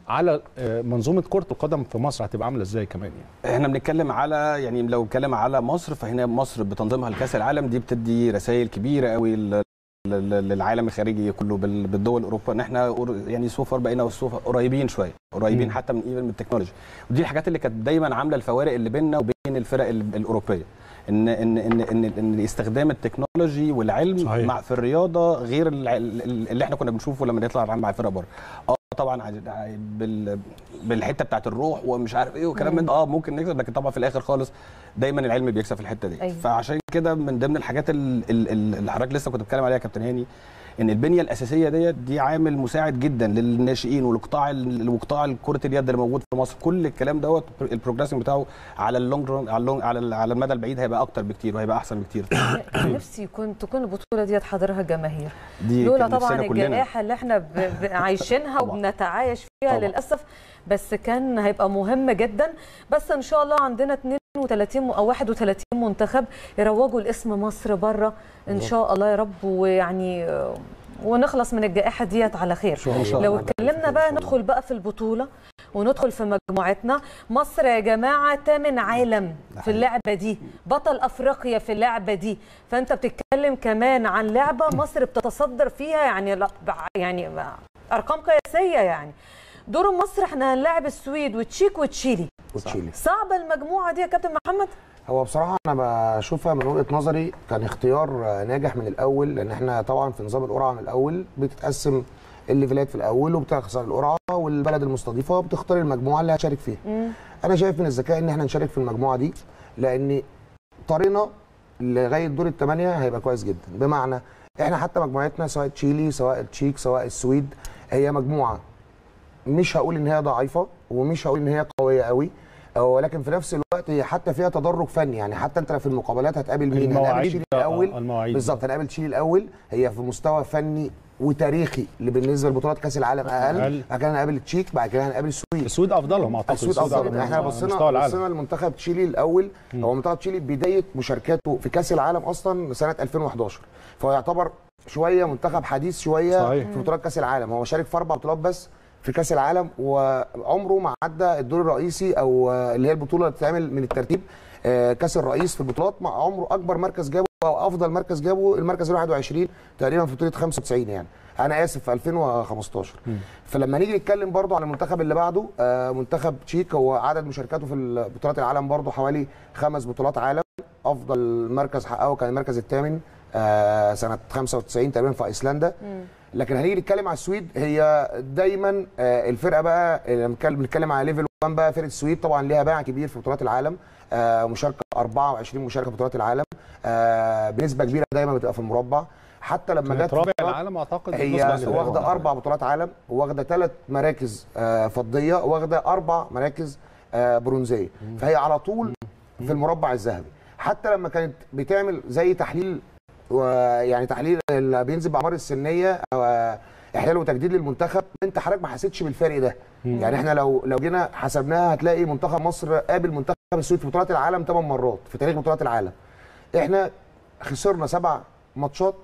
على منظومه كره القدم في مصر هتبقى عامله ازاي كمان يعني احنا بنتكلم على يعني لو اتكلم على مصر فهنا مصر بتنظيمها لكاس العالم دي بتدي رسائل كبيره قوي للعالم الخارجي كله بالدول اوروبا ان احنا يعني سوفر بقينا قريبين شويه قريبين حتى من ايفن من التكنولوجي ودي الحاجات اللي كانت دايما عامله الفوارق اللي بيننا وبين الفرق الاوروبيه ان ان ان ان, إن استخدام التكنولوجي والعلم صحيح. مع في الرياضه غير اللي احنا كنا بنشوفه لما نطلع نلعب مع الفرق بره طبعا بالحته بتاعت الروح ومش عارف ايه وكلام من ده ممكن نكسب لكن طبعا في الاخر خالص دايما العلم بيكسب في الحته دي أيوة. فعشان كده من ضمن الحاجات اللي حضرتك لسه كنت بتكلم عليها يا كابتن هاني ان البنيه الاساسيه دي عامل مساعد جدا للناشئين وقطاع كره اليد اللي موجود في مصر كل الكلام دوت البروجريسنج بتاعه على اللونج رون على المدى البعيد هيبقى اكتر بكتير وهيبقى احسن بكتير نفسي تكون البطوله ديت حاضرها الجماهير لولا طبعا الجناحه اللي احنا عايشينها وبنتعايش فيها طبعا. للاسف بس كان هيبقى مهم جدا بس ان شاء الله عندنا 32 او 31 منتخب يروجوا لاسم مصر بره ان شاء الله يا رب ويعني ونخلص من الجائحه ديت على خير لو اتكلمنا بقى ندخل بقى في البطوله وندخل في مجموعتنا مصر يا جماعه 8 عالم في اللعبه دي بطل افريقيا في اللعبه دي فانت بتتكلم كمان عن لعبه مصر بتتصدر فيها يعني ارقام قياسيه يعني دور مصر احنا هنلاعب السويد وتشيلي صعبه المجموعه دي يا كابتن محمد هو بصراحه انا بشوفها من وجهه نظري كان اختيار ناجح من الاول لان احنا طبعا في نظام القرعه من الاول بتتقسم الليفلات في الاول وبتخسر القرعه والبلد المستضيفه بتختار المجموعه اللي هتشارك فيها انا شايف من الذكاء ان احنا نشارك في المجموعه دي لان طريقنا لغايه دور ال8 هيبقى كويس جدا بمعنى احنا حتى مجموعتنا سواء تشيلي سواء التشيك سواء السويد هي مجموعه مش هقول ان هي ضعيفه ومش هقول ان هي قويه قوي ولكن في نفس الوقت هي حتى فيها تدرج فني يعني حتى انت في المقابلات هتقابل مين هنقابل تشيلي الاول بالظبط هنقابل تشيلي الاول هي في مستوى فني وتاريخي اللي بالنسبه لبطولات كاس العالم اقل بعد كده هنقابل التشيك بعد كده هنقابل السويد افضلهم اعتقد السويد افضلهم احنا بصينا لمنتخب تشيلي الاول هو منتخب تشيلي بدايه مشاركاته في كاس العالم اصلا سنه 2011 فهو يعتبر شويه منتخب حديث شويه صحيح. في بطولات كاس العالم هو شارك في 4 بطولات بس في كاس العالم، وعمره ما عدى الدور الرئيسي او اللي هي البطوله اللي بتتعمل من الترتيب كاس الرئيس في البطولات، مع عمره اكبر مركز جابه او افضل مركز جابه المركز 21 تقريبا في بطوله 95 يعني انا اسف في 2015. فلما نيجي نتكلم برضو على المنتخب اللي بعده منتخب تشيك، هو عدد مشاركاته في بطولات العالم برضو حوالي 5 بطولات عالم، افضل مركز حققه كان المركز الثامن سنه 95 تقريبا في ايسلندا. لكن هنيجي نتكلم على السويد، هي دايما الفرقه بقى لما بنتكلم على ليفل 1 بقى فرقه السويد طبعا ليها باع كبير في بطولات العالم، مشاركه 24 مشاركه في بطولات العالم، بنسبه كبيره دايما بتبقى في المربع. حتى لما جت رابع العالم اعتقد هي واخده 4 بطولات عالم، واخده 3 مراكز فضيه، واخده 4 مراكز برونزيه، فهي على طول في المربع الذهبي. حتى لما كانت بتعمل زي تحليل ويعني تحليل اللي بينزل باعمار السنيه احلال وتجديد للمنتخب، انت حضرتك ما حسيتش بالفرق ده. يعني احنا لو جينا حسبناها هتلاقي منتخب مصر قابل منتخب السويد في بطولات العالم 8 مرات في تاريخ بطولات العالم، احنا خسرنا 7 ماتشات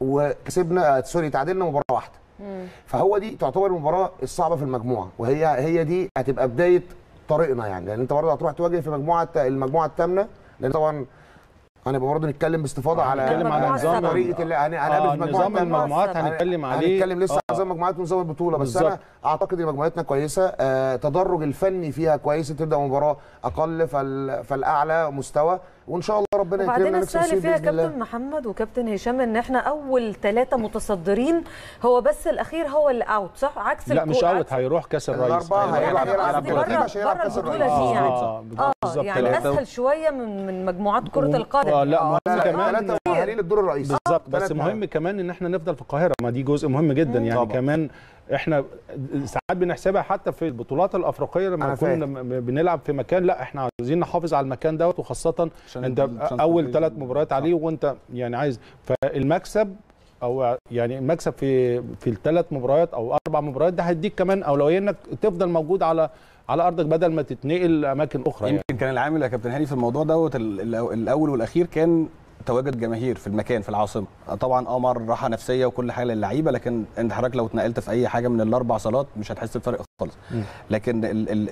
وكسبنا سوري تعادلنا مباراه واحده. فهو دي تعتبر المباراه الصعبه في المجموعه، وهي دي هتبقى بدايه طريقنا يعني، لان انت برضه هتروح تواجه في المجموعه الثامنه، لان طبعا هنبقى برضه نتكلم باستفاضه على نظام طريقه اللي هنقابل نظام المجموعات هنتكلم عليه، هنتكلم لسه عن نظام المجموعات ونظام البطوله بس بالزبط. انا اعتقد ان مجموعتنا كويسه، تدرج الفني فيها كويس، تبدا مباراه اقل فالاعلى مستوى، وان شاء الله ربنا يكرمنا. وبعدين السهل فيها كابتن محمد وكابتن هشام ان احنا اول 3 متصدرين، هو بس الاخير هو اللي اوت صح؟ عكس لا مش اوت، هيروح كاس الرئيس هيلعب كاس البطوله دي يعني يعني اسهل شويه من مجموعات كره القدم. لا مهم كمان تحليل الدور الرئيسي بالظبط، بس مهم كمان ان احنا نفضل في القاهره، ما دي جزء مهم جدا يعني طبعا. كمان احنا ساعات بنحسبها حتى في البطولات الافريقيه لما كنا بنلعب في مكان، لا احنا عايزين نحافظ على المكان دوت، وخاصه انت اول 3 مباريات عليه وانت يعني عايز فالمكسب، او يعني المكسب في ال3 مباريات او 4 مباريات ده هيديك كمان اولويه انك تفضل موجود على ارضك بدل ما تتنقل لاماكن اخرى. يمكن يعني كان العامل يا كابتن هاني في الموضوع دوت الاول والاخير كان تواجد جماهير في المكان في العاصمه، طبعا امر راحه نفسيه وكل حاجه للعيبه، لكن انت حضرتك لو اتنقلت في اي حاجه من ال4 صالات مش هتحس بفرق خالص. لكن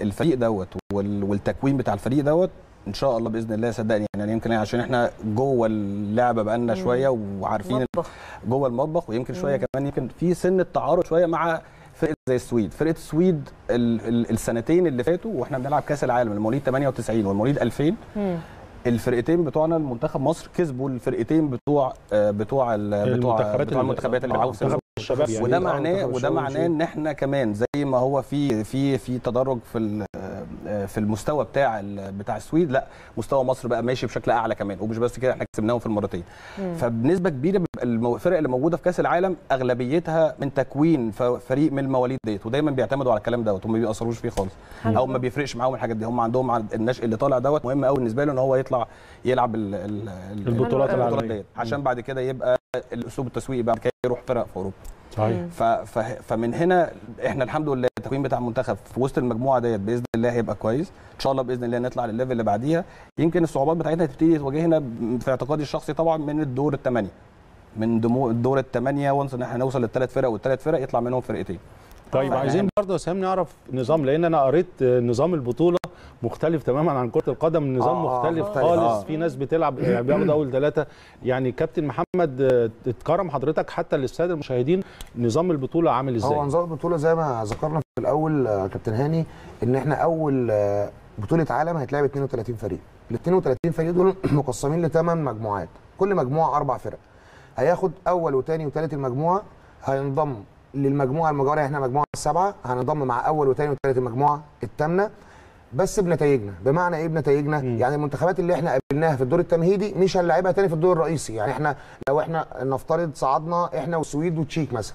الفريق دوت والتكوين بتاع الفريق دوت ان شاء الله باذن الله صدقني يعني يمكن عشان احنا جوه اللعبه بقالنا شويه وعارفين جوه المطبخ، ويمكن شويه كمان يمكن في سن تعارض شويه مع فرقه زي السويد. فرقه السويد السنتين اللي فاتوا واحنا بنلعب كاس العالم المواليد 98 والمواليد 2000 الفرقتين بتوعنا المنتخب مصر كسبوا الفرقتين بتوع المنتخبات اللي بيلعبوا في الشباب يعني. وده معناه ان احنا كمان زي ما هو في تدرج في المستوى بتاع السويد، لا مستوى مصر بقى ماشي بشكل اعلى كمان، ومش بس كده احنا كسبناهم في المرتين. فبنسبه كبيره بيبقى الفرق اللي موجوده في كاس العالم اغلبيتها من تكوين فريق من المواليد ديت، ودايما بيعتمدوا على الكلام دوت وما بيأثروش فيه خالص او ما بيفرقش معاهم الحاجات دي، هم عندهم النشء اللي طالع دوت مهم قوي بالنسبه له ان هو يطلع يلعب البطولات ديت عشان بعد كده يبقى الاسلوب التسويقي بعد كده يروح فرق في اوروبا. صحيح. فمن هنا احنا الحمد لله التكوين بتاع المنتخب في وسط المجموعه ديت باذن الله هيبقى كويس، ان شاء الله باذن الله نطلع للليفل اللي بعديها. يمكن الصعوبات بتاعتنا تبتدي تواجهنا في اعتقادي الشخصي طبعا من الدور ال8، من الدور ال8 وانس ان احنا نوصل ل3 فرق، وال3 فرق يطلع منهم فرقتين. طيب عايزين برضه يا سهام نعرف نظام، لان انا قريت نظام البطوله مختلف تماما عن كره القدم، نظام مختلف خالص. في ناس بتلعب بياخد اول 3 يعني. كابتن محمد اتكرم حضرتك حتى للساده المشاهدين نظام البطوله عامل ازاي؟ هو نظام البطوله زي ما ذكرنا في الاول كابتن هاني ان احنا اول بطوله عالم هيتلعب 32 فريق، ال 32 فريق دول مقسمين ل8 مجموعات، كل مجموعه 4 فرق، هياخد اول وثاني وثالث المجموعه هينضم للمجموعه احنا مجموعه 7، هنضم مع اول وثاني وثالث المجموعه الثامنه بس بنتائجنا. بمعنى ايه بنتائجنا؟ يعني المنتخبات اللي احنا قابلناها في الدور التمهيدي مش هنلاعبها تاني في الدور الرئيسي. يعني احنا لو احنا نفترض صعدنا احنا والسويد والتشيك مثلا،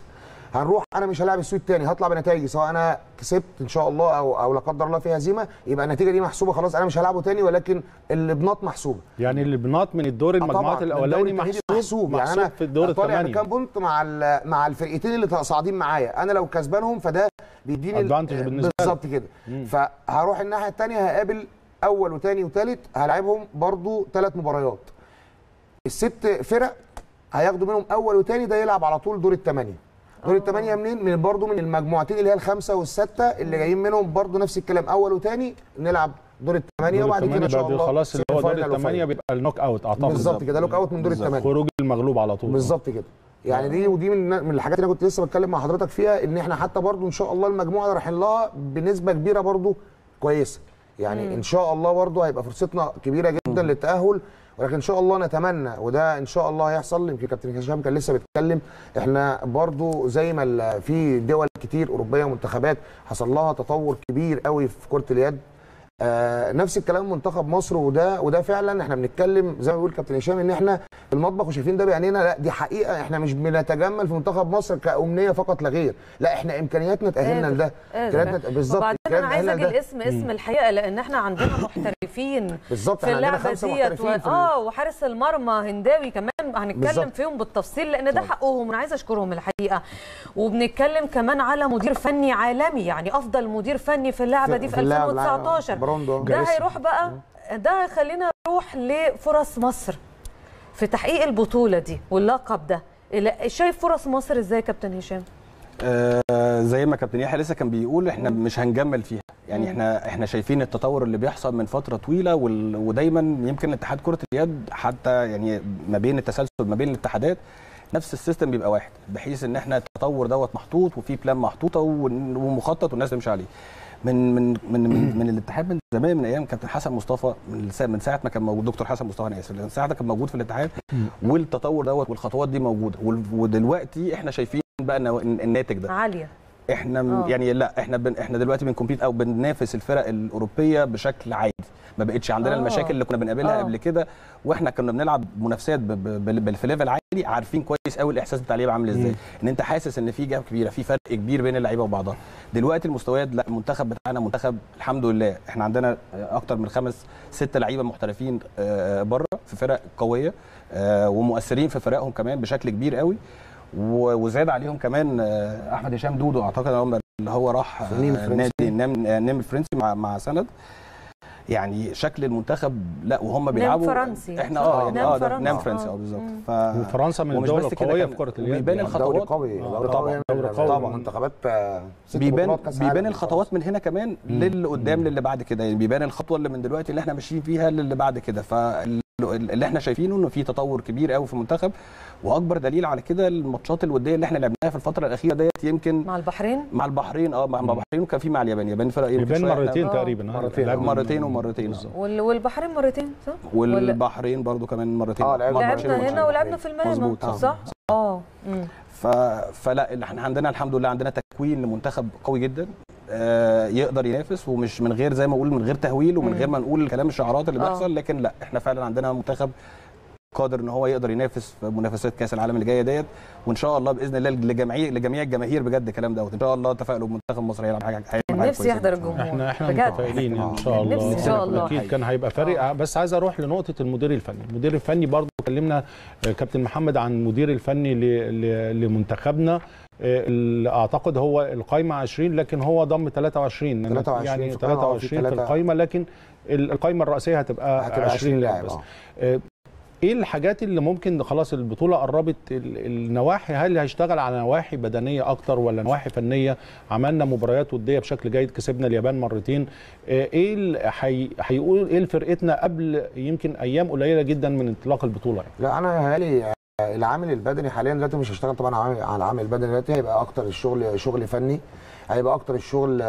هنروح انا مش هلاعب السويد تاني، هطلع بنتائجي سواء انا كسبت ان شاء الله او لا قدر الله في هزيمه، يبقى النتيجه دي محسوبه خلاص انا مش هلاعبه تاني، ولكن اللبنات محسوبه. يعني اللبنات من الدور المجموعات الاولاني محسوب يعني انا في الدور الثمانيه طالع بكام بونت مع الفرقتين اللي صاعدين معايا، انا لو كسبانهم فده بيديني ادفانتج بالنسبه لي بالظبط كده. فهروح الناحيه الثانيه هقابل اول وثاني وثالث، هلاعبهم برضو 3 مباريات، ال6 فرق هياخدوا منهم اول وثاني، ده يلعب على طول دور الثمانيه. دور الثمانيه منين؟ من برضه من المجموعتين اللي هي الخمسه والسته اللي جايين منهم، برضه نفس الكلام اول وثاني نلعب دور الثمانيه، وبعد كده ان شاء الله خلاص اللي هو دور الثمانيه بيبقى النوك اوت اعتقد. بالظبط كده، نوك اوت من دور الثمانيه، خروج المغلوب على طول. بالظبط كده يعني دي من الحاجات اللي انا كنت لسه بتكلم مع حضرتك فيها، ان احنا حتى برضه ان شاء الله المجموعه اللي رايحين لها بنسبه كبيره برضه كويسه يعني ان شاء الله برضه هيبقى فرصتنا كبيره جدا للتاهل، ولكن ان شاء الله نتمنى وده ان شاء الله هيحصل. يمكن كابتن هشام كان لسه بيتكلم، احنا برضو زي ما في دول كتير اوروبيه ومنتخبات حصل لها تطور كبير قوي في كره اليد، نفس الكلام منتخب مصر، وده فعلا احنا بنتكلم زي ما بيقول كابتن هشام ان احنا في المطبخ وشايفين ده بعينينا، لا دي حقيقه، احنا مش بنتجمل في منتخب مصر كامنيه فقط لا غير، لا احنا امكانياتنا تاهلنا لده، امكانياتنا بالظبط. وبعدين انا عايز اجي الاسم الحقيقه، لان احنا عندنا محترفين بالظبط في اللعبه ديت وحارس المرمى هنداوي كمان هنتكلم فيهم بالتفصيل لان ده حقهم، وانا عايز اشكرهم الحقيقه. وبنتكلم كمان على مدير فني عالمي، يعني افضل مدير فني في اللعبه دي في 2019 ده هيروح بقى، ده خلينا نروح لفرص مصر في تحقيق البطوله دي واللقب ده. شايف فرص مصر ازاي كابتن هشام؟ زي ما كابتن يحيى لسه كان بيقول احنا مش هنجمل فيها، يعني احنا شايفين التطور اللي بيحصل من فتره طويله، ودايما يمكن اتحاد كره اليد حتى يعني ما بين التسلسل ما بين الاتحادات نفس السيستم بيبقى واحد، بحيث ان احنا التطور دوت محطوط وفي بلان محطوطه ومخطط والناس تمشي عليه. من من من من الاتحاد من زمان، من ايام كابتن حسن مصطفى، من ساعه ما كان موجود دكتور حسن مصطفى، انا اسف، من ساعه ما كان موجود في الاتحاد والتطور دوت والخطوات دي موجوده، ودلوقتي احنا شايفين بقى الناتج ده عاليه. احنا يعني لا احنا دلوقتي بنكمبيت او بننافس الفرق الاوروبيه بشكل عادي، ما بقتش عندنا المشاكل اللي كنا بنقابلها قبل كده، واحنا كنا بنلعب منافسات في ليفل عالي، عارفين كويس قوي الاحساس بتاع اللعيبه عامل ازاي، ان انت حاسس ان في جاب كبيره، في فرق كبير بين اللعيبه وبعضها. دلوقتي المستويات لا، المنتخب بتاعنا منتخب الحمد لله احنا عندنا اكتر من 5-6 لعيبه محترفين بره في فرق قويه ومؤثرين في فرقهم كمان بشكل كبير قوي، وزاد عليهم كمان احمد هشام دودو اعتقد اللي هو راح نادي النمر الفرنسي مع سند. يعني شكل المنتخب لا وهم بيلعبوا فرنسي، احنا نام فرنسي بالظبط. فرنسا من الدول القويه في كره اليد، بيبان الخطوات طبعا منتخبات بيبان الخطوات من هنا كمان للي قدام للي بعد كده، يعني بيبان الخطوه اللي من دلوقتي اللي احنا ماشيين فيها للي بعد كده. اللي احنا شايفينه انه في تطور كبير قوي في المنتخب، واكبر دليل على كده الماتشات الوديه اللي احنا لعبناها في الفتره الاخيره ديت، يمكن مع البحرين مع البحرين، وكان في مع اليابان فرق اليابان مرتين تقريبا، مرتين والبحرين مرتين صح، والبحرين برضو كمان مرتين لعبنا هنا ولعبنا في الميامي صح. فلا احنا عندنا الحمد لله عندنا تكوين لمنتخب قوي جدا يقدر ينافس، ومش من غير زي ما اقول من غير تهويل ومن غير ما نقول الكلام الشعارات اللي بيحصل، لكن لا احنا فعلا عندنا منتخب قادر ان هو يقدر ينافس في منافسات كاس العالم اللي جايه ديت، وان شاء الله باذن الله لجميع الجماهير بجد الكلام دوت. ان شاء الله تفائلوا بمنتخب مصر هيلعب حاجه نفسي يحضر الجمهور، احنا متفائلين ان شاء الله اكيد كان هيبقى فارق. بس عايز اروح لنقطه المدير الفني. المدير الفني برضه اتكلمنا كابتن محمد عن المدير الفني لمنتخبنا، اعتقد هو القايمه 20 لكن هو ضم 23 يعني 23 في القايمه، لكن القايمه الرئيسيه هتبقى 20 لاعب بس. ايه الحاجات اللي ممكن خلاص البطوله قربت، النواحي هل هيشتغل على نواحي بدنيه اكتر ولا نواحي فنيه؟ عملنا مباريات وديه بشكل جيد، كسبنا اليابان مرتين، ايه اللي هيقول ايه لفرقتنا قبل يمكن ايام قليله جدا من انطلاق البطوله؟ لا انا هالي العامل البدني حاليا دلوقتي مش هشتغل طبعا على العامل البدني دلوقتي، هيبقى اكتر الشغل شغل فني، هيبقى اكتر الشغل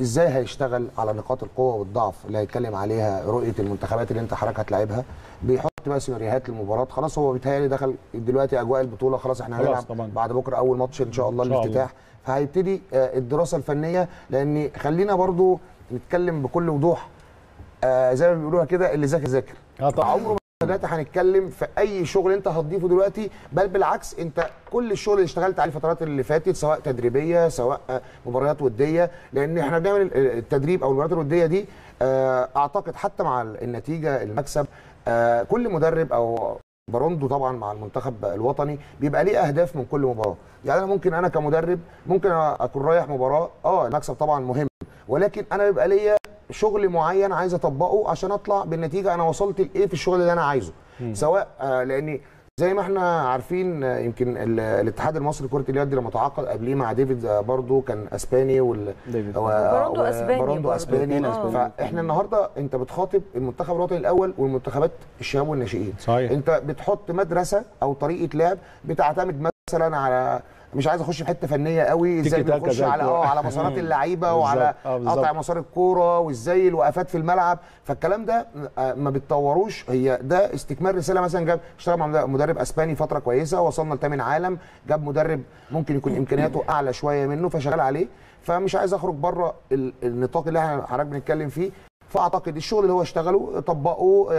ازاي هيشتغل على نقاط القوه والضعف اللي هيتكلم عليها رؤيه المنتخبات اللي انت حضرتك هتلاعبها، بيحط بقى سيناريوهات للمباراه. خلاص هو بيتهيألي دخل دلوقتي اجواء البطوله، خلاص احنا هنلعب بعد بكره اول ماتش ان شاء الله الافتتاح، فهيبتدي الدراسه الفنيه، لان خلينا برضو نتكلم بكل وضوح زي ما بيقولوها كده اللي ذاكر ذاكر. عمره دلوقتي هنتكلم في اي شغل انت هتضيفه دلوقتي، بل بالعكس انت كل الشغل اللي اشتغلت عليه الفترات اللي فاتت سواء تدريبيه سواء مباريات وديه، لان احنا بنعمل التدريب او المباريات الوديه دي اعتقد حتى مع النتيجه المكسب كل مدرب او برونده طبعا مع المنتخب الوطني بيبقى ليه اهداف من كل مباراه. يعني انا كمدرب ممكن اكون رايح مباراه المكسب طبعا مهم، ولكن انا بيبقى ليا شغل معين عايز اطبقه عشان اطلع بالنتيجه انا وصلت لايه في الشغل اللي انا عايزه، سواء لاني زي ما احنا عارفين يمكن الاتحاد المصري لكرة اليد لما تعاقد قبليه مع ديفيد برضو كان اسباني وبراندو اسباني. فاحنا النهارده انت بتخاطب المنتخب الوطني الاول والمنتخبات الشباب والناشئين. صحيح. انت بتحط مدرسه او طريقه لعب بتعتمد مثلا على، مش عايز اخش في حته فنيه قوي، ازاي بنخش على على مسارات اللعيبه وعلى قطع مسار الكوره وازاي الوقفات في الملعب. فالكلام ده ما بتطوروش، هي ده استكمال رساله. مثلا جاب اشتغل مع مدرب اسباني فتره كويسه، وصلنا لثامن عالم، جاب مدرب ممكن يكون امكانياته اعلى شويه منه فشغال عليه. فمش عايز اخرج بره النطاق اللي احنا حضرتك بنتكلم فيه. فاعتقد الشغل اللي هو اشتغله طبقه،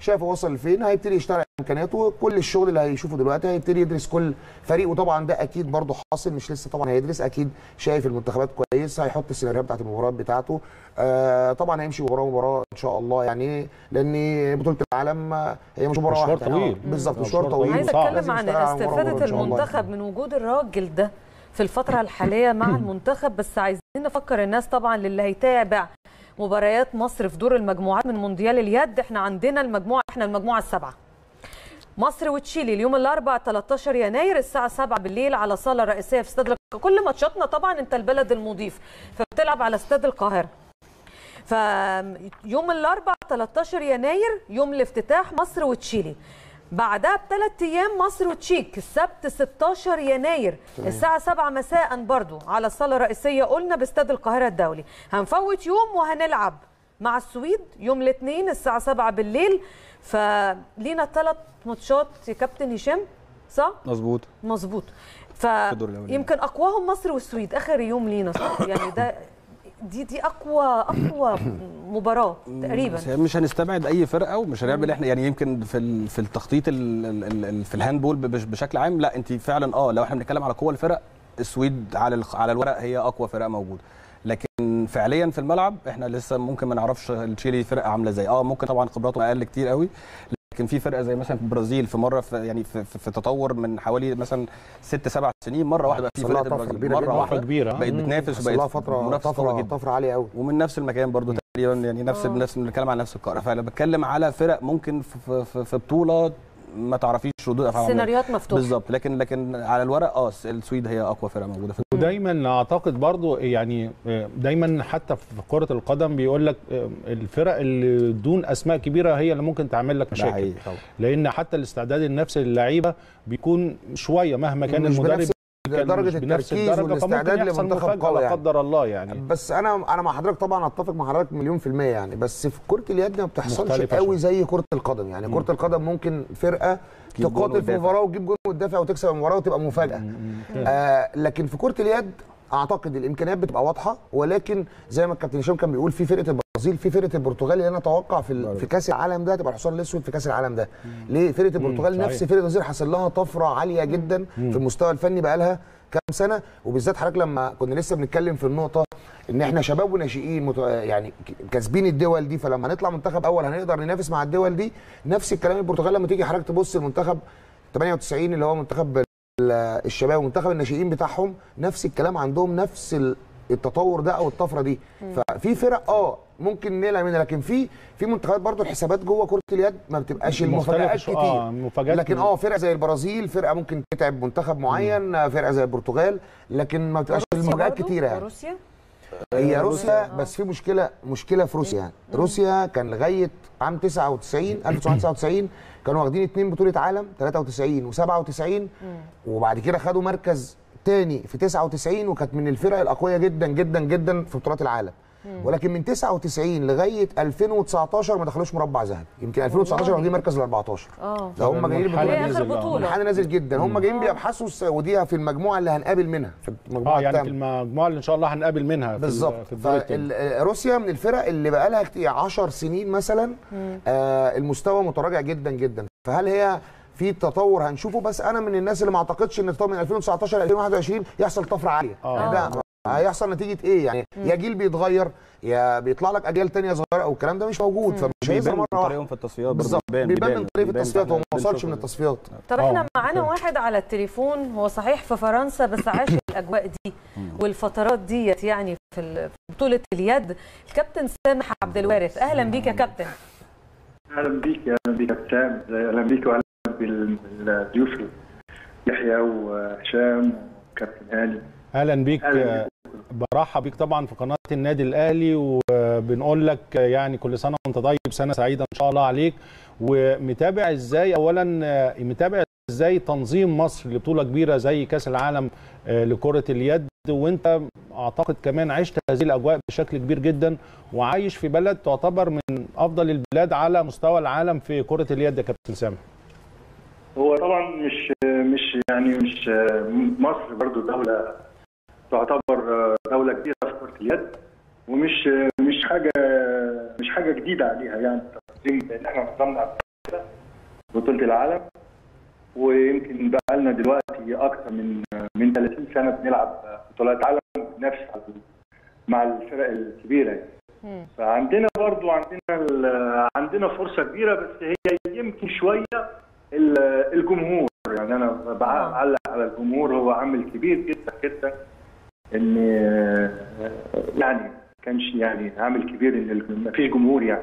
شافه وصل فين، هيبتدي يشتغل امكانياته. كل الشغل اللي هيشوفه دلوقتي هيبتدي يدرس كل فريق، وطبعا ده اكيد برضه حاصل، مش لسه طبعا هيدرس، اكيد شايف المنتخبات كويس، هيحط السيناريوهات بتاعت المباريات بتاعته. طبعا هيمشي مباراه ان شاء الله، يعني لان بطوله العالم هي مش مباراه واحده، مشوار طويل. بالظبط، مشوار طويل. عايز اتكلم عن استفاده المنتخب من وجود الراجل ده في الفتره الحاليه مع المنتخب، بس عايزين نفكر الناس طبعا للي هيتابع مباريات مصر في دور المجموعات من مونديال اليد. احنا عندنا المجموعه السابعه، مصر وتشيلي اليوم الاربعاء 13 يناير الساعه 7 بالليل على صاله رئيسيه في استاد القاهره. كل ماتشاتنا طبعا انت البلد المضيف فبتلعب على استاد القاهره. فيوم الاربعاء 13 يناير يوم الافتتاح مصر وتشيلي. بعدها بثلاث ايام مصر وتشيك السبت 16 يناير الساعه 7 مساء برضو على الصاله الرئيسيه قلنا باستاد القاهره الدولي. هنفوت يوم وهنلعب مع السويد يوم الاثنين الساعه 7 بالليل. فلينا ثلاث ماتشات يا كابتن هشام، صح؟ مظبوط مظبوط. فيمكن اقواهم مصر والسويد اخر يوم لينا، صح؟ يعني ده دي اقوى مباراه تقريبا. مش هنستبعد اي فرقه، ومش هنعمل احنا يعني يمكن في التخطيط في الهاندبول بشكل عام. لا انت فعلا لو احنا بنتكلم على قوه الفرق، السويد على الورق هي اقوى فرقه موجوده، لكن فعليا في الملعب احنا لسه ممكن ما نعرفش التشيلي فرقه عامله ازاي. ممكن طبعا خبراتهم اقل كتير قوي، لكن في فرقه زي مثلا في البرازيل في مره في تطور من حوالي مثلا 6-7 سنين، مره واحده بقت في فرقه البرازيل مره واحده كبيره بقت بتنافس، وبقت طفره عاليه قوي، ومن نفس المكان برضو تقريبا، يعني نفس بنتكلم على نفس القاره. فانا بتكلم على فرق ممكن في بطوله ما تعرفيش ردود افعالها، السيناريوهات مفتوحه بالظبط. لكن على الورق السويد هي اقوى فرقه موجوده في. ودايما اعتقد برضو يعني دايما حتى في كره القدم بيقول لك الفرق اللي دون اسماء كبيره هي اللي ممكن تعمل لك مشاكل، لان حتى الاستعداد النفسي للعيبه بيكون شويه مهما كان المدرب درجه التركيز والاستعداد لمنتخب قوي لا قدر الله يعني. بس انا مع حضرتك طبعا، اتفق مع حضرتك 1,000,000% يعني. بس في كره اليد ما بتحصلش قوي زي كره القدم، يعني كره القدم ممكن فرقه تقاتل في مباراه وتجيب جول وتدافع وتكسب المباراه وتبقى مفاجاه. لكن في كره اليد اعتقد الامكانيات بتبقى واضحه، ولكن زي ما الكابتن هشام كان بيقول في فرقه البرازيل، في فرقه البرتغال اللي انا اتوقع في كاس العالم ده تبقى الحصان الاسود في كاس العالم ده. ليه؟ فرقه البرتغال نفس فرقه البرازيل حصل لها طفره عاليه جدا في المستوى الفني بقى لها كام سنه، وبالذات حضرتك لما كنا لسه بنتكلم في النقطه ان احنا شباب وناشئين يعني كاسبين الدول دي، فلما هنطلع منتخب اول هنقدر ننافس مع الدول دي. نفس الكلام البرتغال لما تيجي حضرتك تبص المنتخب 98 اللي هو منتخب الشباب ومنتخب الناشئين بتاعهم، نفس الكلام عندهم، نفس التطور ده او الطفره دي. ففي فرق ممكن نقلع منها، لكن في منتخبات برضو الحسابات جوه كره اليد ما بتبقاش المفاجات كتير. لكن فرقه زي البرازيل فرقه ممكن تتعب منتخب معين، فرقه زي البرتغال، لكن ما بتبقاش المفاجات كتيره يعني. روسيا هي روسيا بس في مشكله في روسيا يعني. روسيا كان لغايه عام 1999 كانوا واخدين 2 بطوله عالم، 93 و97، وبعد كده خدوا مركز تاني في 99، وكانت من الفرق الاقويه جدا جدا جدا في بطولات العالم. ولكن من 99 لغايه 2019 ما دخلوش مربع ذهبي، يمكن 2019 واخدين مركز ال 14. ده هم جايين بطوله حاجه نازل جدا، هم جايين بيبحثوا وديها في المجموعه اللي هنقابل منها في المجموعه يعني في المجموعه اللي ان شاء الله هنقابل منها بالظبط. روسيا من الفرق اللي بقى لها 10 سنين مثلا المستوى متراجع جدا جدا. فهل هي في تطور هنشوفه؟ بس انا من الناس اللي ما اعتقدش ان التطور من 2019 ل 2021 يحصل طفره عاليه. ده هيحصل نتيجه ايه يعني؟ يا جيل بيتغير، يا بيطلع لك اجيال ثانيه صغيره، او الكلام ده مش موجود. فمش هيظهر مره واحده بيبان في التصفيات، بيبان من طريق التصفيات، هو ما وصلش من التصفيات. طب احنا معانا واحد على التليفون، هو صحيح في فرنسا بس عاش الاجواء دي والفترات ديت يعني في بطوله اليد، الكابتن سامح عبد الوارث. اهلا بيك يا كابتن. اهلا بيك يا كابتن، اهلا بيك وعلى بالضيوف يحيى وهشام وكابتن هاني. اهلا بيك، برحب بيك طبعا في قناه النادي الاهلي، وبنقول لك يعني كل سنه وانت طيب، سنه سعيده ان شاء الله عليك. ومتابع ازاي، اولا متابع ازاي تنظيم مصر لبطوله كبيره زي كاس العالم لكره اليد، وانت اعتقد كمان عشت هذه الاجواء بشكل كبير جدا، وعايش في بلد تعتبر من افضل البلاد على مستوى العالم في كره اليد يا كابتن سامح؟ هو طبعا مش مصر برضو دوله تعتبر دوله كبيره في كره اليد، ومش مش حاجه جديده عليها، يعني التنظيم ان احنا نظمنا بطوله العالم، ويمكن بقى لنا دلوقتي اكثر من 30 سنه بنلعب بطولات عالم، بننافس مع الفرق الكبيره يعني. فعندنا برضو عندنا فرصه كبيره، بس هي يمكن شويه الجمهور، يعني انا بعلق على الجمهور، هو عامل كبير جدا جدا، ان يعني كانش يعني عامل كبير ان ما فيش جمهور يعني،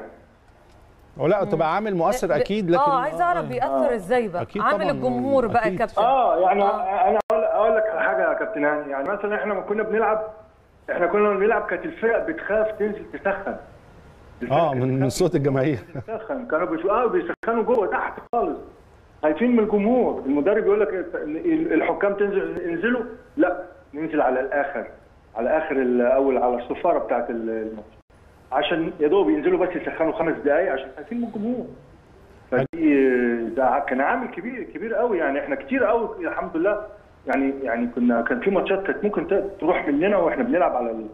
ولا تبقى عامل مؤثر اكيد، لكن عايز اعرف بيأثر ازاي بقى عامل الجمهور بقى يا كابتن؟ يعني انا اقول لك على حاجه يا كابتن هاني، يعني مثلا احنا ما كنا بنلعب، احنا كنا بنلعب كانت الفرق بتخاف تنزل تسخن، من صوت الجماهير تسخن، كانوا بيسخنوا جوه تحت خالص، خايفين من الجمهور. المدرب يقول لك الحكام انزلوا، لا ننزل على الاخر، على اخر الاول، على الصفاره بتاعه الماتش، عشان يا دوب ينزلوا بس يسخنوا 5 دقائق عشان خايفين من الجمهور. فدي ده كان عامل كبير كبير قوي، يعني احنا كتير قوي الحمد لله، يعني كان في ماتشات كانت ممكن تروح مننا واحنا بنلعب على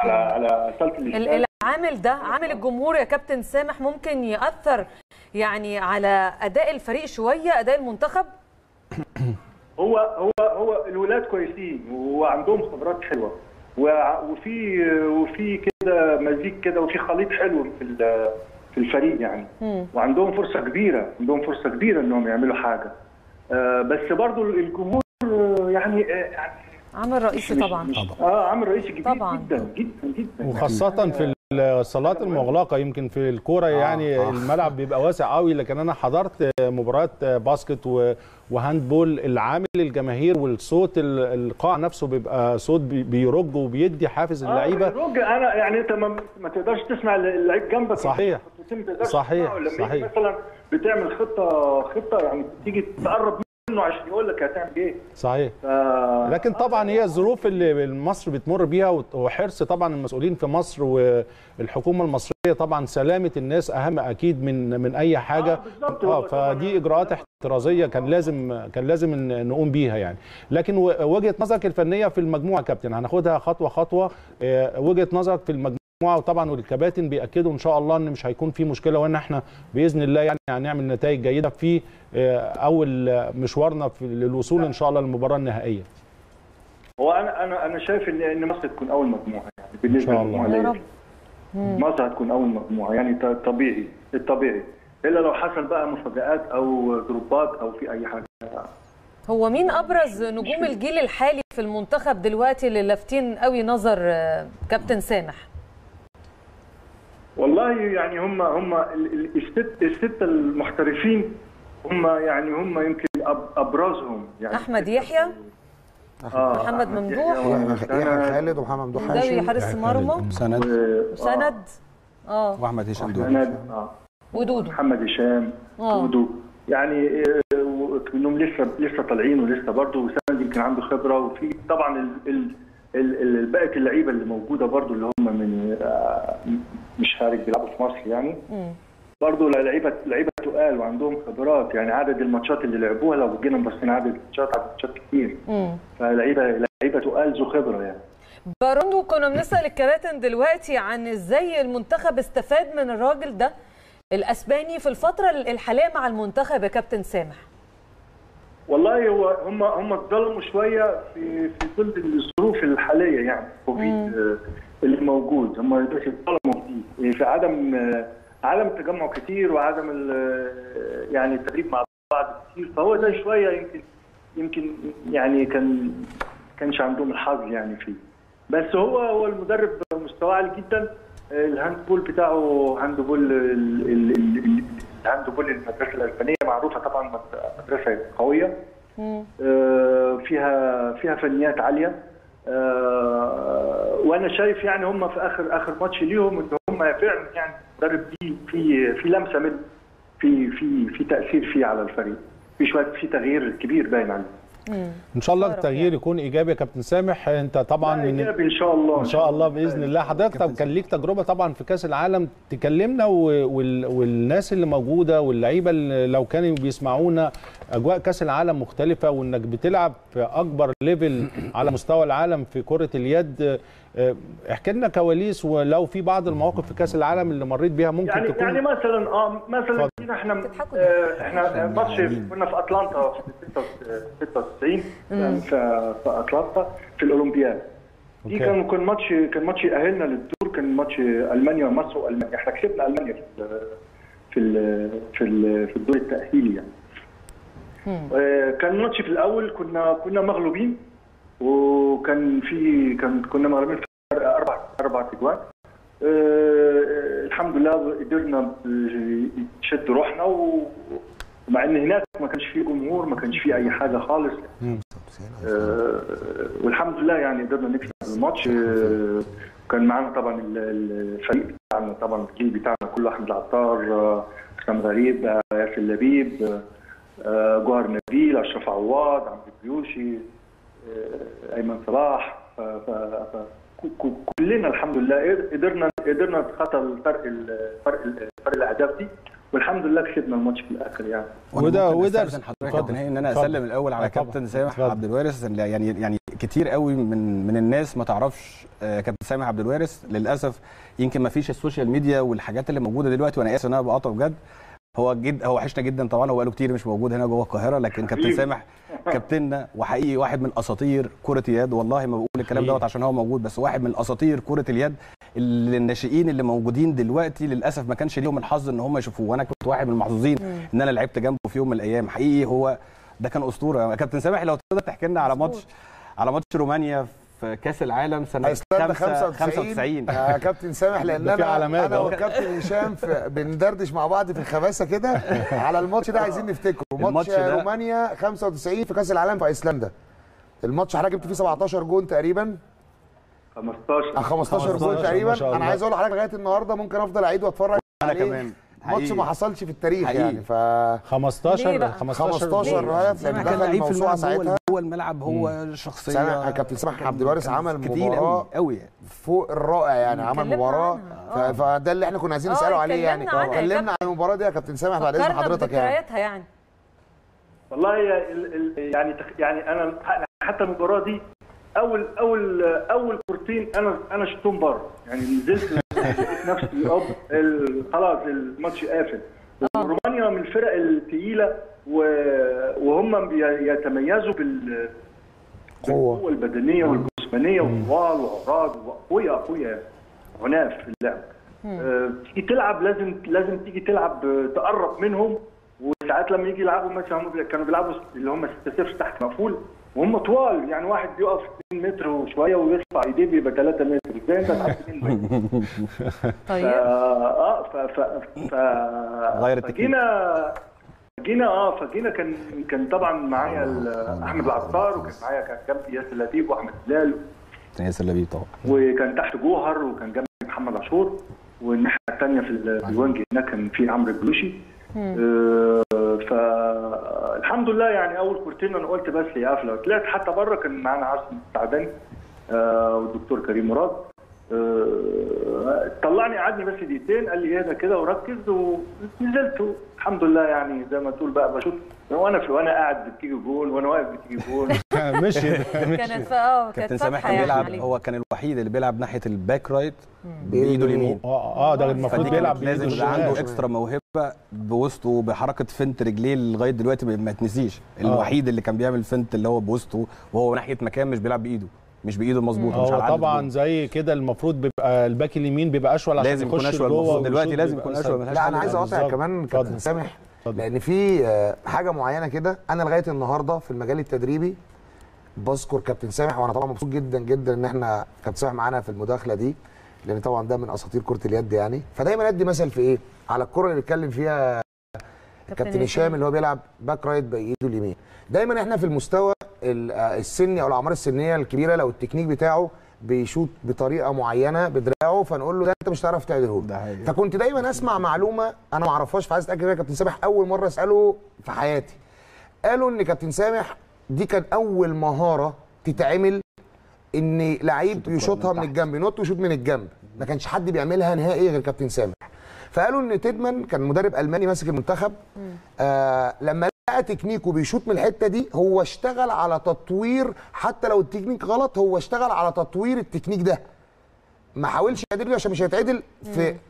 على صاله الاستاد. العامل ده، عامل الجمهور يا كابتن سامح، ممكن يأثر يعني على اداء الفريق شويه، اداء المنتخب. هو الولاد كويسين وعندهم خبرات حلوه، وفي كده مزيج كده، وفي خليط حلو في الفريق يعني، وعندهم فرصه كبيره، انهم يعملوا حاجه. بس برضو الجمهور يعني عامل رئيسي طبعا، عامل رئيسي كبير طبعا جدا جدا جدا، وخاصه في الصالات المغلقه. يمكن في الكوره يعني الملعب بيبقى واسع قوي، لكن انا حضرت مباريات باسكت وهاندبول، العامل الجماهير والصوت، القاع نفسه بيبقى صوت بيرج وبيدي حافز اللعيبه. بيرج، انا يعني انت ما تقدرش تسمع اللعيب جنبك. صحيح لما مثلا بتعمل خطه يعني تيجي تقرب منه عشان يقول لك هتعمل ايه. صحيح. لكن طبعا هي الظروف اللي مصر بتمر بيها، وحرص طبعا المسؤولين في مصر والحكومه المصريه، طبعا سلامه الناس اهم اكيد من اي حاجه. فدي اجراءات احترازيه كان لازم نقوم بيها يعني. لكن وجهه نظرك الفنيه في المجموعه كابتن، هناخدها خطوه خطوه. وجهه نظرك في المجموعه، وطبعا والكباتن بيأكدوا ان شاء الله ان مش هيكون في مشكله، وان احنا باذن الله يعني هنعمل نتائج جيده في اول مشوارنا للوصول ان شاء الله للمباراه النهائيه. هو انا شايف ان مصر تكون اول مجموعه، يعني بالنسبه للمجموعه مصر هتكون اول مجموعه، يعني طبيعي، الطبيعي، الا لو حصل بقى مفاجآت او ضربات او في اي حاجه. هو مين ابرز نجوم الجيل الحالي في المنتخب دلوقتي اللي لافتين قوي نظر كابتن سامح؟ والله يعني هم الستة المحترفين، هم يمكن ابرزهم يعني احمد يحيى، محمد ممدوح، يحيى خالد، ومحمد ممدوح هاشم حارس مرمى، سند واحمد هشام دودو، محمد هشام دودو، يعني انهم لسه طالعين، ولسه برضه سند يمكن عنده خبره، وفي طبعا باقي اللعيبه اللي موجوده برضه، اللي هم من مش خارج بيلعبوا في مصر يعني، برضه لعيبه تقال وعندهم خبرات، يعني عدد الماتشات اللي لعبوها لو جينا بصينا عدد الماتشات كتير، فلعيبه تقال ذو خبره يعني. باروندو، كنا بنسال الكباتن دلوقتي عن ازاي المنتخب استفاد من الراجل ده الاسباني في الفتره الحاليه مع المنتخب يا كابتن سامح. والله هو هم اتظلموا شويه في ظل الظروف الحاليه يعني، كوفيد اللي موجود، هم اتظلموا فيه في عدم التجمع كتير، وعدم يعني التدريب مع بعض كتير، فهو ده شويه يمكن يعني كانش عندهم الحظ يعني فيه. بس هو المدرب مستواه عالي جدا، الهاندبول بتاعه، هاندبول المدرسه الاسبانيه معروف معروفه طبعا مدرسه قويه فيها فنيات عاليه، وانا شايف يعني هم في اخر ماتش ليهم ان هم فعلا يعني المدرب في لمسه من في تاثير فيه على الفريق، في شويه في تغيير كبير باين عليه. ان شاء الله التغيير يكون ايجابي يا كابتن سامح. انت طبعا ايجابي ان شاء الله، ان شاء الله باذن الله. حضرتك كان ليك تجربه طبعا في كاس العالم، تكلمنا والناس اللي موجوده واللعيبه اللي لو كانوا بيسمعونا، اجواء كاس العالم مختلفه، وانك بتلعب في اكبر ليفل على مستوى العالم في كره اليد. احكي لنا كواليس، ولو في بعض المواقف في كاس العالم اللي مريت بيها ممكن تكون يعني مثلا مثلا احنا ماتش كنا في اتلانتا في 96 في اتلانتا في الاولمبياد دي، كان ماتش يأهلنا للدور، كان ماتش المانيا ومصر والمانيا، احنا كسبنا المانيا في الدور التأهيلي يعني. كان ماتش في الاول كنا مغلوبين، وكان في كنا مغلوبين في اربع اجوان. الحمد لله قدرنا نشد روحنا، ومع ان هناك ما كانش فيه جمهور، ما كانش فيه اي حاجه خالص. والحمد لله يعني قدرنا نكسب الماتش. كان معانا طبعا الفريق بتاعنا، طبعا الجيل بتاعنا كله، احمد العطار، حسام غريب، ياسر لبيب، جوهر نبيل، اشرف عواد، عمرو البيوشي، ايمن صلاح، كلنا الحمد لله قدرنا نتخطى فرق الاهداف دي، والحمد لله كسبنا الماتش في الاخر يعني. وده حضرتك ان انا اسلم الاول على كابتن سامح عبد الوارث. يعني كتير قوي من الناس ما تعرفش كابتن سامح عبد الوارث للاسف، يمكن ما فيش السوشيال ميديا والحاجات اللي موجوده دلوقتي، وانا اسف ان انا بقاطع بجد. هو وحشنا جدا طبعا، هو بقاله كتير مش موجود هنا جوه القاهره، لكن كابتن سامح كابتننا وحقيقي واحد من اساطير كره اليد، والله ما بقول الكلام دوت عشان هو موجود، بس واحد من اساطير كره اليد اللي الناشئين اللي موجودين دلوقتي للاسف ما كانش ليهم الحظ ان هم يشوفوه، وانا كنت واحد من المحظوظين ان انا لعبت جنبه في يوم من الايام. حقيقي هو ده كان اسطوره. كابتن سامح لو تقدر تحكي لنا على ماتش رومانيا في كاس العالم سنه 95 يا كابتن سامح، لان انا والكابتن هشام بندردش مع بعض في الخباثه كده على الماتش ده، عايزين نفتكره. ماتش رومانيا 95 في كاس العالم في ايسلندا. الماتش حضرتك جبت فيه 17 جون تقريبا، 15 جون تقريبا. انا عايز اقول لحضرتك لغايه النهارده ممكن افضل اعيد واتفرج عليه كمان، ماتش ما حصلش في التاريخ حقيقي. يعني ف 15 هدف كان لعيب في الملعب ساعتها، هو الملعب هو شخصيه. كابتن سامح عبد الوارث عمل مباراه قوي فوق الرائع يعني، عمل مباراه فده اللي احنا كنا عايزين نساله عليه يعني. اتكلمنا عن المباراه دي يا كابتن سامح بعد اذن حضرتك يعني. والله يعني انا حتى المباراه دي اول كورتين انا شفتهم بره يعني، نزلت نفسي خلاص الماتش قافل. رومانيا من الفرق الثقيله، وهم بيتميزوا بالقوه البدنيه والجسمانيه، وطوال وعراض واقوياء عناف في اللعب. تيجي تلعب لازم تيجي تلعب تقرب منهم، وساعات لما يجي يلعبوا مثلا كانوا بيلعبوا اللي هم 6-0 تحت مقفول، وهم طوال يعني، واحد بيقف 2 متر وشويه ويرفع ايديه بيبقى 3 متر، ازاي انت تعدي 2 متر؟ طيب فجينا كان طبعا معايا احمد العطار، وكان معايا كان جنبي ياسر لبيب واحمد هلال، ياسر لبيب طبعا، وكان تحت جوهر، وكان جنبي محمد عاشور، والناحيه الثانيه في الوانج هناك كان في عمرو البلوشي. فالحمد لله يعني اول كورتين انا قلت بس هي قافله، طلعت حتى بره كان معانا عاصم السعداني والدكتور كريم مراد، طلعني قعدني بس دقيقتين، قال لي اهدى كده وركز، ونزلت الحمد لله يعني. زي ما تقول بقى بشوط وانا قاعد بتيجي جول، وانا واقف بتيجي جول. كانت كابتن سامح بيلعب، هو كان الوحيد اللي بيلعب ناحيه الباك رايت بايده اليمين. ده المفروض بيلعب بايده الشمال، عنده اكسترا موهبه بوسطه بحركه فنت رجليه لغايه دلوقتي ما تنسيش. الوحيد اللي كان بيعمل فنت اللي هو بوسطه، وهو ناحيه مكان مش بيلعب بايده، مش بايده مظبوطه، مش على طبعا زي كده. المفروض بيبقى الباك اليمين بيبقى اشول، عشان لازم يكون اشول جوه دلوقتي، لازم يكون اشول. لا انا عايز اقاطع كمان كابتن سامح، لان في حاجه معينه كده انا لغايه النهارده في المجال التدريبي بذكر كابتن سامح، وانا طبعا مبسوط جدا جدا ان احنا كابتن سامح معانا في المداخله دي، لان طبعا ده من اساطير كره اليد يعني. فدايما ادي مثل في ايه على الكره اللي بيتكلم فيها كابتن هشام اللي هو بيلعب باك رايت بايده اليمين. دايما احنا في المستوى السني او الاعمار السنيه الكبيره لو التكنيك بتاعه بيشوط بطريقه معينه بدراعه فنقول له ده انت مش هتعرف تعدله. فكنت دايما اسمع معلومه انا ما اعرفهاش فعايز اتاكد منها. كابتن سامح اول مره اساله في حياتي قالوا ان كابتن سامح دي كان اول مهاره تتعمل ان لعيب يشوطها من الجنب ينط ويشوط من الجنب، ما كانش حد بيعملها نهائي غير كابتن سامح. فقالوا ان تيدمان كان مدرب الماني ماسك المنتخب لما لقى تكنيكه بيشوط من الحته دي هو اشتغل على تطوير، حتى لو التكنيك غلط هو اشتغل على تطوير التكنيك ده، ما حاولش يعدله عشان مش هيتعدل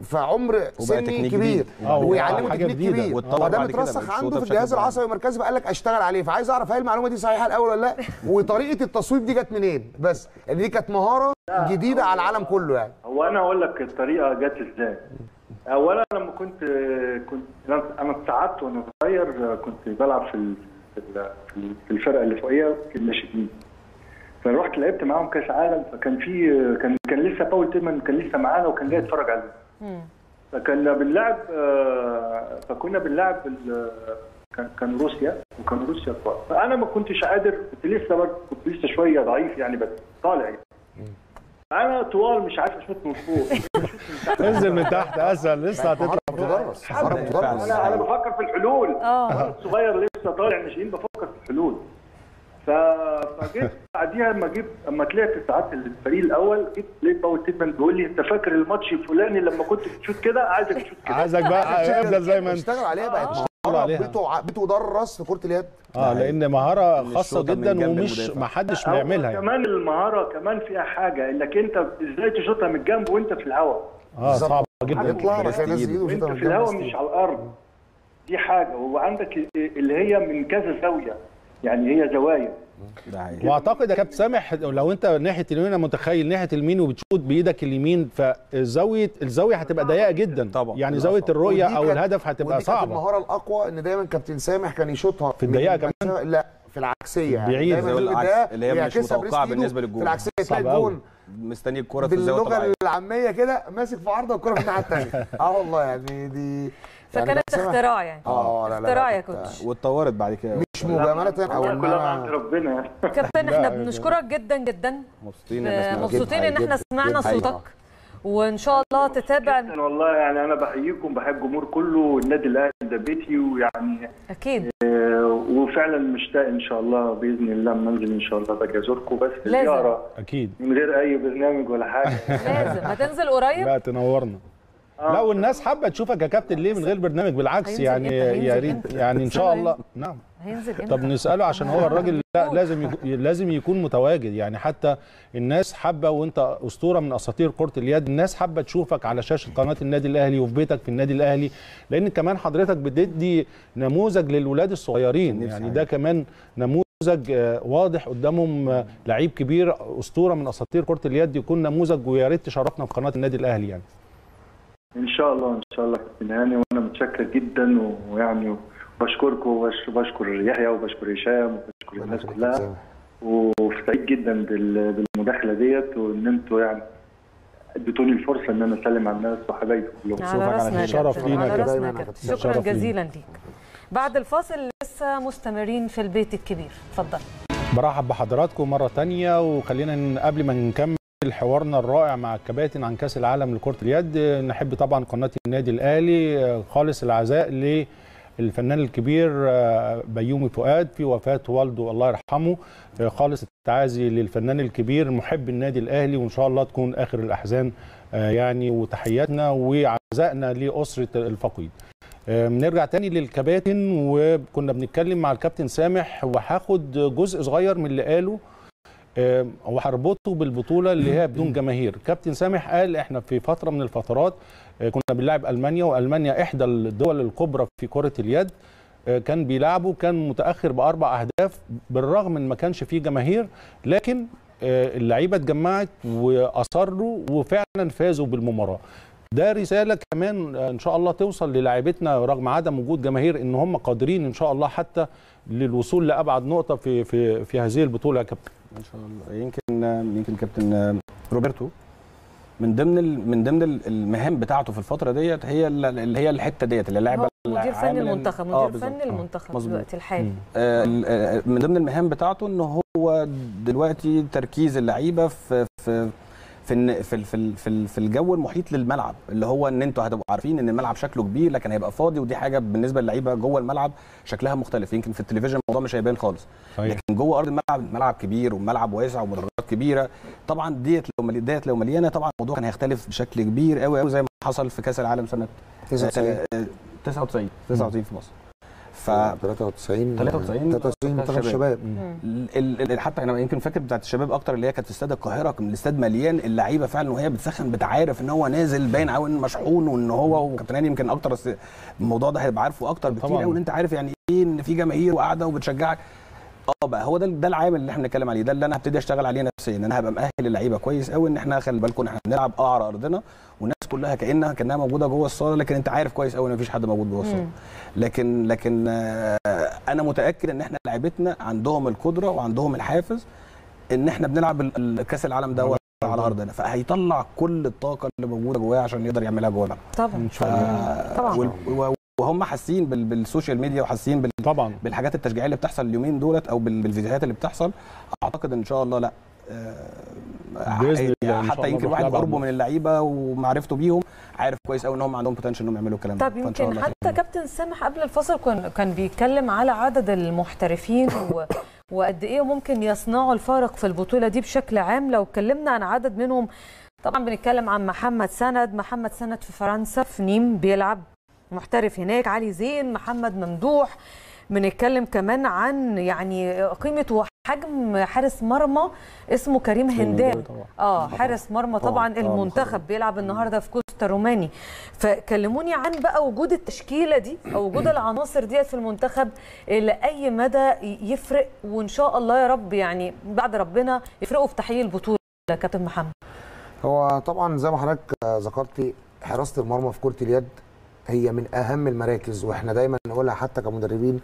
في عمر سني كبير ويعلمه تكنيك كبير. وده مترسخ عنده في الجهاز العصبي المركزي فقال لك اشتغل عليه. فعايز اعرف هل المعلومه دي صحيحه الاول ولا لا وطريقه التصويب دي جت منين بس ان دي كانت مهاره جديده على العالم كله. يعني هو انا اقول لك الطريقه جت ازاي. اولا لما كنت انا اتساعدت وانا صغير كنت بلعب في الفرقه اللي فوقيه في الناشئين، فروحت لعبت معاهم كاس عالم، فكان في كان لسه باول تيدمان كان لسه معانا وكان جاي يتفرج علينا. فكنا بنلعب كان روسيا وكان روسيا قوي، فانا ما كنتش قادر، كنت لسه شويه ضعيف يعني بس طالع يعني. انا طوال مش عارف اشوط من فوق انزل من تحت اسهل، لسه هتطلع مدرس. انا بفكر في الحلول وانا صغير لسه طالع ناشئين بفكر في الحلول. فجيت بعديها اما طلعت ساعات الفريق الاول جيت لقيت باول تيدمان بيقول لي انت فاكر الماتش الفلاني لما كنت بتشوت كده؟ عايزك تشوت كده، عايزك بقى افضل زي ما انت اشتغل عليها بقت بتدرس في كرة اليد. لان مهاره خاصه جدا ومش ما حدش بيعملها يعني. كمان المهاره كمان فيها حاجه انك انت ازاي تشوطها من الجنب وانت في الهواء. صعبه جدا تطلع بس انت في الهواء مش على الارض، دي حاجه. وعندك اللي هي من كذا زاويه يعني هي زوايا. واعتقد يا كابتن سامح لو انت ناحيه اليمين، انا متخيل ناحيه اليمين وبتشوط بايدك اليمين فالزاويه هتبقى ضيقه جدا طبعا، يعني زاويه الرؤيه او الهدف هتبقى صعبه. المهاره الاقوى ان دايما كابتن سامح كان يشوطها في الضيقه كمان، لا في العكسيه يعني دايما اللي هي مش متوقعه بالنسبه للجول، في العكسيه تلاقي الجول مستني الكره في الزاويه الطبيعيه باللغه العاميه كده ماسك في عرضه والكره في الناحيه الثانيه. والله يعني دي فكانت اختراع يعني اختراع يا كوتش واتطورت بعد كده مش مجامله او كلها عند ربنا. كابتن احنا بنشكرك جدا جدا، مبسوطين ان احنا سمعنا صوتك وان شاء الله تتابع. والله يعني انا بحييكم، بحب الجمهور كله، النادي الاهلي ده بيتي ويعني اكيد وفعلا مشتاق ان شاء الله باذن الله لما انزل ان شاء الله باجي ازوركم بس زياره اكيد من غير اي برنامج ولا حاجه. لازم هتنزل قريب. لا تنورنا. لو الناس حابه تشوفك يا كابتن ليه من غير برنامج؟ بالعكس يعني يا ريت يعني ان شاء الله. نعم هينزل. طب نساله عشان هو الراجل لازم يكون متواجد يعني، حتى الناس حابه وانت اسطوره من اساطير كره اليد، الناس حابه تشوفك على شاشه قناه النادي الاهلي وفي بيتك في النادي الاهلي، لان كمان حضرتك بتدي نموذج للولاد الصغيرين يعني ده كمان نموذج واضح قدامهم، لعيب كبير اسطوره من اساطير كره اليد يكون نموذج، ويا ريت تشرفنا في قناه النادي الاهلي يعني. ان شاء الله يعني وانا متشكر جدا ويعني بشكركم وبشكر يحيى وبشكر هشام وبشكر الناس كلها وسعيد جدا بالمداخله ديت وان انتوا يعني اديتوني الفرصه ان انا اسلم على الناس وحبايبي كلهم. على شرف لينا دايما. شكرا جزيلا ليك. بعد الفاصل لسه مستمرين في البيت الكبير، اتفضل. برحب بحضراتكم مره ثانيه وخلينا قبل ما نكمل حوارنا الرائع مع الكباتن عن كاس العالم لكرة اليد نحب طبعا قناة النادي الاهلي خالص العزاء للفنان الكبير بيومي فؤاد في وفاة والده الله يرحمه، خالص التعازي للفنان الكبير محب النادي الاهلي وان شاء الله تكون اخر الاحزان يعني، وتحياتنا وعزائنا لأسرة الفقيد. نرجع تاني للكباتن وكنا بنتكلم مع الكابتن سامح وهاخد جزء صغير من اللي قاله وهربطه بالبطوله اللي هي بدون جماهير. كابتن سامح قال احنا في فتره من الفترات كنا بنلعب المانيا، والمانيا احدى الدول الكبرى في كره اليد، كان بيلعبوا كان متاخر باربع اهداف بالرغم من ما كانش فيه جماهير، لكن اللعيبه اتجمعت واصروا وفعلا فازوا بالمباراه. ده رساله كمان ان شاء الله توصل للاعيبتنا رغم عدم وجود جماهير ان هم قادرين ان شاء الله حتى للوصول لابعد نقطه في في في هذه البطوله يا كابتن. ان شاء الله يمكن كابتن روبرتو من ضمن المهام بتاعته في الفتره ديت هي الحته ديت اللي اللاعب مدير فني المنتخب دلوقتي الحالي من ضمن المهام بتاعته ان هو دلوقتي تركيز اللعيبه في الجو المحيط للملعب، اللي هو ان انتوا هتبقوا عارفين ان الملعب شكله كبير لكن هيبقى فاضي، ودي حاجه بالنسبه للعيبه جوه الملعب شكلها مختلف. يمكن في التلفزيون الموضوع مش هيبان خالص، لكن جوه ارض الملعب الملعب كبير والملعب واسع ومدرجات كبيره. طبعا ديت لو مليانه طبعا الموضوع كان هيختلف بشكل كبير قوي قوي، زي ما حصل في كاس العالم سنه 99 في مصر. ف 93 منتخب الشباب حتى انا يمكن فاكر بتاعت الشباب اكتر، اللي هي كانت في استاد القاهره، كان الاستاد مليان، اللعيبه فعلا وهي بتسخن بتعارف ان هو نازل باين قوي انه مشحون، وان هو وكابتن هاني يمكن اكتر الموضوع ده هيبقى عارفه اكتر بكتير قوي، ان انت عارف يعني ايه ان في جماهير وقاعده وبتشجعك. بقى هو ده العامل اللي احنا بنتكلم عليه، ده اللي انا هبتدي اشتغل عليه نفسيا، ان انا هبقى مأهل اللعيبه كويس قوي، ان احنا خلي بالكم احنا بنلعب اعرى ارضنا والناس كلها كانها موجوده جوه الصاله، لكن انت عارف كويس قوي ان مفيش حد موجود جوه الصاله. لكن انا متاكد ان احنا لعيبتنا عندهم القدره وعندهم الحافز ان احنا بنلعب كاس العالم ده على ارضنا، فهيطلع كل الطاقه اللي موجوده جواه عشان يقدر يعملها جوه الملعب. طبعا وهم حاسين بالسوشيال ميديا وحاسين بالحاجات التشجيعيه اللي بتحصل اليومين دولت، او بالفيديوهات اللي بتحصل. اعتقد ان شاء الله لا حتى يمكن واحد قربه من اللعيبه ومعرفته بيهم عارف كويس قوي ان هم عندهم بوتنشال انهم يعملوا الكلام ده. طب يمكن حتى كابتن سامح قبل الفصل كان بيتكلم على عدد المحترفين وقد ايه ممكن يصنعوا الفارق في البطوله دي بشكل عام. لو اتكلمنا عن عدد منهم، طبعا بنتكلم عن محمد سند في فرنسا في نيم بيلعب محترف هناك، علي زين، محمد ممدوح. بنتكلم كمان عن يعني قيمه وحجم حارس مرمى اسمه كريم هندام، حارس مرمى طبعا المنتخب بيلعب النهارده في كوستا روماني. فكلموني عن بقى وجود التشكيله دي او وجود العناصر ديت في المنتخب، الى اي مدى يفرق، وان شاء الله يا رب يعني بعد ربنا يفرقوا في تحقيق البطوله يا كابتن محمد. هو طبعا زي ما حضرتك ذكرتي حراسه المرمى في كره اليد هي من اهم المراكز، واحنا دايما نقولها حتى كمدربين،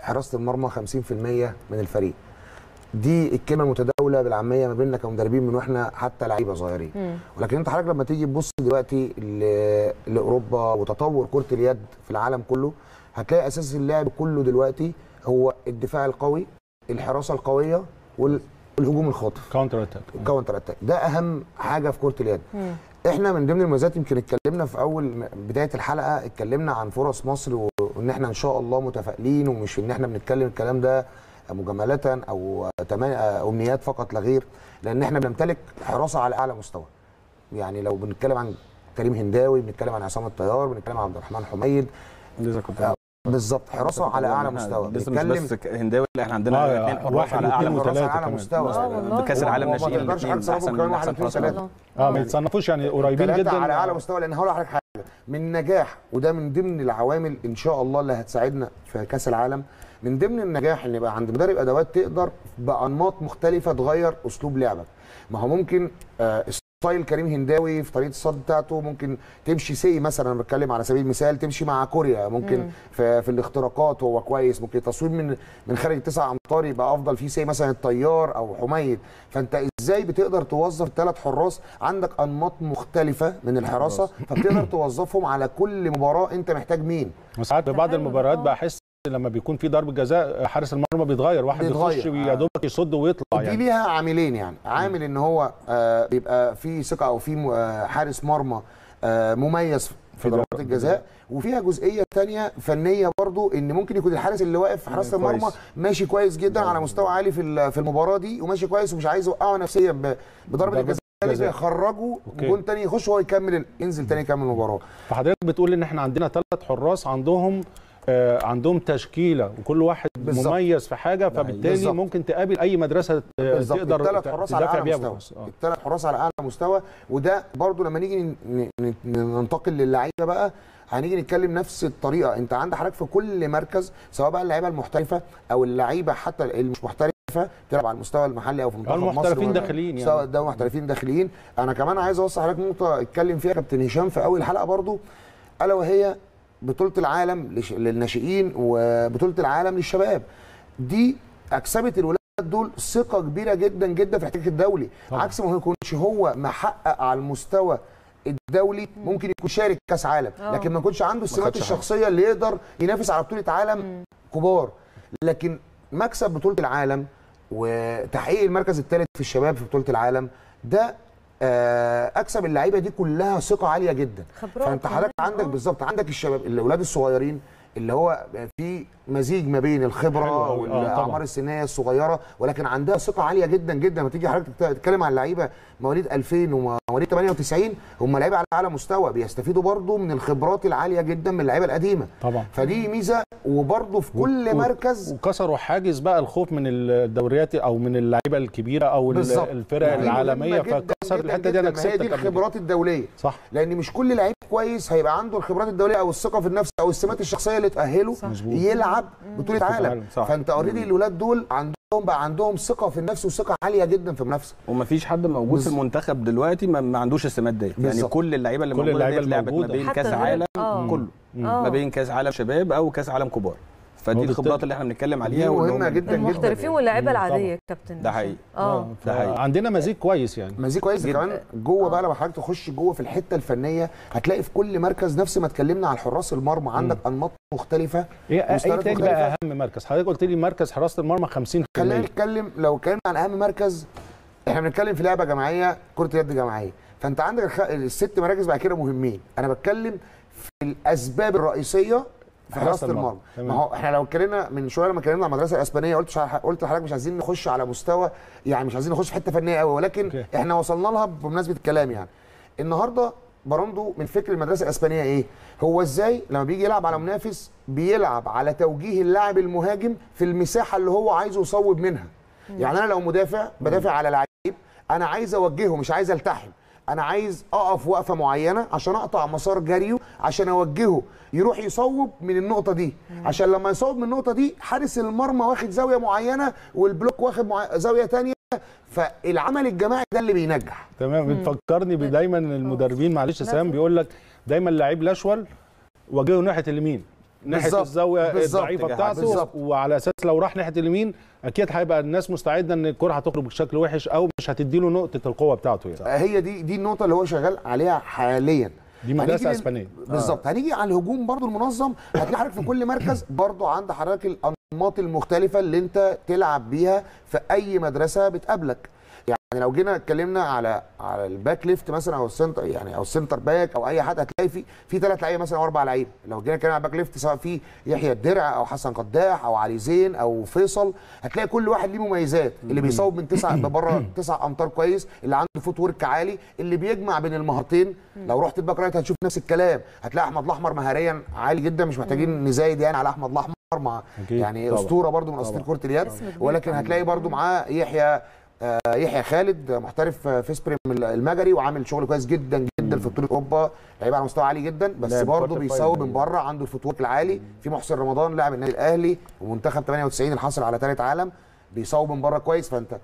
حراسه المرمى 50% من الفريق. دي الكلمه المتداوله بالعاميه ما بيننا كمدربين من واحنا حتى لعيبه صغيرين. ولكن انت حضرتك لما تيجي تبص دلوقتي لاوروبا وتطور كره اليد في العالم كله، هتلاقي اساس اللعب كله دلوقتي هو الدفاع القوي، الحراسه القويه، والهجوم الخاطف، كاونتر اتاك. ده اهم حاجه في كره اليد. احنا من ضمن المميزات، يمكن اتكلمنا في اول بدايه الحلقه اتكلمنا عن فرص مصر، وان احنا ان شاء الله متفائلين، ومش ان احنا بنتكلم الكلام ده مجاملات او امنيات فقط لا غير، لان احنا بنمتلك حراسه على اعلى مستوى. يعني لو بنتكلم عن كريم هنداوي، بنتكلم عن عصام الطيار، بنتكلم عن عبد الرحمن حميد، بالظبط حراسه على اعلى مستوى. بنتكلم مش بس هنداوي، احنا عندنا اثنين حراسه على اعلى مستوى بكاس العالم ناشئين، الاثنين ما يتصنفوش يعني قريبين جدا على اعلى مستوى. لان هقول لحضرتك حاجه من نجاح، وده من ضمن العوامل ان شاء الله اللي هتساعدنا في كاس العالم، من ضمن النجاح ان يبقى عند مدرب ادوات تقدر بانماط مختلفه تغير اسلوب لعبك. ما هو ممكن ستايل كريم هنداوي في طريقه الصد بتاعته ممكن تمشي مثلا انا بتكلم على سبيل المثال، تمشي مع كوريا، ممكن في الاختراقات هو كويس، ممكن تصويب من خارج 9 امتار يبقى افضل فيه مثلا الطيار او حميد. فانت ازاي بتقدر توظف 3 حراس عندك انماط مختلفه من الحراسه، فبتقدر توظفهم على كل مباراه انت محتاج مين. وساعات في بعض المباريات بحس لما بيكون في ضربه جزاء حارس المرمى بيتغير، واحد بيخش يا دوبك يصد ويطلع. يعني دي ليها عاملين، يعني عامل ان هو بيبقى في ثقه او في حارس مرمى مميز في ضربات الجزاء، وفيها جزئيه ثانيه فنيه برضو، ان ممكن يكون الحارس اللي واقف في حراسه المرمى ماشي كويس جدا على مستوى عالي في المباراه دي، وماشي كويس ومش عايز يوقعه نفسيا بضربه الجزاء اللي يخرجه جون ثاني يخش وهو يكمل، ينزل ثاني يكمل المباراه. فحضرتك بتقول ان احنا عندنا 3 حراس عندهم تشكيله، وكل واحد مميز في حاجه، فبالتالي ممكن تقابل اي مدرسه تقدر تدافع بيها بنفس. 3 حراس على اعلى مستوى. وده برضو لما نيجي ننتقل للعيبه بقى، هنيجي نتكلم نفس الطريقه. انت عندك حضرتك في كل مركز، سواء بقى اللعيبه المحترفه او اللعيبه حتى اللي مش محترفه تلعب على المستوى المحلي او في منتخب مصر، المحترفين داخلين يعني محترفين داخلين. انا كمان عايز اوصل لحضرتك نقطه اتكلم فيها كابتن هشام في اول حلقه برضو، الا وهي بطولة العالم للناشئين وبطولة العالم للشباب. دي أكسبت الولاد دول ثقة كبيرة جدا جدا في الاحتكاك الدولي، عكس ما يكونش هو محقق على المستوى الدولي ممكن يكون شارك كاس عالم، لكن ما يكونش عنده السمات الشخصيه اللي يقدر ينافس على بطوله عالم كبار. لكن مكسب بطوله العالم وتحقيق المركز الثالث في الشباب في بطوله العالم ده اكسب اللعيبه دي كلها ثقه عاليه جدا. فانت حضرتك عندك بالظبط عندك الشباب الاولاد الصغيرين اللي هو في مزيج ما بين الخبره والاعمار السنيه الصغيره، ولكن عندها ثقه عاليه جدا جدا. لما تيجي حضرتك تتكلم عن لعيبه مواليد 2000 ومواليد 98 هم لعيبه على اعلى مستوى بيستفيدوا برضو من الخبرات العاليه جدا من اللعيبه القديمه طبعا. فدي ميزه، وبرضو في كل مركز وكسروا حاجز بقى الخوف من الدوريات او من اللعيبه الكبيره او الفرق العالميه، فكسر الحته دي. انا كسبت الخبرات الدوليه صح، لان مش كل لعيب كويس هيبقى عنده الخبرات الدوليه او الثقه في النفس او السمات الشخصيه اللي تاهله يلعب بطوله عالم. فانت اوريدي الاولاد دول عندهم ثقه في النفس وثقه عاليه جدا في المنافسه، ومفيش حد موجود في المنتخب دلوقتي ما عندوش السمات دي. يعني كل اللعيبه اللي موجوده لعبت ما بين كاس عالم كله ما بين كاس عالم شباب او كاس عالم كبار، فدي الخبرات اللي احنا بنتكلم عليها مهمه جدا جدا. المحترفين واللاعيبه العاديه يا كابتن ده حقيقي عندنا مزيج كويس، يعني مزيج كويس كمان جوه بقى. لو حضرتك تخش جوه في الحته الفنيه هتلاقي في كل مركز نفس ما اتكلمنا على حراس المرمى عندك انماط مختلفه. ايه تاني بقى اهم مركز؟ حضرتك قلت لي مركز حراسه المرمى 50%. خلينا نتكلم لو اتكلمنا عن اهم مركز، احنا بنتكلم في لعبه جماعيه كره يد جماعيه، فانت عندك الست مراكز بعد كده مهمين. انا بتكلم في الاسباب الرئيسيه في حراسه المرمى. ما هو احنا لو اتكلمنا من شويه لما اتكلمنا على المدرسه الاسبانيه قلت لحضرتك مش عايزين نخش على مستوى، يعني مش عايزين نخش في حته فنيه قوي، ولكن احنا وصلنا لها بمناسبه الكلام. يعني النهارده براندو من فكر المدرسه الاسبانيه ايه؟ هو ازاي لما بيجي يلعب على منافس بيلعب على توجيه اللاعب المهاجم في المساحه اللي هو عايزه يصوب منها. يعني انا لو مدافع بدافع على لعيب انا عايز اوجهه، مش عايز التحم، انا عايز اقف وقفه معينه عشان اقطع مسار جريه عشان اوجهه يروح يصوب من النقطه دي، عشان لما يصوب من النقطه دي حارس المرمى واخد زاويه معينه والبلوك واخد زاويه ثانيه. فالعمل الجماعي ده اللي بينجح. تمام، بتفكرني دايما المدربين معلش يا سام بيقول لك دايما اللعيب الاشول واجهه ناحيه اليمين ناحيه الزاويه الضعيفه بتاعته وعلى اساس لو راح ناحيه اليمين اكيد هيبقى الناس مستعده ان الكره هتخرج بشكل وحش او مش هتديله نقطه القوه بتاعته. يعني هي دي النقطه اللي هو شغال عليها حاليا، دي مدرسه اسبانيه بالظبط. هنيجي على الهجوم برضو المنظم، هتلاقي حضرتك في كل مركز برضو عند حضرتك الانماط المختلفه اللي انت تلعب بيها في اي مدرسه بتقابلك. يعني لو جينا اتكلمنا على الباك ليفت مثلا او السنتر، يعني او السنتر باك او اي حد، هتلاقي في 3 لعيبه مثلا او 4 لعيبه. لو جينا اتكلمنا على الباك ليفت سواء في يحيى الدرع او حسن قداح او علي زين او فيصل، هتلاقي كل واحد ليه مميزات. اللي بيصوب من 9 بره 9 امتار كويس، اللي عنده فوت ورك عالي، اللي بيجمع بين المهارتين. لو رحت الباك رايت هتشوف نفس الكلام، هتلاقي احمد الاحمر مهاريا عالي جدا، مش محتاجين نزايد يعني على احمد الاحمر مع يعني اسطوره برده من اساطير كره اليد. ولكن هتلاقي برده معاه يحيى خالد محترف في سبريم المجري وعامل شغل كويس جدا جدا في بطوله اوروبا، لعيب على مستوى عالي جدا، بس برضه بيصوب من بره، عنده الفوتورك العالي. في محسن رمضان لاعب النادي الاهلي ومنتخب 98 اللي حاصل على ثالث عالم، بيصوب من بره كويس. فانت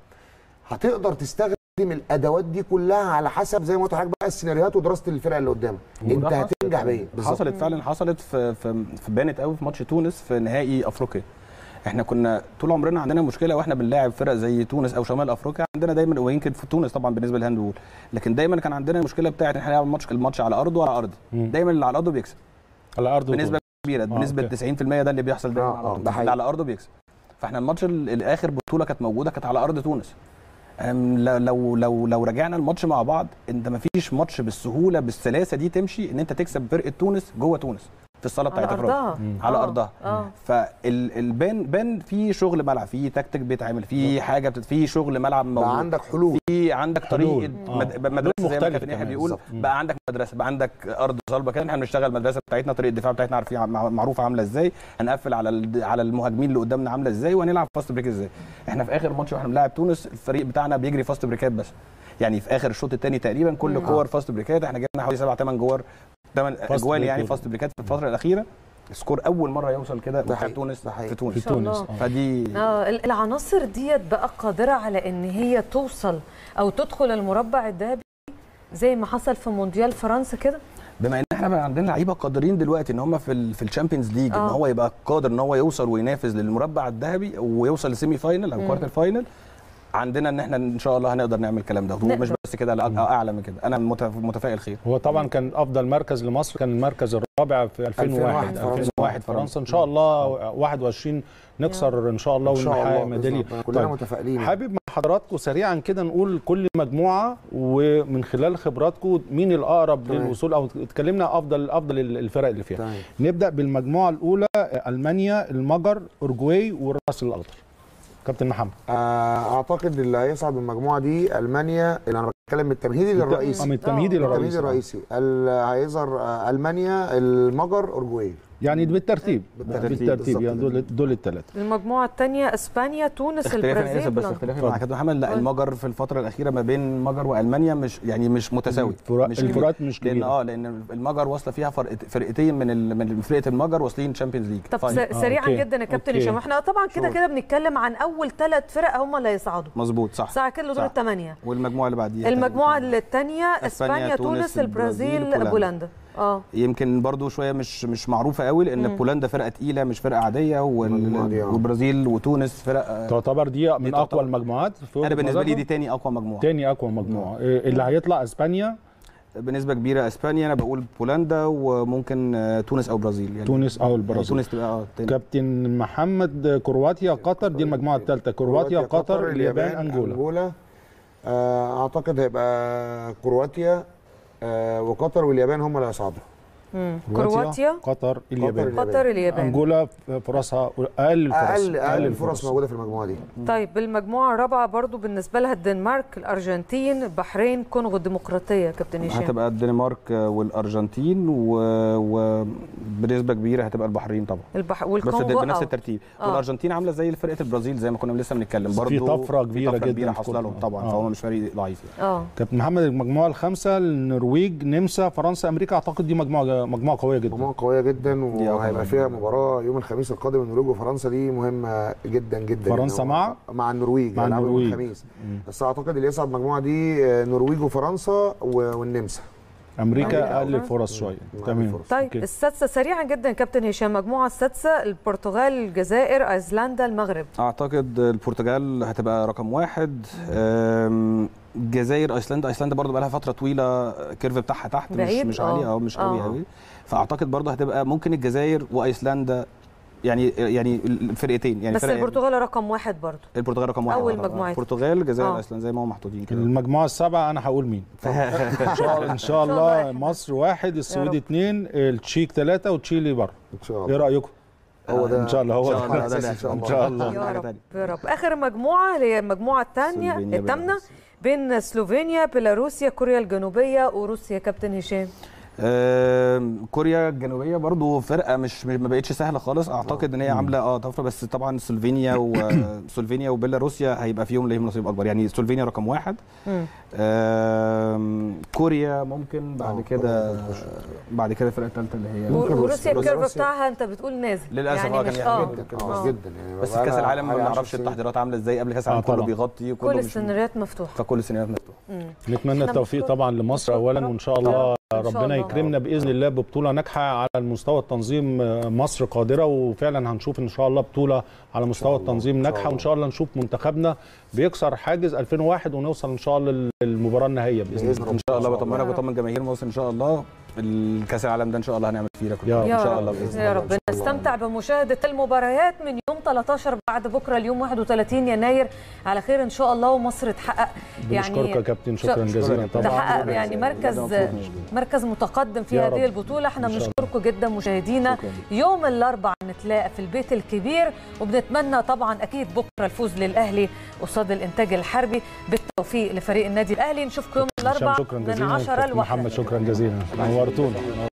هتقدر تستخدم الادوات دي كلها على حسب زي ما قلت لحضرتك بقى السيناريوهات ودراسه الفرقه اللي قدامك، انت هتنجح بايه. حصلت فعلا، حصلت في بانت قوي في ماتش تونس في نهائي افريقيا. احنا كنا طول عمرنا عندنا مشكله واحنا بنلاعب فرق زي تونس او شمال افريقيا، عندنا دايما ويمكن في تونس طبعا بالنسبه للهاندبول، لكن دايما كان عندنا المشكله بتاعت احنا نلعب الماتش على ارضه وعلى ارضي، دايما اللي على ارضه بيكسب على ارضه بنسبه كبيره، بنسبه 90% ده اللي بيحصل دايما على ارضه، اللي على ارضه بيكسب. فاحنا الماتش الاخر بطوله كانت موجوده كانت على ارض تونس. لو لو لو رجعنا الماتش مع بعض، انت ما فيش ماتش بالسهوله بالسلاسه دي تمشي ان انت تكسب فرقه تونس جوه تونس في الصاله بتاعت الراجل على ارضها. فالبان في شغل ملعب، في تكتيك بيتعمل، في حاجه في شغل ملعب موجود، بقى عندك حلول، في عندك طريقه مدرسه زي ما كابتن يحيى بيقول، بقى عندك مدرسه، بقى عندك ارض صلبه كده. احنا بنشتغل المدرسه بتاعتنا، طريقه الدفاع بتاعتنا عارفين معروفه عامله ازاي، هنقفل على المهاجمين اللي قدامنا عامله ازاي، وهنلعب فاست بريك ازاي. احنا في اخر ماتش واحنا بنلعب تونس الفريق بتاعنا بيجري فاست بريكات بس، يعني في اخر الشوط الثاني تقريبا كل كور فاست بريكات. احنا جبنا حوالي 7-8 جوار 8 اجوال يعني فاست بريكات في الفتره الاخيره. سكور اول مره يوصل كده في تونس. فدي العناصر ديت بقى قادره على ان هي توصل او تدخل المربع الذهبي زي ما حصل في مونديال فرنسا كده، بما ان احنا بقى عندنا لعيبه قادرين دلوقتي ان هم في الشامبيونز ليج، ان هو يبقى قادر ان هو يوصل وينافس للمربع الذهبي ويوصل لسيمي فاينل او كوارتر فاينل. عندنا ان احنا ان شاء الله هنقدر نعمل الكلام ده، ومش بس كده، لا اعلى من كده. انا متفائل خير. هو طبعا كان افضل مركز لمصر كان المركز الرابع في 2001 فرنسا. ان شاء الله 21 نكسر ان شاء الله ونحقق ميداليه. كلنا متفائلين. حابب مع حضراتكم سريعا كده نقول كل مجموعه ومن خلال خبراتكم مين الاقرب للوصول، او اتكلمنا افضل الفرق اللي فيها. نبدا بالمجموعه الاولى، المانيا، المجر، اورجواي، والراس الاخضر. كابتن محمد، اعتقد اللي هيصعد المجموعه دي المانيا. اللي انا بتكلم من التمهيدي للرئيسي، من التمهيدي للرئيسي هيظهر المانيا، المجر، اورجواي، يعني بالترتيب يعني دول الثلاثه. المجموعه الثانيه اسبانيا، تونس، البرازيل. بس اختلافي مع كابتن محمد، لا المجر في الفتره الاخيره ما بين المجر والمانيا مش متساوي، الفروقات مش كبيره، لان المجر واصله فيها فرقتين من فرقه المجر واصلين تشامبيونز ليج. طب سريعا جدا يا كابتن هشام، احنا طبعا كده بنتكلم عن اول ثلاث فرق هم اللي هيصعدوا. مظبوط، صح. ساعه كده دور الثمانيه. والمجموعه اللي بعديها، المجموعه الثانيه اسبانيا، تونس، البرازيل، بولندا. يمكن برضو شويه مش معروفه قوي، لان بولندا فرقه تقيله مش فرقه عاديه، والبرازيل وتونس فرق تعتبر دي من اقوى المجموعات. انا بالنسبه لي دي تاني اقوى مجموعه. اللي هيطلع اسبانيا بنسبه كبيره. اسبانيا انا بقول بولندا، وممكن تونس او برازيل، يعني تونس تبقى تاني. كابتن محمد، كرواتيا، قطر، دي المجموعه الثالثه. كرواتيا، قطر، اليابان، انجولا. اعتقد هيبقى كرواتيا وقطر واليابان هم اللي هيصعدوا. كرواتيا، قطر اليابان. انجولا فرصها اقل الفرص موجوده في المجموعه دي. طيب المجموعه الرابعه برضو بالنسبه لها الدنمارك، الارجنتين، البحرين، كونغو الديمقراطيه. كابتن هشام، هتبقى الدنمارك والارجنتين وبنسبه كبيره هتبقى البحرين طبعا، والكونغو بنفس الترتيب. والارجنتين عامله زي فرقه البرازيل زي ما كنا لسه بنتكلم، برضو في طفره كبيره جدا حصل لهم طبعا، فهم مش فريق ضعيف يعني. كابتن محمد، المجموعه الخامسه، النرويج، نمسا، فرنسا، امريكا. اعتقد دي مجموعة قوية جدا وهيبقى فيها مباراة يوم الخميس القادم، النرويج وفرنسا، دي مهمة جدا جدا. فرنسا يعني مع النرويج، مع النرويج يوم الخميس. بس اعتقد اللي يصعد المجموعة دي النرويج وفرنسا والنمسا. امريكا اقل فرص شويه. تمام. طيب السادسه سريعا جدا كابتن هشام، مجموعه السادسه، البرتغال، الجزائر، ايسلندا، المغرب. اعتقد البرتغال هتبقى رقم واحد. الجزائر، ايسلندا برضو بقى لها فتره طويله الكيرف بتاعها تحت مش عالي او مش قوي قوي، فاعتقد برضو هتبقى ممكن الجزائر وايسلندا، يعني فرقتين يعني. بس البرتغال رقم واحد برضه. البرتغال رقم واحد اول مجموعه، البرتغال، الجزائر، ايسلندا، زي ما هم محطوطين كده. المجموعه السابعه انا هقول مين. ان شاء الله مصر واحد، السويد 2، التشيك 3، وتشيلي بره ان شاء الله. ايه رايكم؟ هو ده ان شاء الله. يا رب. اخر مجموعه هي المجموعه الثامنه بين سلوفينيا، بيلاروسيا، كوريا الجنوبيه، وروسيا. كابتن هشام، كوريا الجنوبيه برضو فرقه ما بقتش سهله خالص. اعتقد ان هي عامله طفره، بس طبعا سلوفينيا وبيلاروسيا هيبقى فيهم ليهم نصيب اكبر، يعني سلوفينيا رقم واحد، كوريا ممكن بعد كده الفرقه الثالثه اللي هي وروسيا. الكيرف بتاعها انت بتقول نازل للاسف، يعني مش جدا يعني. بس كاس العالم ما نعرفش التحضيرات عامله ازاي قبل كاس العالم، كله بيغطي، كل السيناريوهات مفتوحه، فكل السيناريوهات مفتوحه. نتمنى التوفيق طبعا لمصر اولا، وان شاء الله ربنا يكرمنا باذن الله ببطوله ناجحه على المستوى التنظيم. مصر قادره، وفعلا هنشوف ان شاء الله بطوله على مستوى التنظيم ناجحه، وان شاء الله نشوف منتخبنا بيكسر حاجز 2001 ونوصل ان شاء الله للمباراه النهائيه باذن الله. ان شاء الله بطمن جماهير مصر ان شاء الله الكاس العالم ده ان شاء الله هنعمل فيه ركود ان شاء الله باذن الله. يا رب نستمتع بمشاهده المباريات من يوم 13 بعد بكره اليوم 31 يناير على خير ان شاء الله، ومصر تحقق يعني. بشكرك يا كابتن، شكرا جزيلا طبعا، تحقق يعني مركز متقدم في هذه البطوله. احنا بنشكركم جدا مشاهدينا، يوم الاربعاء نتلاقى في البيت الكبير، وبنتمنى طبعا اكيد بكره الفوز للاهلي قصاد الانتاج الحربي، بالتوفيق لفريق النادي الاهلي. نشوفكم يوم الاربعاء من 10 ل 1. شكرا جزيلا محمد، شكرا جزيلا، نورتونا.